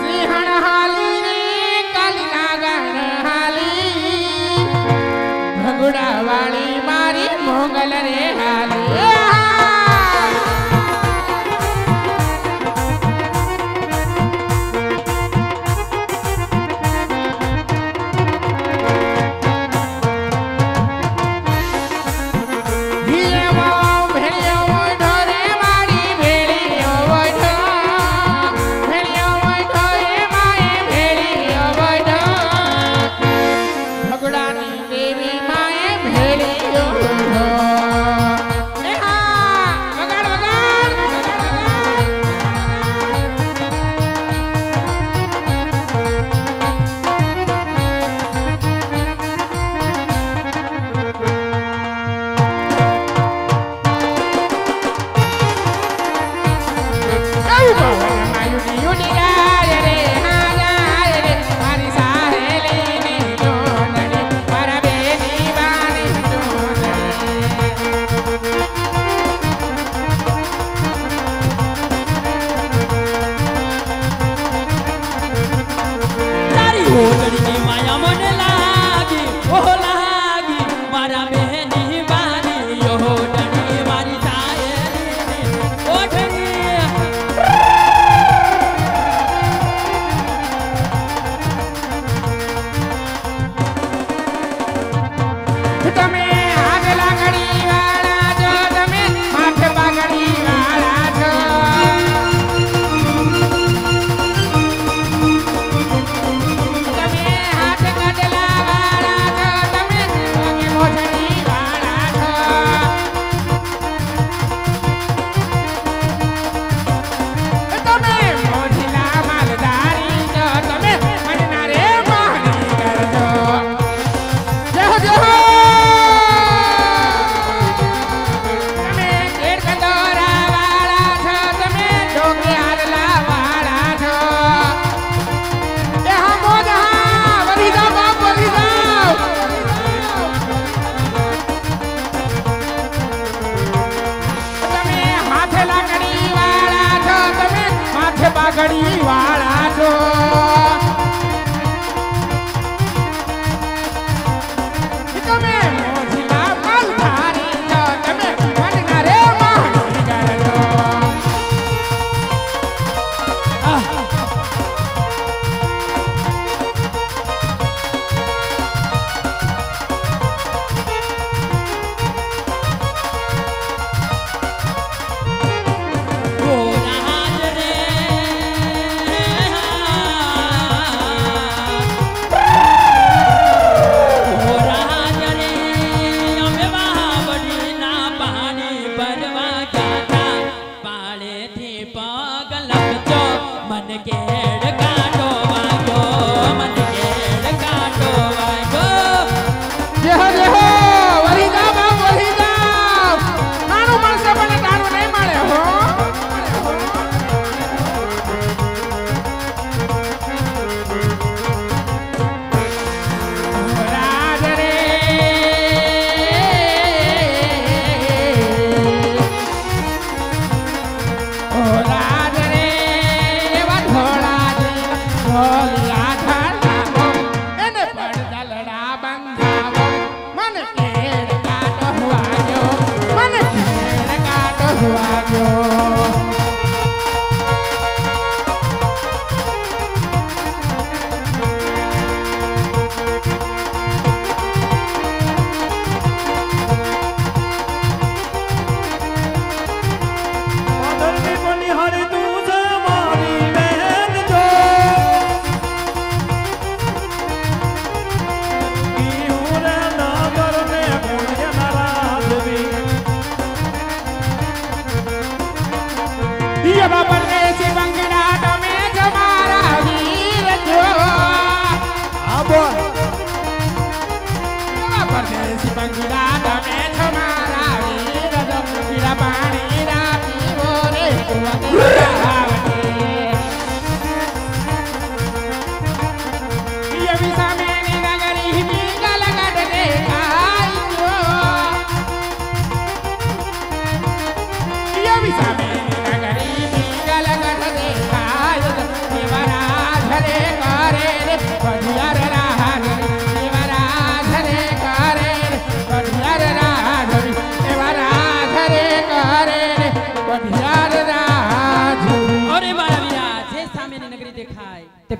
सिंहण हाली रे काली नागण हाली भगुड़ा वाली मारी मोगल रे हाली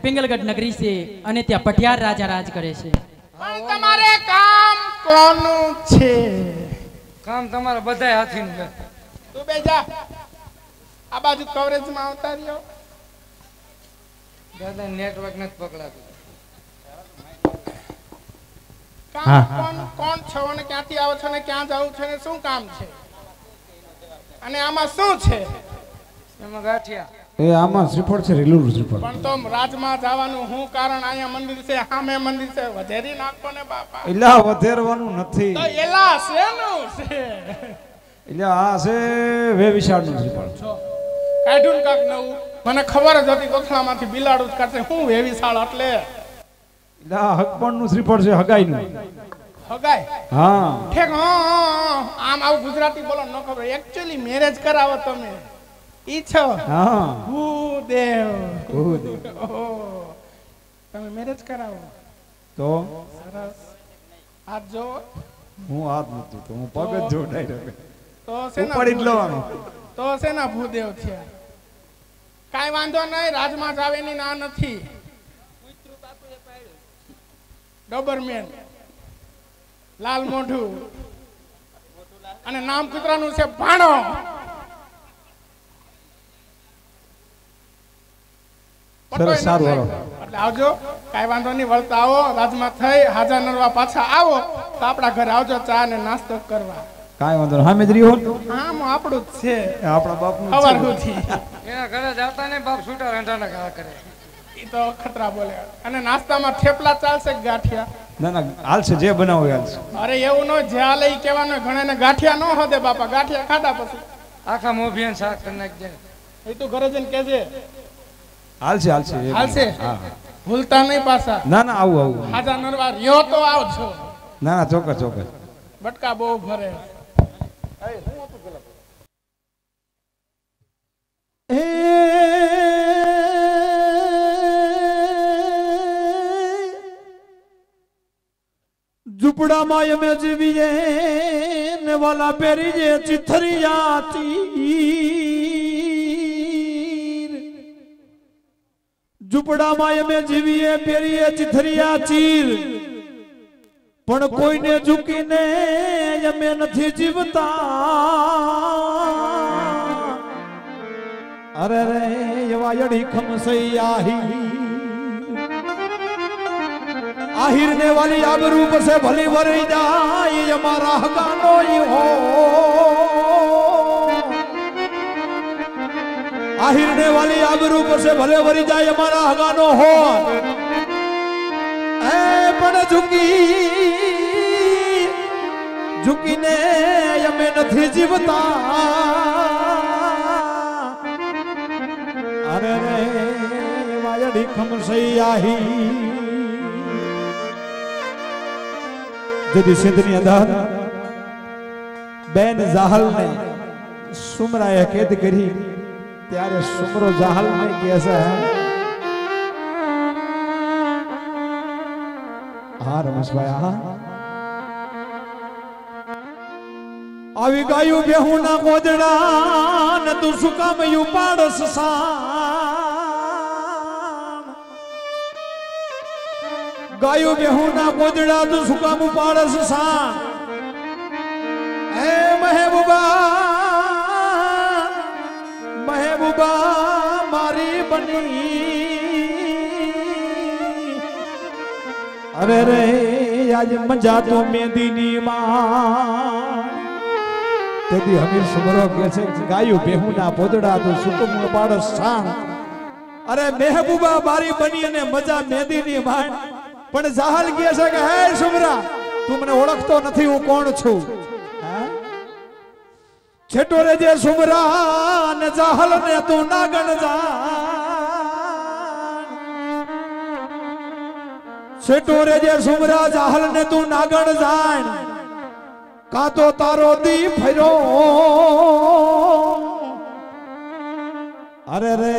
पिंगलगढ़ नगरी से अने त्या पटियार राजा राज करे छे। पण तमारे काम कोनु छे? काम तमारा बधाय हाथीन छे। तू बेजा आ बाजू कवरेज में आवता रहियो। दादा नेटवर्क नत पकड़ातो। काम कोन कोन छो ने क्यांथी आव छो ने क्यां जाऊ छो ने શું કામ છે અને આમાં શું છે? એમાં ગાઠિયા ए आमा श्रीफळ छे रेलूर श्रीफळ पण तो राजमा जावानु હું કારણ આયા મંદિર છે સામે મંદિર છે વધેરી નાખો ને બાપા એલા વધેરવાનું નથી તો એલા શેનું છે એલા આ છે વે વિશાળનું શ્રીફળ છો કાઢું કાક નવું મને ખબર જ હતી કોથળામાંથી બિલાડું જ કરશે હું વે વિશાળ એટલે એલા હકપણનું શ્રીફળ છે હગાઈનું હગાઈ હા ઠેક હા આમ આવ ગુજરાતી બોલો ન ખબર એક્ચ્યુઅલી મેરેજ કરાવો તમે इच्छो हां भूदेव भूदेव ओ તમે મેરેજ કરાવો તો સરસ આજ જો હું આજ નતો તો હું પગ જ જોડાઈ રહ્યો તો સેના પડી જ લેવાનો તો સેના ભૂદેવ થયા કાઈ વાંધો નઈ રાજમાં જાવેની ના નથી પુત્રુ તાતો એ પાડ્યો ડબરમેન લાલ મોઢું અને નામ કુતરાનું છે ભાણો સરસ સારું હાલો એટલે આવજો કાઈ વાંધો નહીં વળતા આવો રાજમાં થઈ હાજા નરવા પાછા આવો તો આપડા ઘર આવજો ચા ને નાસ્તો કરવા કાઈ વાંધો નહીં હામે જરી હો આમ આપણું જ છે આપડા બાપનું ખબર નથી એના ઘરે જાતા ને બાપ છૂટા રંઢાના ઘા કરે ઈ તો ખતરા બોલે અને નાસ્તામાં થેપલા ચાલશે ગાઠિયા ના ના હાલશે જે બનાવો હાલશે અરે એવું નો જે હાલે ઈ કહેવાનો ઘણાને ગાઠિયા નો હોદે બાપા ગાઠિયા ખાધા પછી આખા મોભિયન શાક કરી નાખ દે એ તો ઘરે જઈને કહેજે हाल से हाल से हाल से हां भूलता नहीं पासा ना ना आऊ आऊ हाजा नरवा रियो तो आव छो ना ना चोकर चोकर बटका बहु भरे ए हूं तो गला ए जुपड़ा माय में जीवे ने वाला पेरी जे चिथरी जाती जुपड़ा माय में जीविए पेरिए चिथरिया चीर पण कोई ने झुकी ने यमे नथी जीवता अरे रे यवा यड़ी खम सई आही आहिर ने वाली आबरू पर से भली वरी जाई हमारा हगानो ही हो आहिरने वाली आबरू पर से भले वरी जाए हमारा हगानो हो ऐ पण झुकी झुकी ने यमे नथी जीवता अरे रे वायड़ी खम सई आही जदी सिंधनी अदान बेन जाहल ने सुमरा ये कैद करी त्यारे सुमरो जाहल में कैसा है हाँ रमेश भाई हाँ अभी गायू गेहूं ना गोदड़ा न तू सुका में यू पाड़स सान गायू गेहूं ना गोदड़ा तू सुका में पाड़स सान ऐ महबूबा महबूबा मारी बनी अरे रे आज मजा तो मेहंदी नी मां तेदी हमीर सुमरो के छे गायो बेहुना पोदड़ा तो सुकुम पाड़ साण अरे महबूबा मारी बनी ने मजा मेहंदी नी मां पण जाहल के छे के हे सुमरा તું મને ઓળખતો નથી હું કોણ છું હા છેટોરે જે સુમરા ને જાહલ ને તું ના ગણજાણ છેટોરે જે સુમરા જાહલ ને તું ના ગણજાણ કાતો તારો દી ફર્યો अरे रे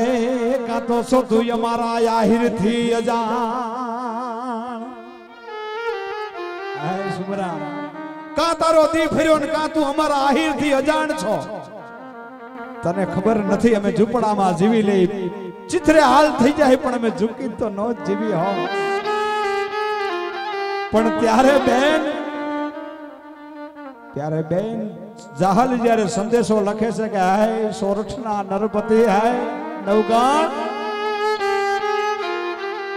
का तो शुद्ध हमारा याहिर थी अजान है सुमरा का तारो दी फिरो न का तू हमारा आहिर थी अजान छो तने खबर नथी हमें झुपड़ा में जीवी ले चित्रे हाल थी जाए पण हमें झुकी तो नो जीवी हो पण त्यारे बेन त्यारे बेन जाहल जरे संदेशो लखे से के है सोरठना नरपति है नवगान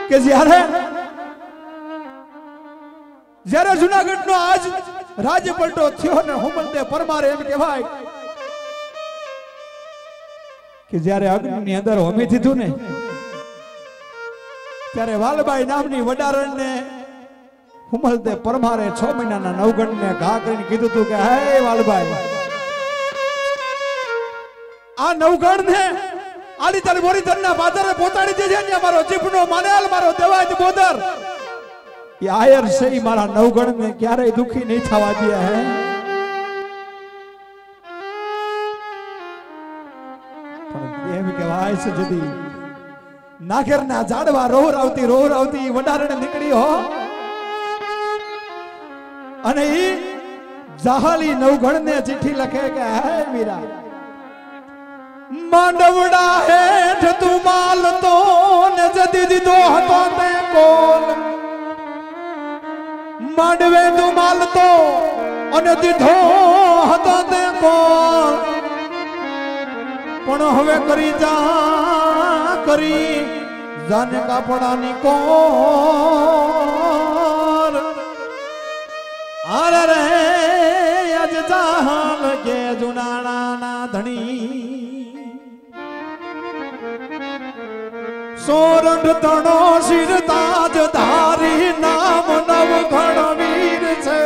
के जरे जरे जूनागढ़ नो आज राज्य पलटो थियो ने होमलदे परमारे एम कहेवाय के जरे अग्नि ની અંદર હોમી દીધું ને ત્યારે વાલબાઈ નામની વડારણ ને हुमलते परमारे छह महीना ना नवगण ने घा करीने कीधु तू के हे वालभाई आ नवगण ने आली तल बोरी धरना बादरे पोताड़ी देजे ने मारो जीपनो मानेल मारो देवाय बोदर ये आयर से ही मारा नवगण ने क्यारे दुखी नहीं थवा दिया है पर एम कहवाय से जदी नागर ना जाडवा रोहर आवती रोहर आवती वडारणे निकड़ी हो अने जाहली नवगण ने चिट्ठी लखे के है मीरा मांडवड़ा हेठ तू माल तो ने जदी दीदो हतो ते कोल मांडवे तू माल तो अने दीधो हतो ते कोल पण हवे करी जा करी जाने कापड़ा नी कोल अरे रे आज जाहल के जुनाना ना धनी सोरंड तनो सिर ताज धारी नाम नव घणवीर छे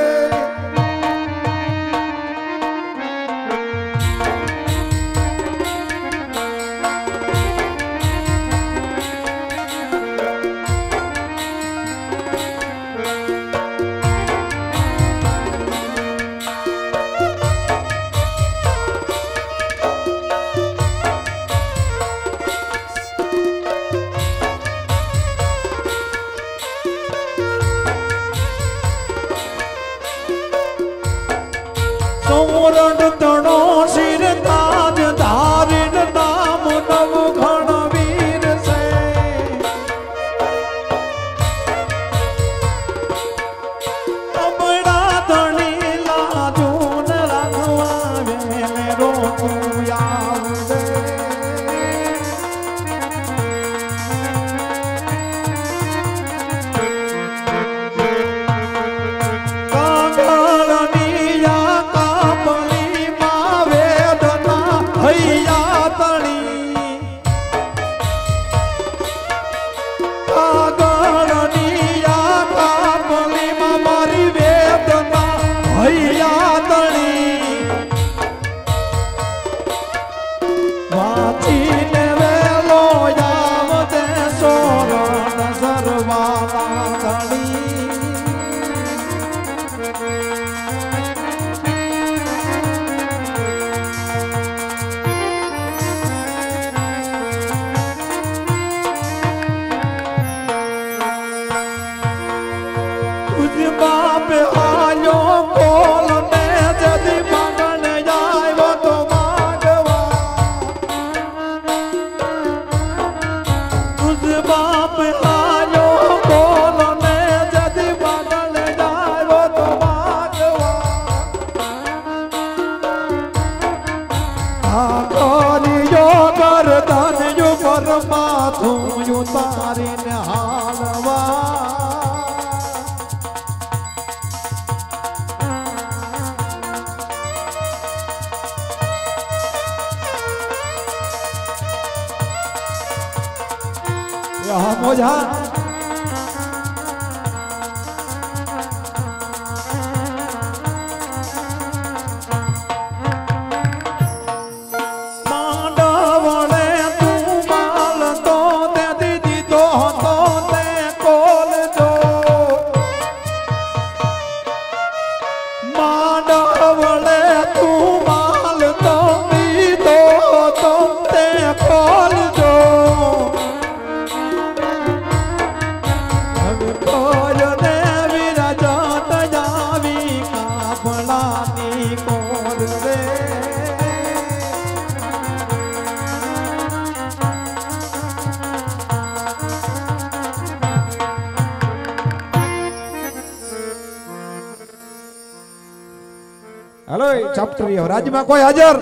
हेलो चैप्टर युवराज में कोई हाजर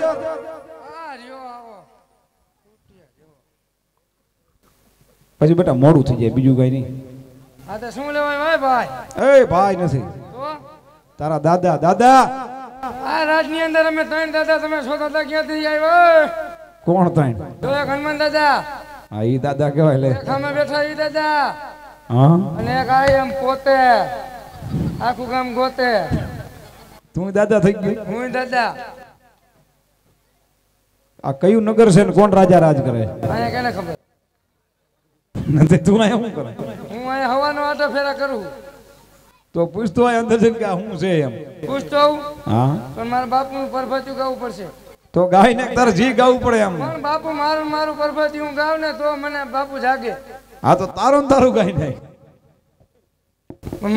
પછી બેટા મોડું થઈ જાય બીજું કઈ નહીં આ તો શું લેવાય ઓય ભાઈ એ ભાઈ નથી તો તારા દાદા દાદા આ રાજની અંદર અમે ત્રણ દાદા તમે છો દાદા ક્યાંથી આવ્યો કોણ ત્રણ તો એક હનુમાન દાદા આ ઈ દાદા કહેવાય લે સામે બેઠા ઈ દાદા હા અને એક આ એમ પોતે આખું ગામ ગોતે તું દાદા થઈ ગઈ હું દાદા આ કયું નગર છે ને કોણ રાજા રાજ કરે આને કેને ખબર नते तू आया हूं करे हूं आया हवानो आटा फेरा करू तो पूछ तो आया अंदर से क्या हूं से हम पूछ तो हां पर मार बाप नु परफाचू गाऊ पड़से तो गाय ने तर जी गाऊ पड़े हम पण बापू मारू मारू परफाचू हूं गाऊ ने तो मने बापू जागे हां तो तारो तारो गाय नहीं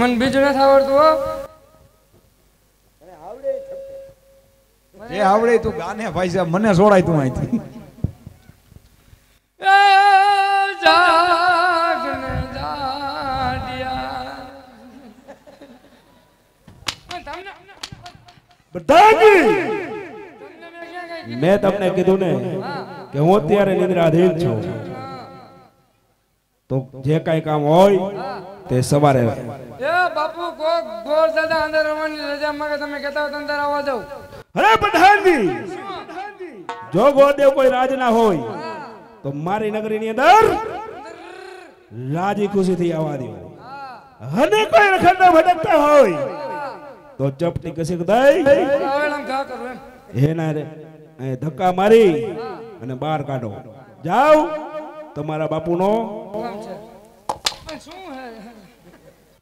मन बीजो न आवडतो हो अरे आवडे छपके जे आवडे तू गाने भाई साहब मने छोडाय तू आई थी ए जा मैं तमने कीधु ने के हूँ अत्यारे निद्राधीन छू तो जे कई काम होय ते सवारे ए बापू को गोर दादा अंदर रवानी रजा मांगे तमे कहता हो अंदर आवा जाओ अरे प्रधान जी जो गोदेव कोई राज ना होय तो मारी नगरी नी अंदर राजी खुशी थी आवा दियो हने कोई रखंडा भटकता होय तो चपटी कसी कदाई हे ना रे ए धक्का मारी અને બહાર કાઢો જાવ તમારા બાપુનો કામ છે પણ શું હે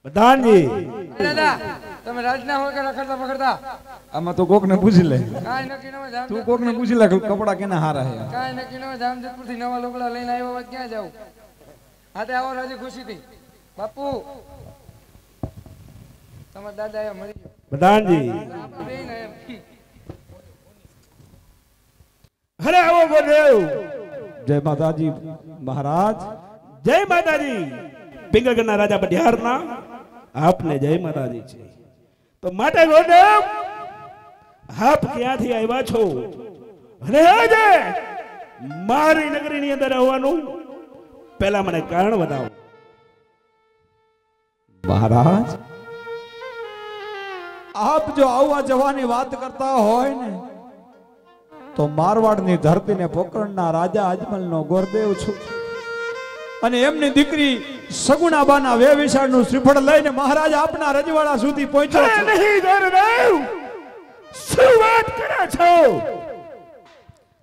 બધાનજી દાદા તમે રાજના હો કે રખડતા પકડતા આમાં તો કોકને પૂછી લે કાઈ નકી ન જામ તું કોકને પૂછી લે કપડા કેના હારા હે કાઈ નકી ન જામ જતપુરથી નવા લોકડા લઈને આવ્યો વા ક્યાં જાવ આતે આવો રાજી ખુશીથી બાપુ તમારા દાદા એ મરી ગયો બધાનજી हरे आवो गोदेव जय माताजी महाराज जय माताजी पिंगलगढ़ राजा बडियार ना आपने जय माताजी छे तो माटे गोदेव आप क्या थी आव्या छो अरे जे मारी नगरी ની અંદર આવવાનું પહેલા મને કારણ बताओ महाराज आप जो આવવા જવાની વાત કરતા હોય ને तो मारवाड़ नी धरती ने पोकरणना राजा अजमल नो गोरदेव छू अने एमनी दीकरी सगुणाबाना वेविशाळ नु श्रीफळ लईने महाराज आपना रजवाड़ा सुधी पहोंच्यो छे नहीं गोरदेव શું વાત કરો છો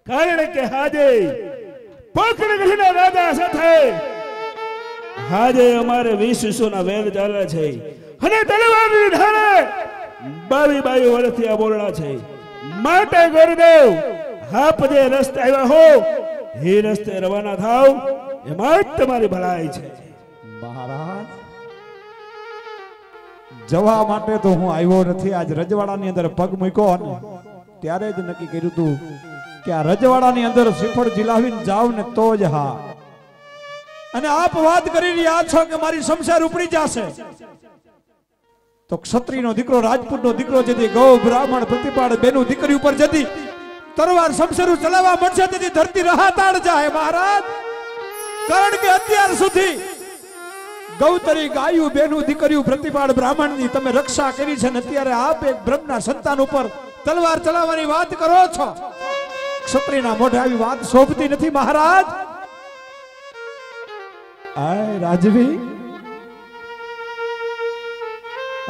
કારણ કે હાજે પોકરણના રાજા સાથે હાજે અમારે વીસ સો ના વેદ ચાલે છે અને તલવારની ધારે બાવીસ બાવીસ વર્ષથી આ બોલણા છે માટે ગોરદેવ આપ જે રસ્તે આવ્યા હો એ રસ્તે રવાના થાવ એમાં જ તમારી ભલાઈ છે મહારાજ જવા માટે તો હું આવ્યો નથી આજ રજવાડાની અંદર પગ મૂક્યો અને ત્યારે જ નક્કી કર્યું તું કે આ રજવાડાની અંદર શ્રીફળ જીલાવીને જાવ ને તો જ હા અને આપ વાત કરી રહ્યા છો કે મારી શમશેર ઉપડી જશે तो क्षत्रिय नो दीकरो राजपूत नो दीकरो जदी गौ ब्राह्मण प्रतिपाड़ बेनु दीकरी ऊपर जदी तरवार शमशेरू चलावा मणसे तेदी धरती राहताड़ जाए महाराज कारण के अत्यार सुधी गौतरी गायू बेनु दीकरीयू प्रतिपाड़ ब्राह्मण नी तमे रक्षा करी छे ने अत्यारे आप एक ब्रह्मना संतान ऊपर तलवार चलावानी वात करो छो क्षत्रियना मोढे आवी वात शोभती नथी महाराज आय राजवी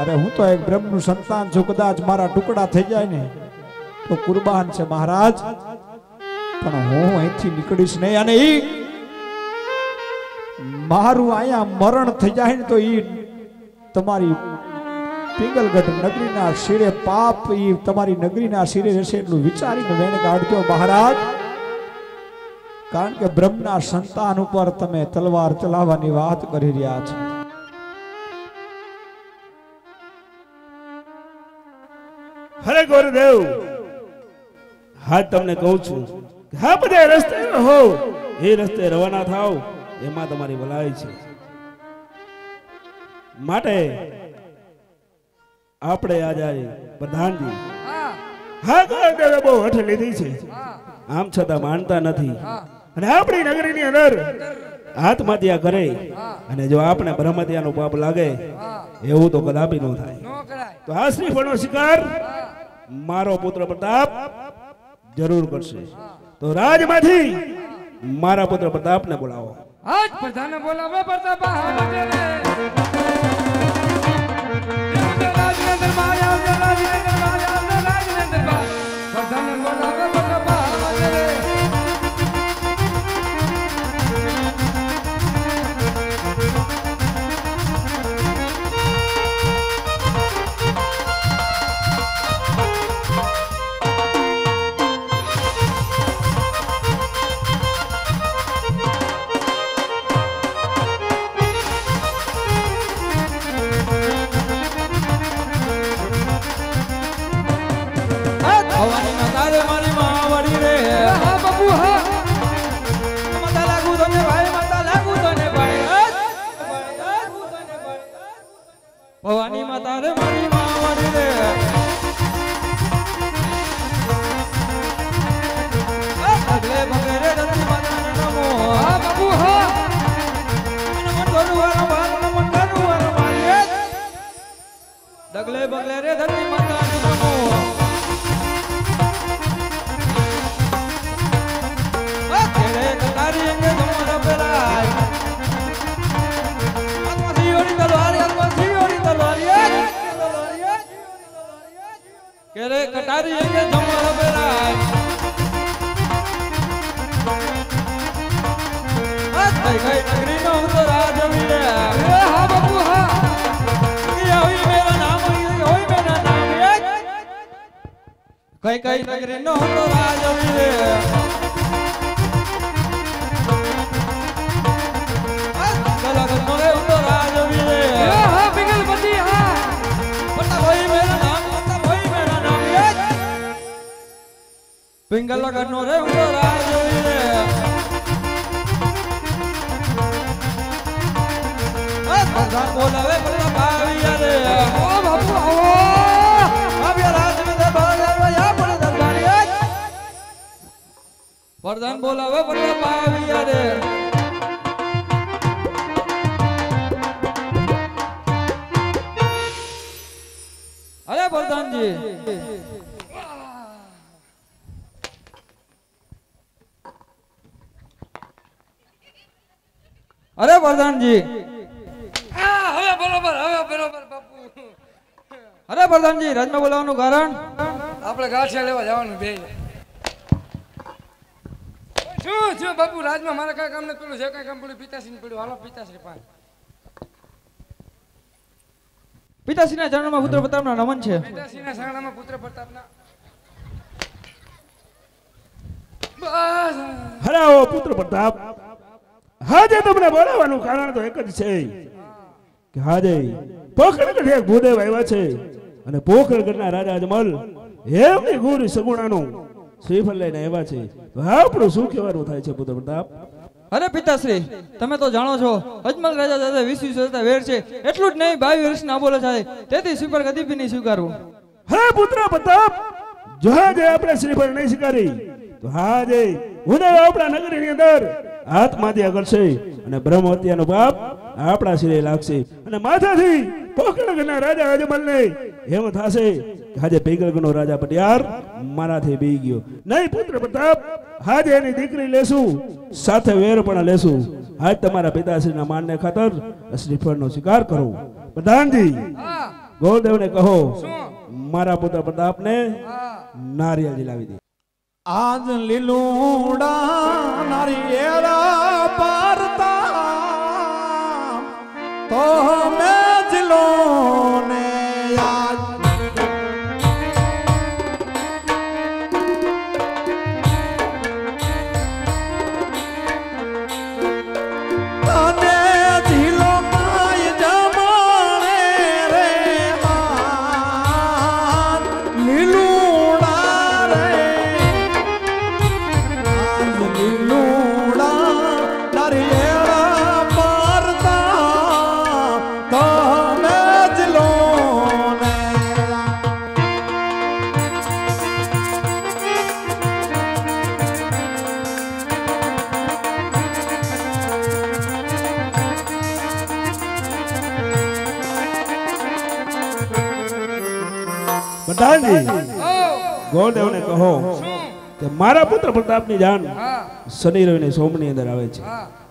अरे हूँ तो एक ब्रह्मनु संतान छू कदाच मारा टुकड़ा थी जाए ने तो कुर्बान छे महाराज पण हूँ अहींथी निकळीश नहीं अने ई मारू आया मरण थी जाए ने तो ई तमारी पिंगलगढ़ नगरीना शिरे पाप ई तमारी नगरीना शिरे रहेशे एटलुं विचारीने वेण काढजो महाराज कारण के ब्रह्मना संतान उपर तमे तलवार चलाववानी वात करी रह्या छो हरे गोरदेव हाँ तमने कहूं छू हाँ बधे रस्ते हो ये रस्ते रवाना थाओ एमां तमारी भलाई छे माटे आपणे आज आए प्रधान जी आम छता मानता नहीं अपनी नगरी नी अंदर आत्महत्या करे अने जो आपने ब्रह्महत्या नो पाप लागे एवं तो कदापि न थाय। तो आश्री फळनो शिकार मारो पुत्र प्रताप जरूर करशे। तो राजमाथी मारा पुत्र प्रताप ने बोलावो। आज प्रधान ने बोलावो प्रताप हामजे रे जय राज ने दरबार आओ जय राज ने दरबार आओ जय राज ने दरबार प्रधान ने बोलावो प्रताप हामजे रे। भवानी माता रे मारी मावड़ी रे अगले भगरे दत्ती माता ने नमो हा बाबू हा नमो धरुवार बाल नमो धरुवार माये अगले भगरे रे दत्ती माता ने नमो अगले कतारी ने तुम्हारा पेराई आत्मसी ओरी तलवार आत्मसी केरे कटारी के धमाल बेराय आज गई नगरी नो तो राज मिले ए हा बाबू हा ये होई मेरा नाम होई मेरा नाम ये गई गई नगरी नो तो राज मिले आज गलग मोरे तो राज मिले ए हा बिगल बदी हा पता होई मेरा पिंगल करनो रे उंगो राज रे ए प्रधान बोलावे प्रताप भाविया रे ओ बाबू आओ अब ये राज में दे भागवा या पर दरबारी प्रधान बोलावे प्रताप भाविया रे अरे प्रधान जी अरे प्रधान जी हवे बरोबर हवे बरोबर बापू अरे प्रधान जी राजमा बोलावવાનું કારણ આપણે ગાંઠિયા લેવા જવાનું બે શું શું બાપુ રાજમાં મારા કાય કામ ને પેલું જે કાય કામ પડ્યું પિતાશ્રીને પડ્યું હાલો પિતાશ્રી પાસ પિતાશ્રીના ચરણમાં પુત્ર પ્રતાપના નમન છે પિતાશ્રીના ચરણમાં પુત્ર પ્રતાપના બસ હરાવો પુત્ર પ્રતાપ हाजे तुमने बोलावानु कारण तो एक ज छे कि हाजे पोखरगढ़ एक भूदेव આવ્યા છે અને પોખરગઢના રાજા અજમલ એમની ગુરી સગુણાનો શ્રીફળ લઈને આવ્યા છે તો આપણો શું કહેવાનું થાય છે પુત્ર પ્રતાપ? અરે પિતાશ્રી તમે તો જાણો છો અજમલ રાજા સાથે વીસ વીસ વર્ષનો વેર છે એટલું જ નહીં બાવીસ વર્ષના બોલે છે તેથી શ્રીફળ કદી ભી નહીં સ્વીકારવું। હે પુત્ર પ્રતાપ જો આજે આપણે શ્રીફળ નહીં સ્વીકારી તો હાજે ભૂદેવ આપણા નગરીની અંદર आत्महत्या करशे अने ब्रह्महत्यानो पाप आपड़ा सिरे लागशे अने माथाथी पोखरगढ़ना राजा अजमलने एम थाशे के हाजे पेगलगढ़नो राजा पटियार माराथी बीई गयो नहीं पुत्र प्रताप हाजे एनी दीकरी लेशु साथे वेर पण लेशु आज तमारा पिताश्रीना मानने खातर श्रीफळनो स्वीकार करो। प्रधान जी गोलदेवने कहो मारा पुत्र प्रतापने नारियल दिलावी दे। आज लीलूड़ा नारियल पारता तो मैं जिलो ने आज जिलो प्रधान जी ગોળદેવ ने कहो कि मारा पुत्र प्रताप नी जान शनि रवि ने सोमनी अंदर आवे छे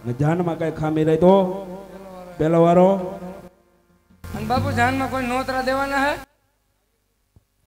ने जान में काई खामी रही तो पहलो वारो अन बापू जान में कोई नोतरा देवाना है।